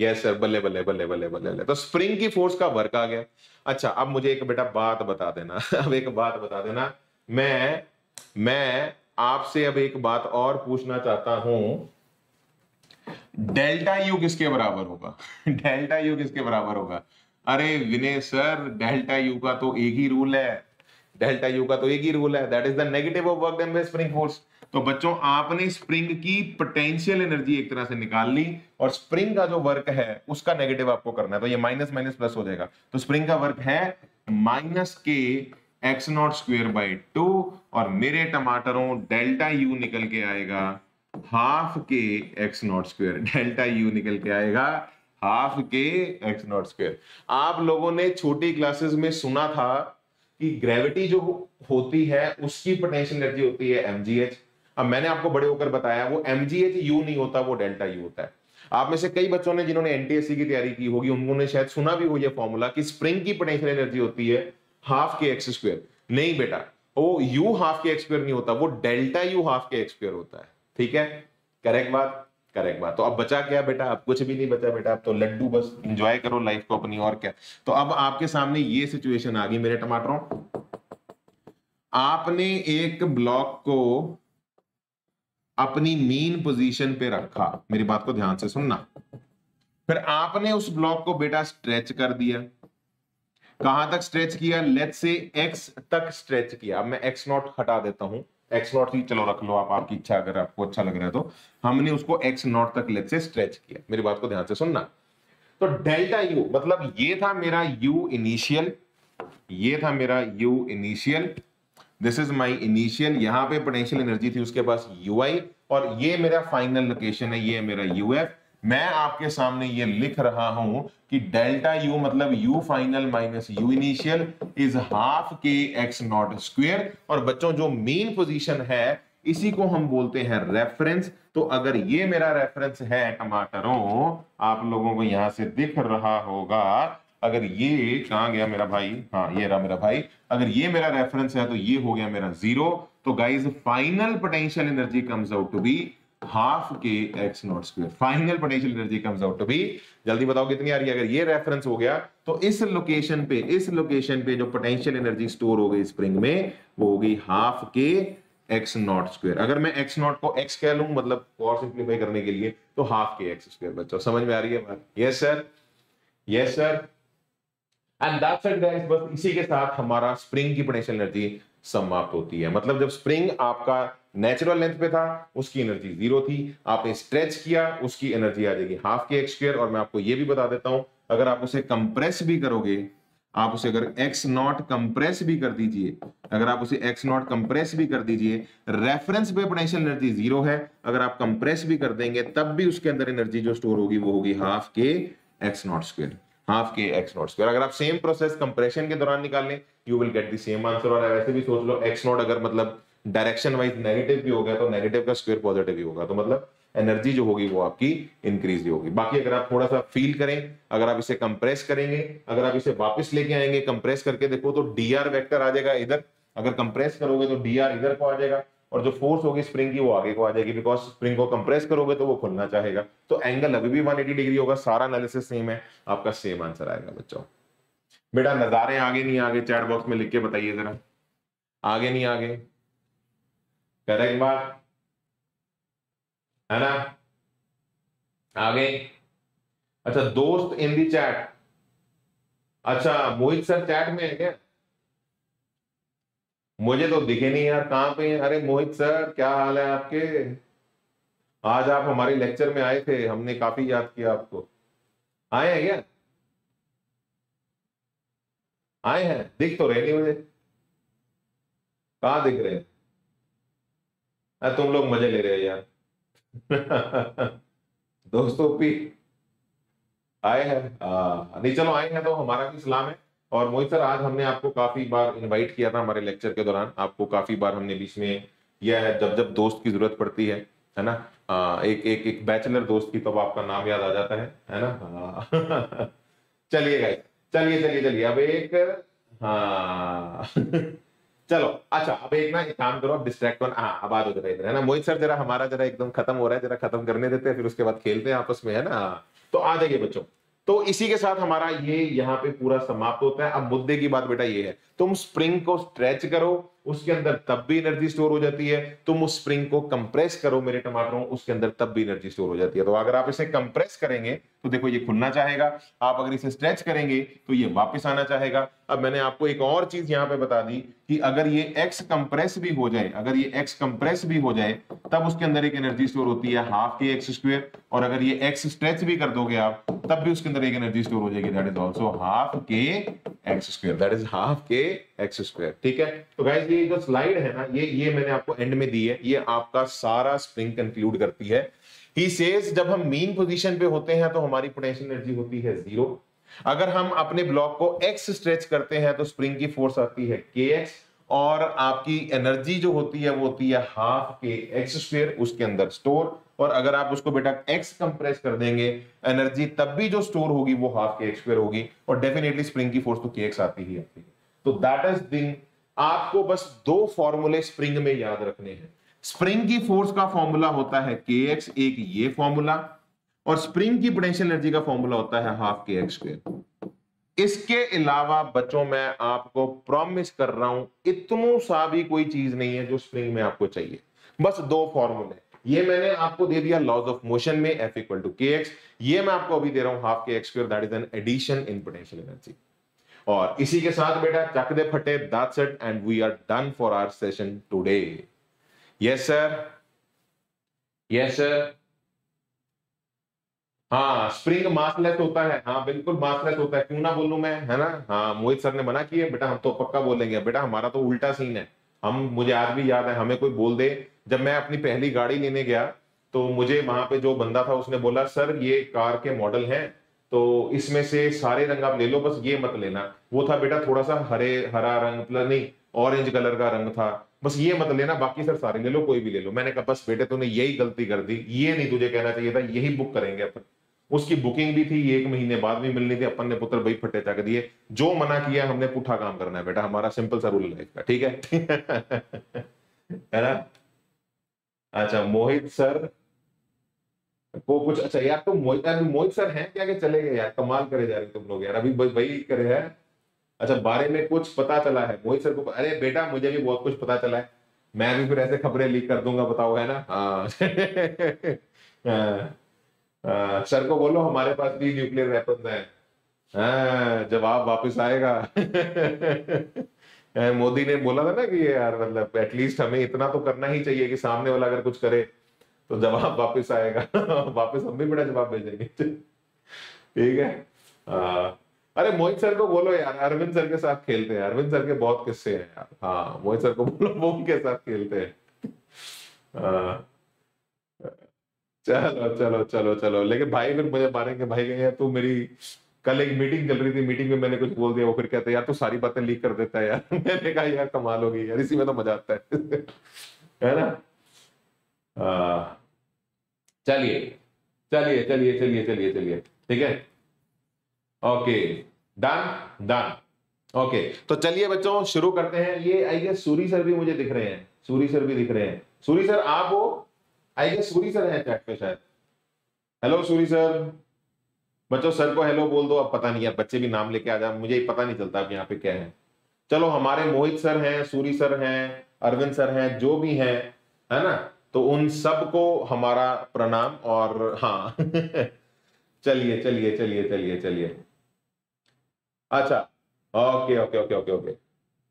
यस सर, बल्ले बल्ले बल्ले बल्ले बल्ले। तो स्प्रिंग की फोर्स का वर्क आ गया। अच्छा अब मुझे एक बेटा बात बता देना अब एक बात बता देना, मैं आपसे अब एक बात और पूछना चाहता हूं, डेल्टा यू किसके बराबर होगा डेल्टा यू किसके बराबर होगा? अरे विनय सर डेल्टा यू का तो एक ही रूल है, डेल्टा यू का तो एक ही रूल है, that is the negative of work done by spring force. तो बच्चों आपने स्प्रिंग की पोटेंशियल एनर्जी एक तरह से निकाल ली, और स्प्रिंग का जो वर्क है उसका नेगेटिव आपको करना है, तो ये माइनस माइनस प्लस हो जाएगा। तो स्प्रिंग का वर्क है माइनस के x naught square by two, और मेरे टमाटरों डेल्टा यू निकल के आएगा हाफ के x naught square, delta you निकल के आएगा हाफ के एक्स नॉट स्क्वायर। आप लोगों ने छोटी क्लासेस में सुना था कि ग्रेविटी जो होती है उसकी पोटेंशियल एनर्जी होती है mgh। अब मैंने आपको बड़े होकर बताया वो mgh u नहीं होता, वो डेल्टा u होता है। आप में से कई बच्चों ने जिन्होंने एनटीएससी की तैयारी की होगी उन्होंने शायद सुना भी हो ये फॉर्मूला कि स्प्रिंग की पोटेंशियल एनर्जी होती है हाफ के एक्स स्क्वायर। नहीं बेटा, वो u हाफ के एक्स स्क्वायर नहीं होता, वो डेल्टा u हाफ के एक्स स्क्वायर होता है, ठीक है, करेक्ट बात, करेक्ट बात। तो अब बचा क्या बेटा, अब कुछ भी नहीं बचा बेटा, अब तो लड्डू, बस एंजॉय करो लाइफ को अपनी, और क्या। तो अब आपके सामने ये सिचुएशन आ गई मेरे टमाटरों, आपने एक ब्लॉक को अपनी मीन पोजीशन पे रखा, मेरी बात को ध्यान से सुनना, फिर आपने उस ब्लॉक को बेटा स्ट्रेच कर दिया, कहां तक स्ट्रेच किया, लेट्स से एक्स तक स्ट्रेच किया। अब मैं एक्स नॉट हटा देता हूं, एक्स नॉट ही चलो रख लो आप, आपकी इच्छा, अगर आपको अच्छा लग रहा है तो। हमने उसको एक्स नॉट तक लेट से स्ट्रेच किया, मेरी बात को ध्यान से सुनना। तो तो डेल्टा यू मतलब ये था मेरा यू इनिशियल, ये था मेरा you initial, this is my initial, यहां पे पोटेंशियल एनर्जी थी उसके पास यूआई, और ये मेरा फाइनल लोकेशन है, ये मेरा यूएफ। मैं आपके सामने ये लिख रहा हूं कि डेल्टा यू मतलब you final minus you initial is half के एक्स नॉट स्क्वायर। और बच्चों जो मेन पोजीशन है इसी को हम बोलते हैं रेफरेंस। तो अगर ये मेरा रेफरेंस है टमाटरों, आप लोगों को यहां से दिख रहा होगा, अगर ये कहां गया मेरा भाई, हाँ ये रहा मेरा भाई, अगर ये मेरा रेफरेंस है तो ये हो गया मेरा जीरो। तो guys final potential energy comes out to be half के x naught square, final potential energy comes out to be, जल्दी बताओ कितनी आ रही है। अगर ये रेफरेंस हो गया तो इस लोकेशन पे जो पोटेंशियल एनर्जी स्टोर हो गई स्प्रिंग में वो हो गई हाफ के एक्स नॉट स्क्वायर। अगर मैं एक्स नॉट को एक्स कह लूं मतलब और सिंप्लीफाई करने के लिए तो हाफ के एक्स स्क्वायर। बच्चों समझ में आ रही है? Yes sir, yes sir. And that's it guys, बस इसी के साथ हमारा स्प्रिंग की पोटेंशियल एनर्जी समाप्त होती है। मतलब जब स्प्रिंग आपका नेचुरल लेंथ पे था उसकी एनर्जी जीरो थी, आपने स्ट्रेच किया उसकी एनर्जी आ जाएगी हाफ के एक्स स्क्वायर। और मैं आपको ये भी बता देता हूं, अगर आप उसे कंप्रेस भी करोगे, आप उसे अगर एक्स नॉट कंप्रेस भी कर दीजिए, अगर आप उसे एक्स नॉट कंप्रेस भी कर दीजिए, रेफरेंस पे पोटेंशियल एनर्जी जीरो है, अगर आप कंप्रेस भी कर देंगे तब भी उसके अंदर एनर्जी जो स्टोर होगी वो होगी हाफ के एक्स नॉट स्क्वायर, हाफ के एक्स नॉट स्क्वायर। अगर आप सेम प्रोसेस कंप्रेशन के दौरान निकालें you will get the same answer. और वैसे भी सोच लो एक्स नॉट अगर मतलब डायरेक्शन वाइज नेगेटिव भी होगा तो नेगेटिव का स्क्वायर पॉजिटिव ही होगा, तो मतलब एनर्जी जो होगी वो आपकी इंक्रीज ही होगी। बाकी अगर आप थोड़ा सा फील करें, अगर आप इसे कंप्रेस करेंगे, अगर आप इसे वापस लेके आएंगे, कंप्रेस करके देखो तो डीआर वेक्टर आ जाएगा इधर, अगर कंप्रेस करोगे तो डीआर इधर को आ जाएगा, और जो फोर्स होगी स्प्रिंग की वो आगे को आ जाएगी, बिकॉज स्प्रिंग को कंप्रेस करोगे तो वो खुलना चाहेगा। तो एंगल अभी भी 180 डिग्री होगा, सारा एनालिसिस सेम है, आपका सेम आंसर आएगा। बच्चों बेटा नजारे आगे नहीं आगे, चैट बॉक्स में लिख के बताइए जरा, आगे नहीं आगे, करेक्ट बात है ना, आगे। अच्छा दोस्त इन दी चैट, अच्छा मोहित सर चैट में है क्या? मुझे तो दिखे नहीं यार, कहां पे हैं? अरे मोहित सर क्या हाल है आपके, आज आप हमारे लेक्चर में आए थे, हमने काफी याद किया आपको। आए हैं क्या? आए हैं, दिख तो रहे नहीं मुझे, कहां दिख रहे हैं? अरे तुम लोग मजे ले रहे हो यार। दोस्तों भी आए हैं, नहीं चलो आए हैं तो हमारा भी सलाम है। और मोहित सर आज हमने आपको काफी बार इनवाइट किया था, हमारे लेक्चर के दौरान आपको काफी बार हमने बीच में, यह जब जब दोस्त की जरूरत पड़ती है ना, एक बैचलर दोस्त की, तब आपका नाम याद आ जाता है ना। चलिए गाइस, चलिए चलिए चलिए अब एक, हाँ। चलो अच्छा अब एक ना एक काम करो, अब डिस्ट्रैक्ट होना, हाँ आबाद हो जाए इधर है ना। मोहित सर जरा हमारा जरा एकदम खत्म हो रहा है, जरा खत्म करने देते हैं, फिर उसके बाद खेलते हैं आपस में, है ना। तो आ जाइए बच्चों, तो इसी के साथ हमारा ये यहाँ पे पूरा समाप्त होता है। अब मुद्दे की बात बेटा ये है, तुम स्प्रिंग को स्ट्रेच करो उसके अंदर तब भी एनर्जी स्टोर हो जाती है, तुम उस स्प्रिंग को कंप्रेस करो मेरे टमाटरों, उसके अंदर तब भी एनर्जी स्टोर हो जाती है। तो अगर आप इसे कंप्रेस करेंगे तो देखो ये खुलना चाहेगा, आप अगर इसे स्ट्रेच करेंगे तो ये वापस आना चाहेगा। अब मैंने आपको एक और चीज यहाँ पे बता दी कि अगर ये एक्स कंप्रेस भी हो जाए, अगर ये एक्स कंप्रेस भी हो जाए तब उसके अंदर एक एनर्जी स्टोर होती है हाफ के एक्स स्क्वायर, और अगर ये एक्स स्ट्रेच भी कर दोगे आप तब भी उसके अंदर एक एनर्जी स्टोर हो जाएगी, दैट इज ऑल्सो हाफ के x square, that is half के एक्स स्क्वायर। ठीक है, तो गाइस ये जो स्लाइड है ना ये मैंने आपको एंड में दी है, ये आपका सारा स्प्रिंग कंक्लूड करती है। He says, जब हम मीन पोजीशन पे होते हैं तो हमारी पोटेंशियल एनर्जी होती है जीरो, अगर हम अपने ब्लॉक को एक्स स्ट्रेच करते हैं तो स्प्रिंग की फोर्स आती है के एक्स, और आपकी एनर्जी जो होती है वो होती है हाफ के एक्स स्क्वायर उसके अंदर स्टोर। और अगर आप उसको बेटा एक्स कंप्रेस कर देंगे, एनर्जी तब भी जो स्टोर होगी वो हाफ के एक्स स्क्वायर होगी, और डेफिनेटली स्प्रिंग की फोर्स तो के एक्स आती ही आती है। तो दैट इज दिन, आपको बस दो फॉर्मूले स्प्रिंग में याद रखने हैं। स्प्रिंग की फोर्स का फॉर्मूला होता है kx, एक ये फॉर्मूला, और स्प्रिंग की पोटेंशियल एनर्जी का फॉर्मूला होता है हाफ के एक्स स्क्वायर। इसके अलावा बच्चों मैं आपको प्रॉमिस कर रहा हूं इतनों सा भी कोई चीज नहीं है जो स्प्रिंग में आपको चाहिए, बस दो फॉर्मूले। ये मैंने आपको दे दिया लॉज ऑफ मोशन में f इक्वल टू के एक्स, ये मैं आपको अभी दे रहा हूं हाफ के x square, that is an addition in potential energy. और इसी के साथ बेटा चक दे फटे, that's it and we are done for our session today. Yes sir, yes sir, हाँ स्प्रिंग मासलेस होता है, हाँ बिल्कुल मासलेस होता है, क्यों ना बोलूं मैं, है ना। हाँ मोहित सर ने मना किया, बेटा हम तो पक्का बोलेंगे, बेटा हमारा तो उल्टा सीन है। हम, मुझे आज भी याद है, हमें कोई बोल दे, जब मैं अपनी पहली गाड़ी लेने गया तो मुझे वहां पे जो बंदा था उसने बोला सर ये कार के मॉडल हैं तो इसमें से सारे रंग आप ले लो, बस ये मत लेना। वो था बेटा थोड़ा सा हरा रंग, प्लस नहीं ऑरेंज कलर का रंग था, बस ये मत लेना, बाकी सर सारे ले लो, कोई भी ले लो। मैंने कहा बस बेटे तूने यही गलती कर दी, ये नहीं तुझे कहना चाहिए था, यही बुक करेंगे अपन। उसकी बुकिंग भी थी, एक महीने बाद भी मिलनी थी, अपन ने पुत्र भाई फट्टे चाक दिए, जो मना किया हमने पुठा काम करना है बेटा, हमारा सिंपल सा रूल लाइफ का, ठीक है। है ना। अच्छा मोहित सर को कुछ, अच्छा यार तुम तो मोहित सर हैं क्या के चले गए यार, कमाल करे जा रहे तुम लोग यार, अभी वही करे है। अच्छा बारे में कुछ पता चला है मोहित सर को? अरे बेटा मुझे भी बहुत कुछ पता चला है, मैं भी फिर ऐसे खबरें लीक कर दूंगा, बताओ, है ना। हाँ सर को बोलो हमारे पास भी न्यूक्लियर वेपन है, जवाब वापस आएगा। मोदी ने बोला था ना कि यार मतलब एटलीस्ट हमें इतना तो करना ही चाहिए कि सामने वाला अगर कुछ करे तो जवाब वापस आएगा। वापस हम भी बड़ा जवाब भेजेंगे, ठीक है। अरे मोहित सर को बोलो यार अरविंद सर के साथ खेलते हैं, अरविंद सर के बहुत किस्से हैं यार। हाँ मोहित सर को बोलो वो उनके साथ खेलते हैं। चलो चलो चलो चलो, लेकिन भाई फिर मुझे मारेंगे भाई, यार तू, मेरी कल एक मीटिंग चल रही थी, मीटिंग में मैंने कुछ बोल दिया, वो फिर कहते हैं यार तू सारी बातें लीक कर देता है यार। मैंने कहा यार कमाल हो गई यार, इसी में तो मजा आता है। है ना। चलिए चलिए चलिए चलिए चलिए चलिए, ठीक है, ओके, डन डन, ओके। तो चलिए बच्चों शुरू करते हैं। ये आई गेस सूरी सर भी मुझे दिख रहे हैं, सूरी सर भी दिख रहे हैं। सूरी सर आप हो, आई गेस सूरी सर है चैट पे शायद। Hello Suri sir. बच्चों सर को हेलो बोल दो, अब पता नहीं है, बच्चे भी नाम लेके आ जाए, मुझे पता नहीं चलता अब यहाँ पे क्या है। चलो हमारे मोहित सर हैं, सूरी सर हैं, अरविंद सर हैं, जो भी हैं, है ना, तो उन सब को हमारा प्रणाम। और हाँ चलिए चलिए चलिए चलिए चलिए, अच्छा okay okay okay okay okay.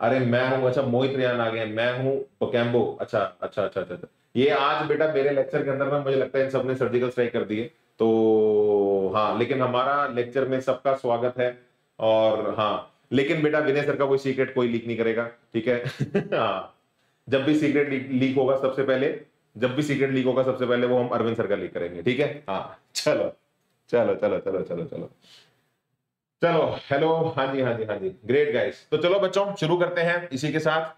अरे मैं हूँ, अच्छा मोहित रियान आ गए, मैं हूँ बकैम्बो, अच्छा। ये आज बेटा मेरे लेक्चर के अंदर में मुझे लगता है इन सबने सर्जिकल स्ट्राइक कर दिए, तो हाँ, लेकिन हमारा लेक्चर में सबका स्वागत है। और हाँ, लेकिन बेटा विनय सर का कोई सीक्रेट कोई लीक नहीं करेगा, ठीक है। हाँ, जब भी सीक्रेट लीक होगा सबसे पहले, वो हम अरविंद सर का लीक करेंगे, ठीक है। हाँ चलो चलो चलो चलो चलो चलो चलो, हेलो, हाँ जी, ग्रेट गाइस। तो चलो बच्चों शुरू करते हैं, इसी के साथ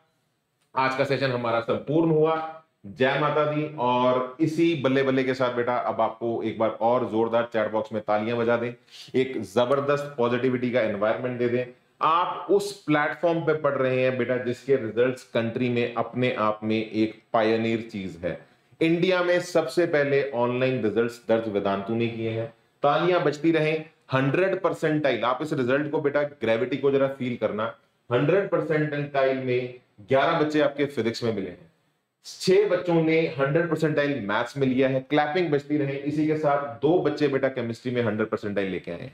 आज का सेशन हमारा संपूर्ण हुआ। जय माता दी। और इसी बल्ले बल्ले के साथ बेटा अब आपको एक बार और जोरदार चैट बॉक्स में तालियां बजा दें, एक जबरदस्त पॉजिटिविटी का एनवायरनमेंट दे दें। आप उस प्लेटफॉर्म पे पढ़ रहे हैं बेटा जिसके रिजल्ट्स कंट्री में अपने आप में एक पायनियर चीज है। इंडिया में सबसे पहले ऑनलाइन रिजल्ट्स दर्ज वेदांतु ने किए हैं। तालियां बजती रहें। 100 परसेंटाइल, आप इस रिजल्ट को बेटा, ग्रेविटी को जरा फील करना, 100 परसेंटाइल में 11 बच्चे आपके फिजिक्स में मिले हैं, 6 बच्चों ने 100 परसेंटाइल मैथ्स में लिया है। क्लैपिंग बजती रहे। इसी के साथ 2 बच्चे बेटा केमिस्ट्री में 100 परसेंटाइल लेके आए हैं।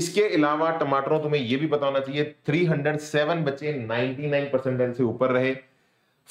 इसके अलावा टमाटरों, तुम्हें यह भी पता होना चाहिए, 307 बच्चे 99 परसेंटाइल से ऊपर रहे।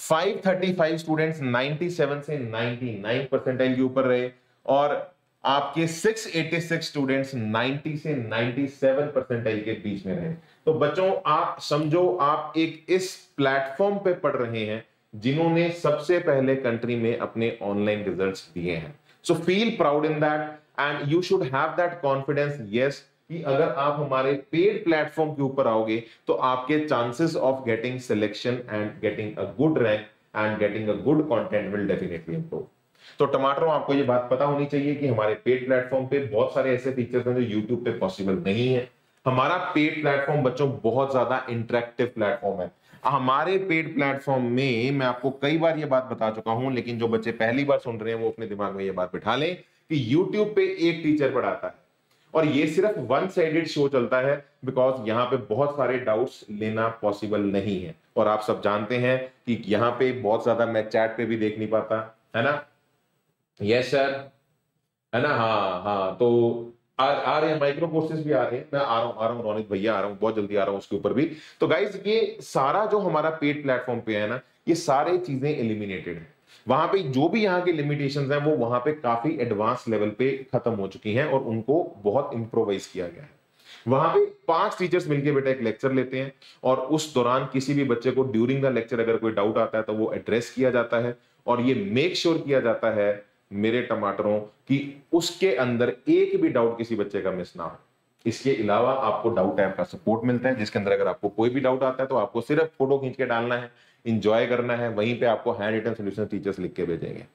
535 स्टूडेंट्स 97 से 99 परसेंटाइल के ऊपर रहे। और आपके 686 स्टूडेंट्स 90 से 97 परसेंटाइल के बीच में रहे। तो बच्चों आप समझो, आप एक इस प्लेटफॉर्म पे पढ़ रहे हैं जिन्होंने सबसे पहले कंट्री में अपने ऑनलाइन रिजल्ट्स दिए हैं। So feel proud in that and you should have that confidence, yes, कि अगर आप हमारे पेड प्लेटफॉर्म के ऊपर आओगे तो आपके chances of getting selection and getting a good rank and getting a good content will definitely improve. तो टमाटरों, आपको ये बात पता होनी चाहिए कि हमारे पेड प्लेटफॉर्म पे बहुत सारे ऐसे फीचर्स हैं जो यूट्यूब पे पॉसिबल नहीं है। हमारा पेड प्लेटफॉर्म बच्चों बहुत ज्यादा इंटरेक्टिव प्लेटफॉर्म है। हमारे पेड प्लेटफॉर्म में मैं आपको कई बार ये बात बता चुका हूं, लेकिन जो बच्चे पहली बार सुन रहे हैं वो अपने दिमाग में ये बात बिठा लें कि YouTube पे एक टीचर पढ़ाता है और ये सिर्फ वन साइडेड शो चलता है, बिकॉज यहाँ पे बहुत सारे डाउट्स लेना पॉसिबल नहीं है। और आप सब जानते हैं कि यहाँ पे बहुत ज्यादा मैं चैट पे भी देख नहीं पाता, है ना, यस सर, है ना। हाँ, तो आ रहे हैं माइक्रो कोर्सेज भी आ रहे हैं, मैं आ रहा हूँ रोनित भैया, बहुत जल्दी आ रहा हूँ उसके ऊपर भी। तो गाइज ये सारा जो हमारा पेड प्लेटफॉर्म पे है ना, ये सारी चीजें एलिमिनेटेड है। वहां पे जो भी यहाँ की लिमिटेशंस हैं वो वहां पे काफी एडवांस लेवल पे खत्म हो चुकी हैं और उनको बहुत इम्प्रोवाइज किया गया है। वहां पे 5 टीचर्स मिलके बेटा एक लेक्चर लेते हैं और उस दौरान किसी भी बच्चे को ड्यूरिंग द लेक्चर अगर कोई डाउट आता है तो वो एड्रेस किया जाता है और ये मेक श्योर किया जाता है मेरे टमाटरों कि उसके अंदर एक भी डाउट किसी बच्चे का मिस ना हो। इसके अलावा आपको डाउट ऐप का सपोर्ट मिलता है जिसके अंदर अगर आपको कोई भी डाउट आता है तो आपको सिर्फ फोटो खींच के डालना है, इंजॉय करना है, वहीं पे आपको हैंड रिटन सॉल्यूशन टीचर्स लिख के भेजेंगे।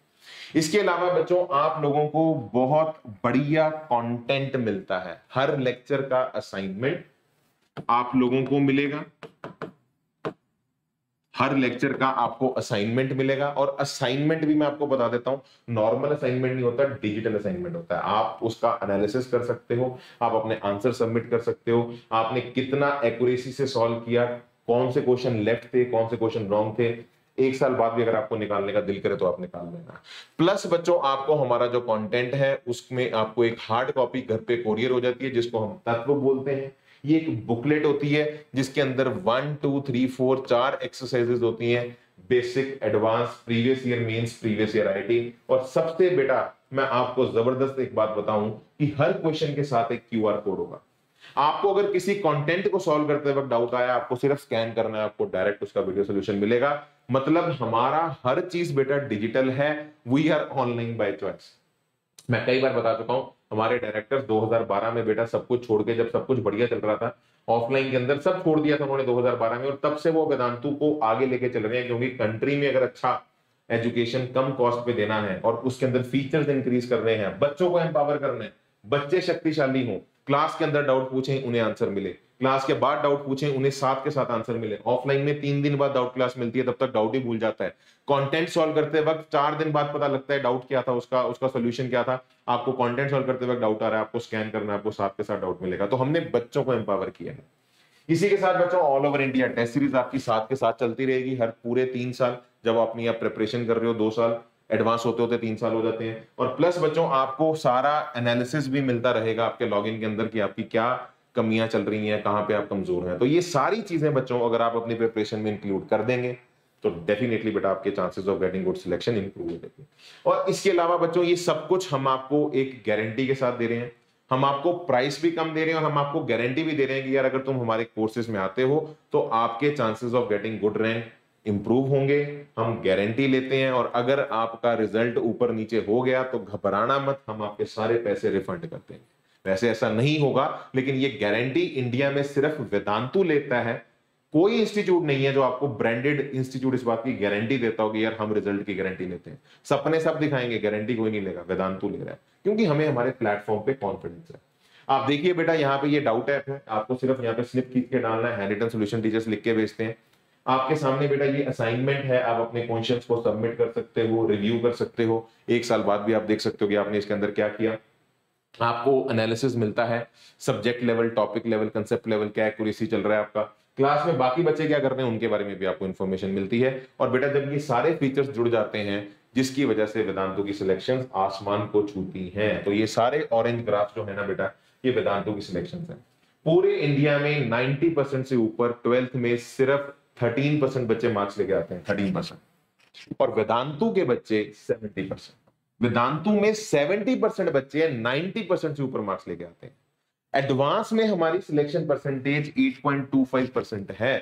इसके अलावा बच्चों आप लोगों को बहुत बढ़िया कंटेंट मिलता है, हर लेक्चर का असाइनमेंट आप लोगों को मिलेगा, हर लेक्चर का आपको असाइनमेंट मिलेगा। और असाइनमेंट भी मैं आपको बता देता हूं, नॉर्मल असाइनमेंट नहीं होता, डिजिटल असाइनमेंट होता है। आप उसका एनालिसिस कर सकते हो, आप अपने आंसर सबमिट कर सकते हो, आपने कितना एक्यूरेसी से सॉल्व किया, कौन से क्वेश्चन लेफ्ट थे, कौन से क्वेश्चन रॉन्ग थे। एक साल बाद भी अगर आपको निकालने का दिल करे तो आप निकाल लेना। प्लस बच्चों आपको हमारा जो कंटेंट है उसमें आपको एक हार्ड कॉपी घर पे कोरियर हो जाती है जिसको हम तत्व बोलते हैं। ये एक बुकलेट होती है जिसके अंदर 1 2 3 4 4 एक्सरसाइजेज होती हैं, basic, advance, previous year mains, previous year IIT. और सबसे बेटा मैं आपको जबरदस्त एक बात बताऊं कि हर क्वेश्चन के साथ एक क्यूआर कोड होगा। आपको अगर किसी कंटेंट को सॉल्व करते वक्त डाउट आया आपको सिर्फ स्कैन करना है, आपको डायरेक्ट उसका वीडियो सोल्यूशन मिलेगा। मतलब हमारा हर चीज बेटा डिजिटल है, we are online by choice. मैं कई बार बता चुका हूं हमारे डायरेक्टर्स 2012 में बेटा सब कुछ छोड़ के, जब सब कुछ बढ़िया चल रहा था ऑफलाइन के अंदर, सब छोड़ दिया था उन्होंने 2012 में और तब से वो वेदांतु को आगे लेके चल रहे हैं। क्योंकि कंट्री में अगर अच्छा एजुकेशन कम कॉस्ट पे देना है और उसके अंदर फीचर्स इंक्रीज करने हैं, बच्चों को एम्पावर करना है, बच्चे शक्तिशाली हों, क्लास के अंदर डाउट पूछें उन्हें आंसर मिले, क्लास के बाद डाउट पूछें उन्हें साथ के साथ आंसर मिले। ऑफलाइन में 3 दिन बाद डाउट क्लास मिलती है, तब तक डाउट ही भूल जाता है। कंटेंट सॉल्व करते वक्त 4 दिन बाद पता लगता है डाउट क्या था, उसका सॉल्यूशन क्या था। आपको कंटेंट सॉल्व करते वक्त डाउट आ रहा है, आपको स्कैन करना है, आपको साथ के साथ डाउट मिलेगा। तो हमने बच्चों को एम्पावर किया है। इसी के साथ बच्चों all over India test series आपकी साथ के साथ चलती रहेगी हर पूरे 3 साल। जब अपनी आप प्रिपरेशन कर रहे हो 2 साल एडवांस होते होते 3 साल हो जाते हैं। और प्लस बच्चों आपको सारा एनालिसिस भी मिलता रहेगा आपके लॉगिन के अंदर कि आपकी क्या कमियां चल रही हैं, कहां पे आप कमजोर हैं। तो ये सारी चीजें बच्चों अगर आप अपनी प्रिपरेशन में इंक्लूड कर देंगे तो डेफिनेटली बेटा आपके chances of getting good selection improve हो जाएंगे। और इसके अलावा बच्चों ये सब कुछ हम आपको एक गारंटी के साथ दे रहे हैं, हम आपको प्राइस भी कम दे रहे हैं और हम आपको गारंटी भी दे रहे हैं कि यार अगर तुम हमारे कोर्सेज में आते हो तो आपके chances of getting good rank improve होंगे, हम गारंटी लेते हैं। और अगर आपका रिजल्ट ऊपर नीचे हो गया तो घबराना मत, हम आपके सारे पैसे रिफंड कर देंगे। वैसे ऐसा नहीं होगा, लेकिन ये गारंटी इंडिया में सिर्फ वेदांतु लेता है, कोई इंस्टीट्यूट नहीं है जो आपको ब्रांडेड इंस्टीट्यूट इस बात की गारंटी देता हो कि यार हम रिजल्ट की गारंटी लेते हैं। सपने सब दिखाएंगे, गारंटी कोई नहीं लेगा, वेदांतु ले रहा है क्योंकि हमें हमारे प्लेटफॉर्म पे कॉन्फिडेंस है। आप देखिए बेटा यहाँ पे ये डाउट ऐप है, आपको सिर्फ यहाँ पे स्लिप खींच के डालना है, हैंड रिटन सॉल्यूशन टीचर्स लिख के भेजते हैं। आपके सामने बेटा ये असाइनमेंट है, आप अपने क्वेश्चंस को सबमिट कर सकते हो, रिव्यू कर सकते हो, एक साल बाद भी आप देख सकते हो कि आपने इसके अंदर क्या किया। आपको एनालिसिस मिलता है, subject level, topic level, concept level, क्या एक्यूरेसी चल रहा है आपका, क्लास में बाकी बच्चे क्या कर रहे हैं उनके बारे में भी आपको इन्फॉर्मेशन मिलती है। और बेटा जब ये सारे फीचर्स जुड़ जाते हैं जिसकी वजह से वेदांतु की सिलेक्शन आसमान को छूती है। तो ये सारे ऑरेंज ग्राफ जो है ना बेटा ये वेदांतु की सिलेक्शन है। पूरे इंडिया में 90% से ऊपर 12th में सिर्फ 13% बच्चे मार्क्स लेके आते हैं, 13%। और वेदांतु के बच्चे 70%, वेदांतु में 70% बच्चे 90% से ऊपर मार्क्स लेके आते हैं। एडवांस में हमारी सिलेक्शन परसेंटेज 8.25% है।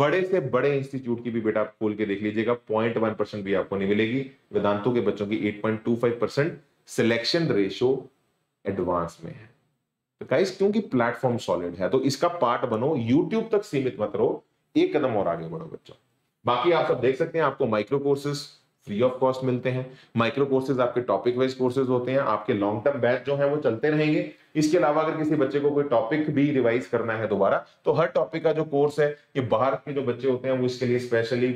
बड़े से बड़े इंस्टीट्यूट की भी बेटा आप खोल के देख लीजिएगा 0.1% भी आपको नहीं मिलेगी। वेदांतु के बच्चों की 8.25% सिलेक्शन रेशो एडवांस में है। तो गाइस क्योंकि प्लेटफॉर्म सॉलिड है तो इसका पार्ट बनो, यूट्यूब तक सीमित मत रहो, एक कदम और आगे बढ़ो बच्चों। बाकी आप सब देख सकते हैं आपको micro courses free of cost मिलते हैं। माइक्रो कोर्सेज आपके टॉपिक वाइज कोर्सेज होते हैं, आपके लॉन्ग टर्म बैच जो है वो चलते रहेंगे। इसके अलावा अगर किसी बच्चे को कोई टॉपिक भी रिवाइज करना है दोबारा तो हर टॉपिक का जो कोर्स है ये बाहर के जो बच्चे होते हैं वो इसके लिए specially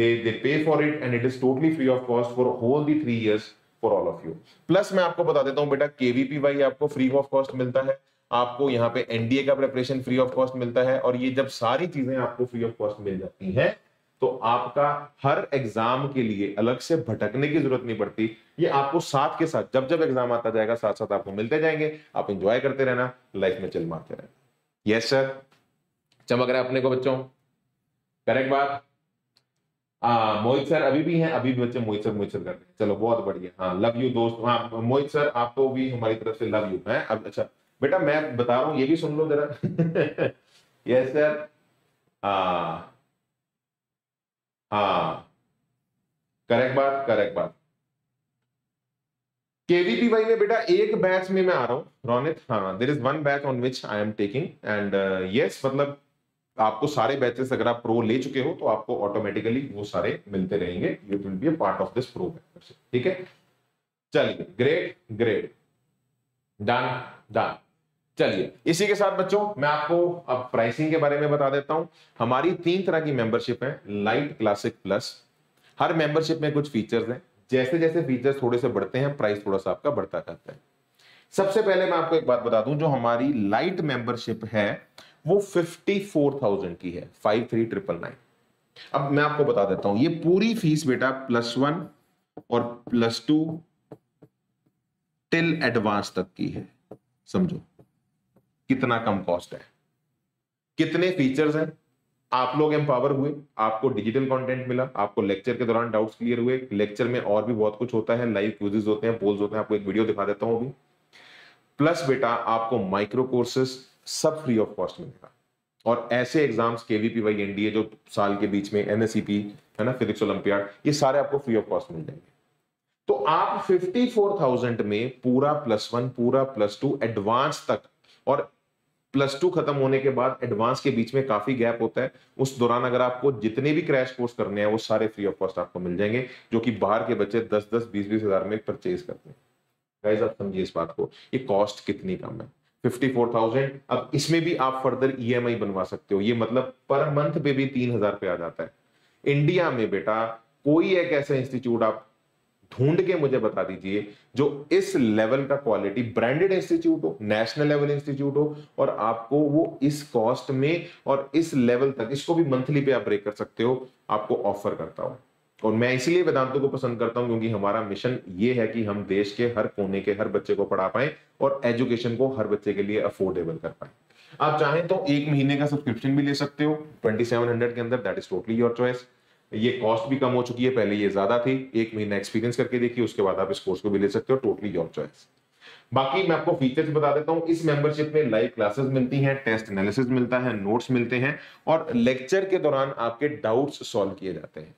they pay for it and it is totally free of cost for whole the 3 years for all of you. Plus मैं आपको बता देता हूँ बेटा KVPY आपको फ्री ऑफ कॉस्ट मिलता है, आपको यहाँ पे NDA का प्रिपरेशन फ्री ऑफ कॉस्ट मिलता है। और ये जब सारी चीजें आपको फ्री ऑफ कॉस्ट मिल जाती हैं तो आपका हर एग्जाम के लिए अलग से भटकने की जरूरत नहीं पड़ती। ये आपको साथ के साथ जब जब एग्जाम आता जाएगा साथ साथ आपको मिलते जाएंगे। आप एंजॉय करते रहना, लाइफ में चिल मारते रहना। यस सर, चमक रहा है अपने को बच्चों, करेक्ट बात। मोहित सर अभी भी हैं, अभी भी बच्चे मोहित सर कर रहे हैं, चलो बहुत बढ़िया। हाँ लव यू दोस्त, हाँ मोहित सर आपको भी हमारी तरफ से लव यू है। अच्छा बेटा मैं बता रहा हूँ ये भी सुन लो जरा। यस सर, हाँ करेक्ट बात। KVPY में बेटा एक बैच में मैं आ रहा हूँ रौनित, हाँ there is one batch on which I am taking and yes, मतलब आपको सारे बैचेस अगर आप प्रो ले चुके हो तो आपको ऑटोमेटिकली वो सारे मिलते रहेंगे, you will be a part of this pro membership, ठीक है। चलिए ग्रेट डन। चलिए इसी के साथ बच्चों मैं आपको अब प्राइसिंग के बारे में बता देता हूं। हमारी 3 तरह की मेंबरशिप है, लाइट क्लासिक प्लस, हर मेंबरशिप में कुछ फीचर्स हैं, जैसे जैसे फीचर्स थोड़े से बढ़ते हैं प्राइस थोड़ा सा आपका बढ़ता जाता है। सबसे पहले मैं आपको एक बात बता दूं, जो हमारी लाइट मेंबरशिप है वो 54,000 की है, 53999। अब मैं आपको बता देता हूं ये पूरी फीस बेटा प्लस 1 और प्लस 2 टिल एडवांस तक की है। समझो कितना कम कॉस्ट है, कितने फीचर्स हैं, आप लोग एम्पावर हुए, आपको डिजिटल कंटेंट मिला, आपको लेक्चर के दौरान डाउट्स क्लियर हुए, लेक्चर में और भी बहुत कुछ होता है, लाइव क्विज़ेस होते हैं, पोल्स होते हैं, आपको एक वीडियो दिखा देता हूं अभी। प्लस बेटा आपको माइक्रो कोर्सेस सब फ्री ऑफ कॉस्ट मिलेगा, और ऐसे एग्जाम्स केवीपीवाई एनडीए जो साल के बीच में, एनएससीपी है ना, फिजिक्स ओलंपियाड, ये सारे आपको फ्री ऑफ कॉस्ट मिल जाएंगे। तो आप 54,000 में पूरा प्लस 1, पूरा प्लस 2 एडवांस तक, और प्लस 2 खत्म होने के बाद एडवांस के बीच में काफी गैप होता है, उस दौरान अगर आपको जितने भी क्रैश कोर्स करने हैं वो सारे फ्री ऑफ कॉस्ट आपको मिल जाएंगे, जो कि बाहर के बच्चे 10-10, 20-20 हज़ार में परचेज करते हैं। गाइस आप समझिए इस बात को, ये कॉस्ट कितनी कम है, 54,000। अब इसमें भी आप फर्दर EMI बनवा सकते हो, ये मतलब पर मंथ पे भी 3,000 पे आ जाता है। इंडिया में बेटा कोई एक ऐसा इंस्टीट्यूट आप ढूंढ के मुझे बता दीजिए जो इस लेवल का क्वालिटी ब्रांडेड इंस्टीट्यूट हो, नेशनल लेवल इंस्टीट्यूट हो, और आपको वो इस कॉस्ट में और इस लेवल तक, इसको भी मंथली पे आप ब्रेक कर सकते हो, आपको ऑफर करता हो। और मैं इसीलिए वेदांतों को पसंद करता हूं क्योंकि हमारा मिशन ये है कि हम देश के हर कोने के हर बच्चे को पढ़ा पाए और एजुकेशन को हर बच्चे के लिए अफोर्डेबल कर पाए। आप चाहें तो 1 महीने का सब्सक्रिप्शन भी ले सकते हो 2700 के अंदर, that is totally your choice. ये कॉस्ट भी कम हो चुकी है, पहले ये ज्यादा थी, 1 महीना एक्सपीरियंस करके देखिए, उसके बाद आप इस कोर्स को भी ले सकते हो, टोटली योर चॉइस। बाकी मैं आपको फीचर्स बता देता हूं, इस मेंबरशिप में लाइव क्लासेस मिलती हैं, टेस्ट एनालिसिस मिलता है, नोट्स मिलते हैं, और लेक्चर के दौरान आपके डाउट्स सॉल्व किए जाते हैं।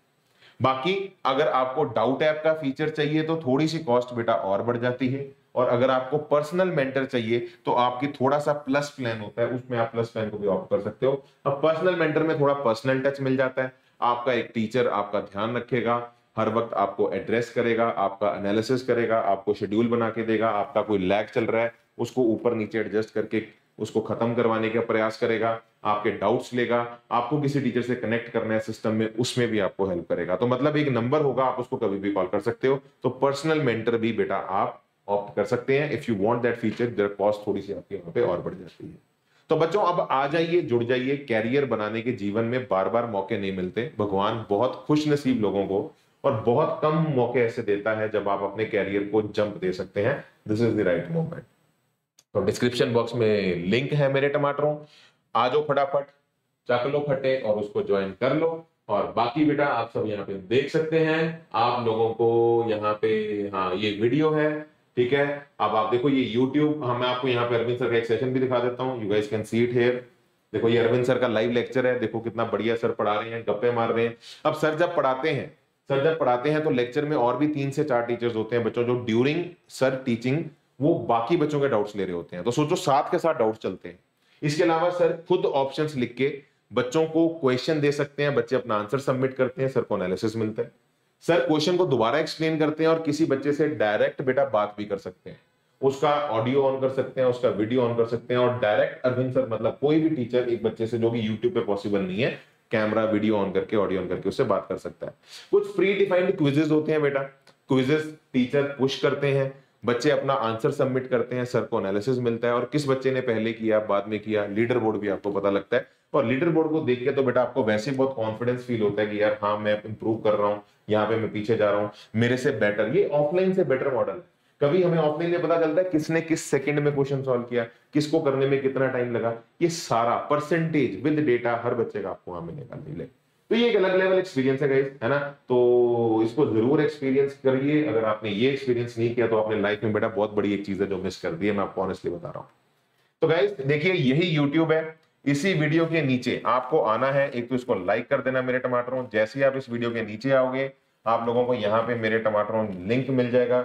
बाकी अगर आपको डाउट ऐप का फीचर चाहिए तो थोड़ी सी कॉस्ट बेटा और बढ़ जाती है, और अगर आपको पर्सनल मेंटर चाहिए तो आपकी थोड़ा सा प्लस प्लान होता है, उसमें आप प्लस प्लान को भी ऑप्ट कर सकते हो। अब पर्सनल मेंटर में थोड़ा पर्सनल टच मिल जाता है, आपका एक टीचर आपका ध्यान रखेगा, हर वक्त आपको एड्रेस करेगा, आपका एनालिसिस करेगा, आपको शेड्यूल बना के देगा, आपका कोई लैग चल रहा है उसको ऊपर नीचे एडजस्ट करके उसको खत्म करवाने का प्रयास करेगा, आपके डाउट्स लेगा, आपको किसी टीचर से कनेक्ट करना है सिस्टम में उसमें भी आपको हेल्प करेगा। तो मतलब एक नंबर होगा, आप उसको कभी भी कॉल कर सकते हो। तो पर्सनल मेंटर भी बेटा आप ऑप्ट कर सकते हैं if you want that feature, their cost थोड़ी सी आपके यहाँ पे और बढ़ जाती है। तो बच्चों अब आ जाइए, जुड़ जाइए, कैरियर बनाने के जीवन में बार बार मौके नहीं मिलते, भगवान बहुत खुश नसीब लोगों को और बहुत कम मौके ऐसे देता है जब आप अपने कैरियर को जंप दे सकते हैं। This is the right moment. तो डिस्क्रिप्शन बॉक्स में लिंक है मेरे टमाटरों, आ जाओ फटाफट, चख लो फटे और उसको ज्वाइन कर लो। और बाकी बेटा आप सब यहाँ पे देख सकते हैं, आप लोगों को यहाँ पे, हाँ ये वीडियो है, ठीक है। अब आप देखो ये YouTube, हाँ मैं आपको यहाँ पे अरविंद सर का एक सेशन भी दिखा देता हूँ, you guys can see it here. देखो ये अरविंद सर का लाइव लेक्चर है, देखो कितना बढ़िया सर पढ़ा रहे हैं, गप्पे मार रहे हैं। अब सर जब पढ़ाते हैं तो लेक्चर में और भी 3 से 4 टीचर्स होते हैं बच्चों, जो ड्यूरिंग सर टीचिंग वो बाकी बच्चों के डाउट्स ले रहे होते हैं। तो सोचो 7 के 7 डाउट चलते हैं। इसके अलावा सर खुद ऑप्शंस लिख के बच्चों को क्वेश्चन दे सकते हैं, बच्चे अपना आंसर सबमिट करते हैं, सर को एनालिसिस मिलता है, सर क्वेश्चन को दोबारा एक्सप्लेन करते हैं, और किसी बच्चे से डायरेक्ट बेटा बात भी कर सकते हैं, उसका ऑडियो ऑन कर सकते हैं, उसका वीडियो ऑन कर सकते हैं, और डायरेक्ट अरविंद सर मतलब कोई भी टीचर एक बच्चे से जो कि यूट्यूब पे पॉसिबल नहीं है, कैमरा वीडियो ऑन करके ऑडियो ऑन करके उससे बात कर सकता है। कुछ प्री डिफाइंड क्विजेस होते हैं बेटा, क्विजेस टीचर पुश करते हैं, बच्चे अपना आंसर सबमिट करते हैं, सर को एनालिसिस मिलता है, और किस बच्चे ने पहले किया बाद में किया लीडर बोर्ड भी आपको पता लगता है। और लीडर बोर्ड को देख के तो बेटा आपको वैसे बहुत कॉन्फिडेंस फील होता है कि यार हाँ मैं इंप्रूव कर रहा हूँ, यहाँ पे मैं पीछे जा रहा हूँ, मेरे से बेटर, ये ऑफलाइन से बेटर मॉडल है। कभी हमें ऑफलाइन में पता चलता है किसने किस सेकंड में क्वेश्चन सॉल्व किया, किसको करने में कितना टाइम लगा, ये सारा परसेंटेज विद डेटा हर बच्चे का आपको वहां मिलेगा। तो ये एक अलग लेवल एक्सपीरियंस है गाइस, है ना। तो इसको जरूर एक्सपीरियंस करिए, अगर आपने ये एक्सपीरियंस नहीं किया तो आपने लाइफ में बेटा बहुत बड़ी एक चीज है जो मिस कर दी है, मैं आपको ऑनेस्टली बता रहा हूँ। तो गाइस देखिए यही यूट्यूब है, इसी वीडियो के नीचे आपको आना है, एक तो इसको लाइक कर देना मेरे टमाटरों, जैसे ही आप इस वीडियो के नीचे आओगे आप लोगों को यहाँ पे मेरे टमाटरों लिंक मिल जाएगा,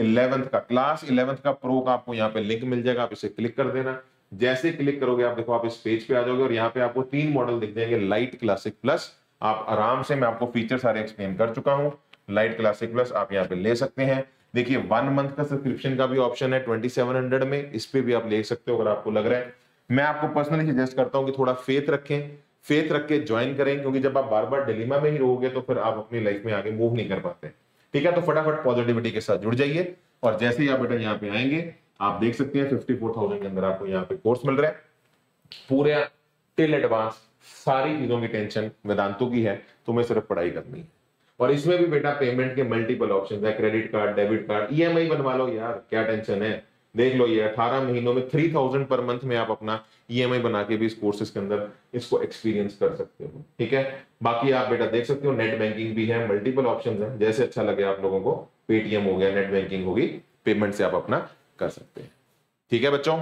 11th का क्लास 11th का प्रो का आपको यहाँ पे लिंक मिल जाएगा, आप इसे क्लिक कर देना। जैसे क्लिक करोगे आप देखो आप इस पेज पे आ जाओगे और यहाँ पे आपको 3 मॉडल दिख जाएंगे, लाइट क्लासिक प्लस, आप आराम से, मैं आपको फीचर सारे एक्सप्लेन कर चुका हूँ, लाइट क्लासिक प्लस आप यहाँ पे ले सकते हैं। देखिए 1 मंथ का सब्सक्रिप्शन का भी ऑप्शन है 2700 में, इस पे भी आप ले सकते हो अगर आपको लग रहा है। मैं आपको पर्सनली सजेस्ट करता हूँ कि थोड़ा फेथ रखें, फेथ रख के ज्वाइन करें, क्योंकि जब आप बार बार डिलीमा में ही रहोगे तो फिर आप अपनी लाइफ में आगे मूव नहीं कर पाते, ठीक है। तो फटाफट पॉजिटिविटी के साथ जुड़ जाइए और जैसे ही आप बेटा यहाँ पे आएंगे आप देख सकते हैं 54,000 के अंदर आपको यहाँ पे कोर्स मिल रहा है पूरे टिल एडवांस, सारी चीजों की टेंशन वेदांतु की है, तुम्हें सिर्फ पढ़ाई करनी है। और इसमें भी बेटा पेमेंट के मल्टीपल ऑप्शन है, credit card, debit card, EMI बनवा लो यार, क्या टेंशन है, देख लो ये 18 महीनों में 3000 पर मंथ में आप अपना EMI बना के भी इस कोर्सेज के अंदर इसको एक्सपीरियंस कर सकते हो, ठीक है। बाकी आप बेटा देख सकते हो नेट बैंकिंग भी है, मल्टीपल ऑप्शंस हैं, जैसे अच्छा लगे आप लोगों को, पेटीएम हो गया, नेट बैंकिंग होगी, पेमेंट से आप अपना कर सकते हैं, ठीक है बच्चों।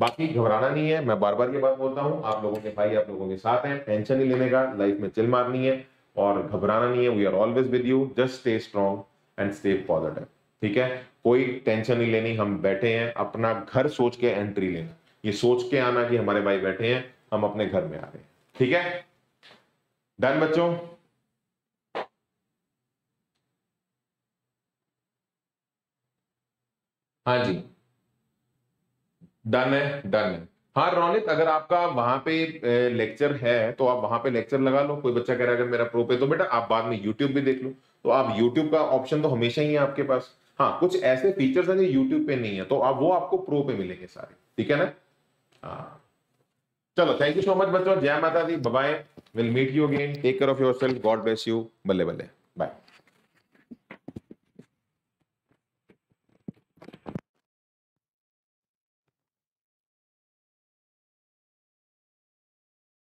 बाकी घबराना नहीं है, मैं बार बार ये बात बोलता हूँ, आप लोगों के भाई आप लोगों के साथ हैं, टेंशन नहीं लेने का, लाइफ में चिल मारनी है और घबराना नहीं है। We are always with you, just stay strong and stay positive, ठीक है। कोई टेंशन नहीं लेनी, हम बैठे हैं, अपना घर सोच के एंट्री लेना, ये सोच के आना कि हमारे भाई बैठे हैं, हम अपने घर में आ रहे हैं, ठीक है। डन बच्चों, हाँ जी डन है, डन है। हाँ रौनित, अगर आपका वहां पे लेक्चर है तो आप वहां पे लेक्चर लगा लो, कोई बच्चा कह रहा है अगर मेरा प्रो पे, तो बेटा आप बाद में यूट्यूब भी देख लो, तो आप यूट्यूब का ऑप्शन तो हमेशा ही है आपके पास। हाँ कुछ ऐसे फीचर्स हैं जो यूट्यूब पे नहीं है, तो आप वो आपको प्रो पे मिलेंगे सारे, ठीक है ना। हाँ चलो, थैंक यू सो मच बच्चों, जय माता दी, bye, will meet you again, take care of yourself, God bless you, बल्ले बल्ले, बाय।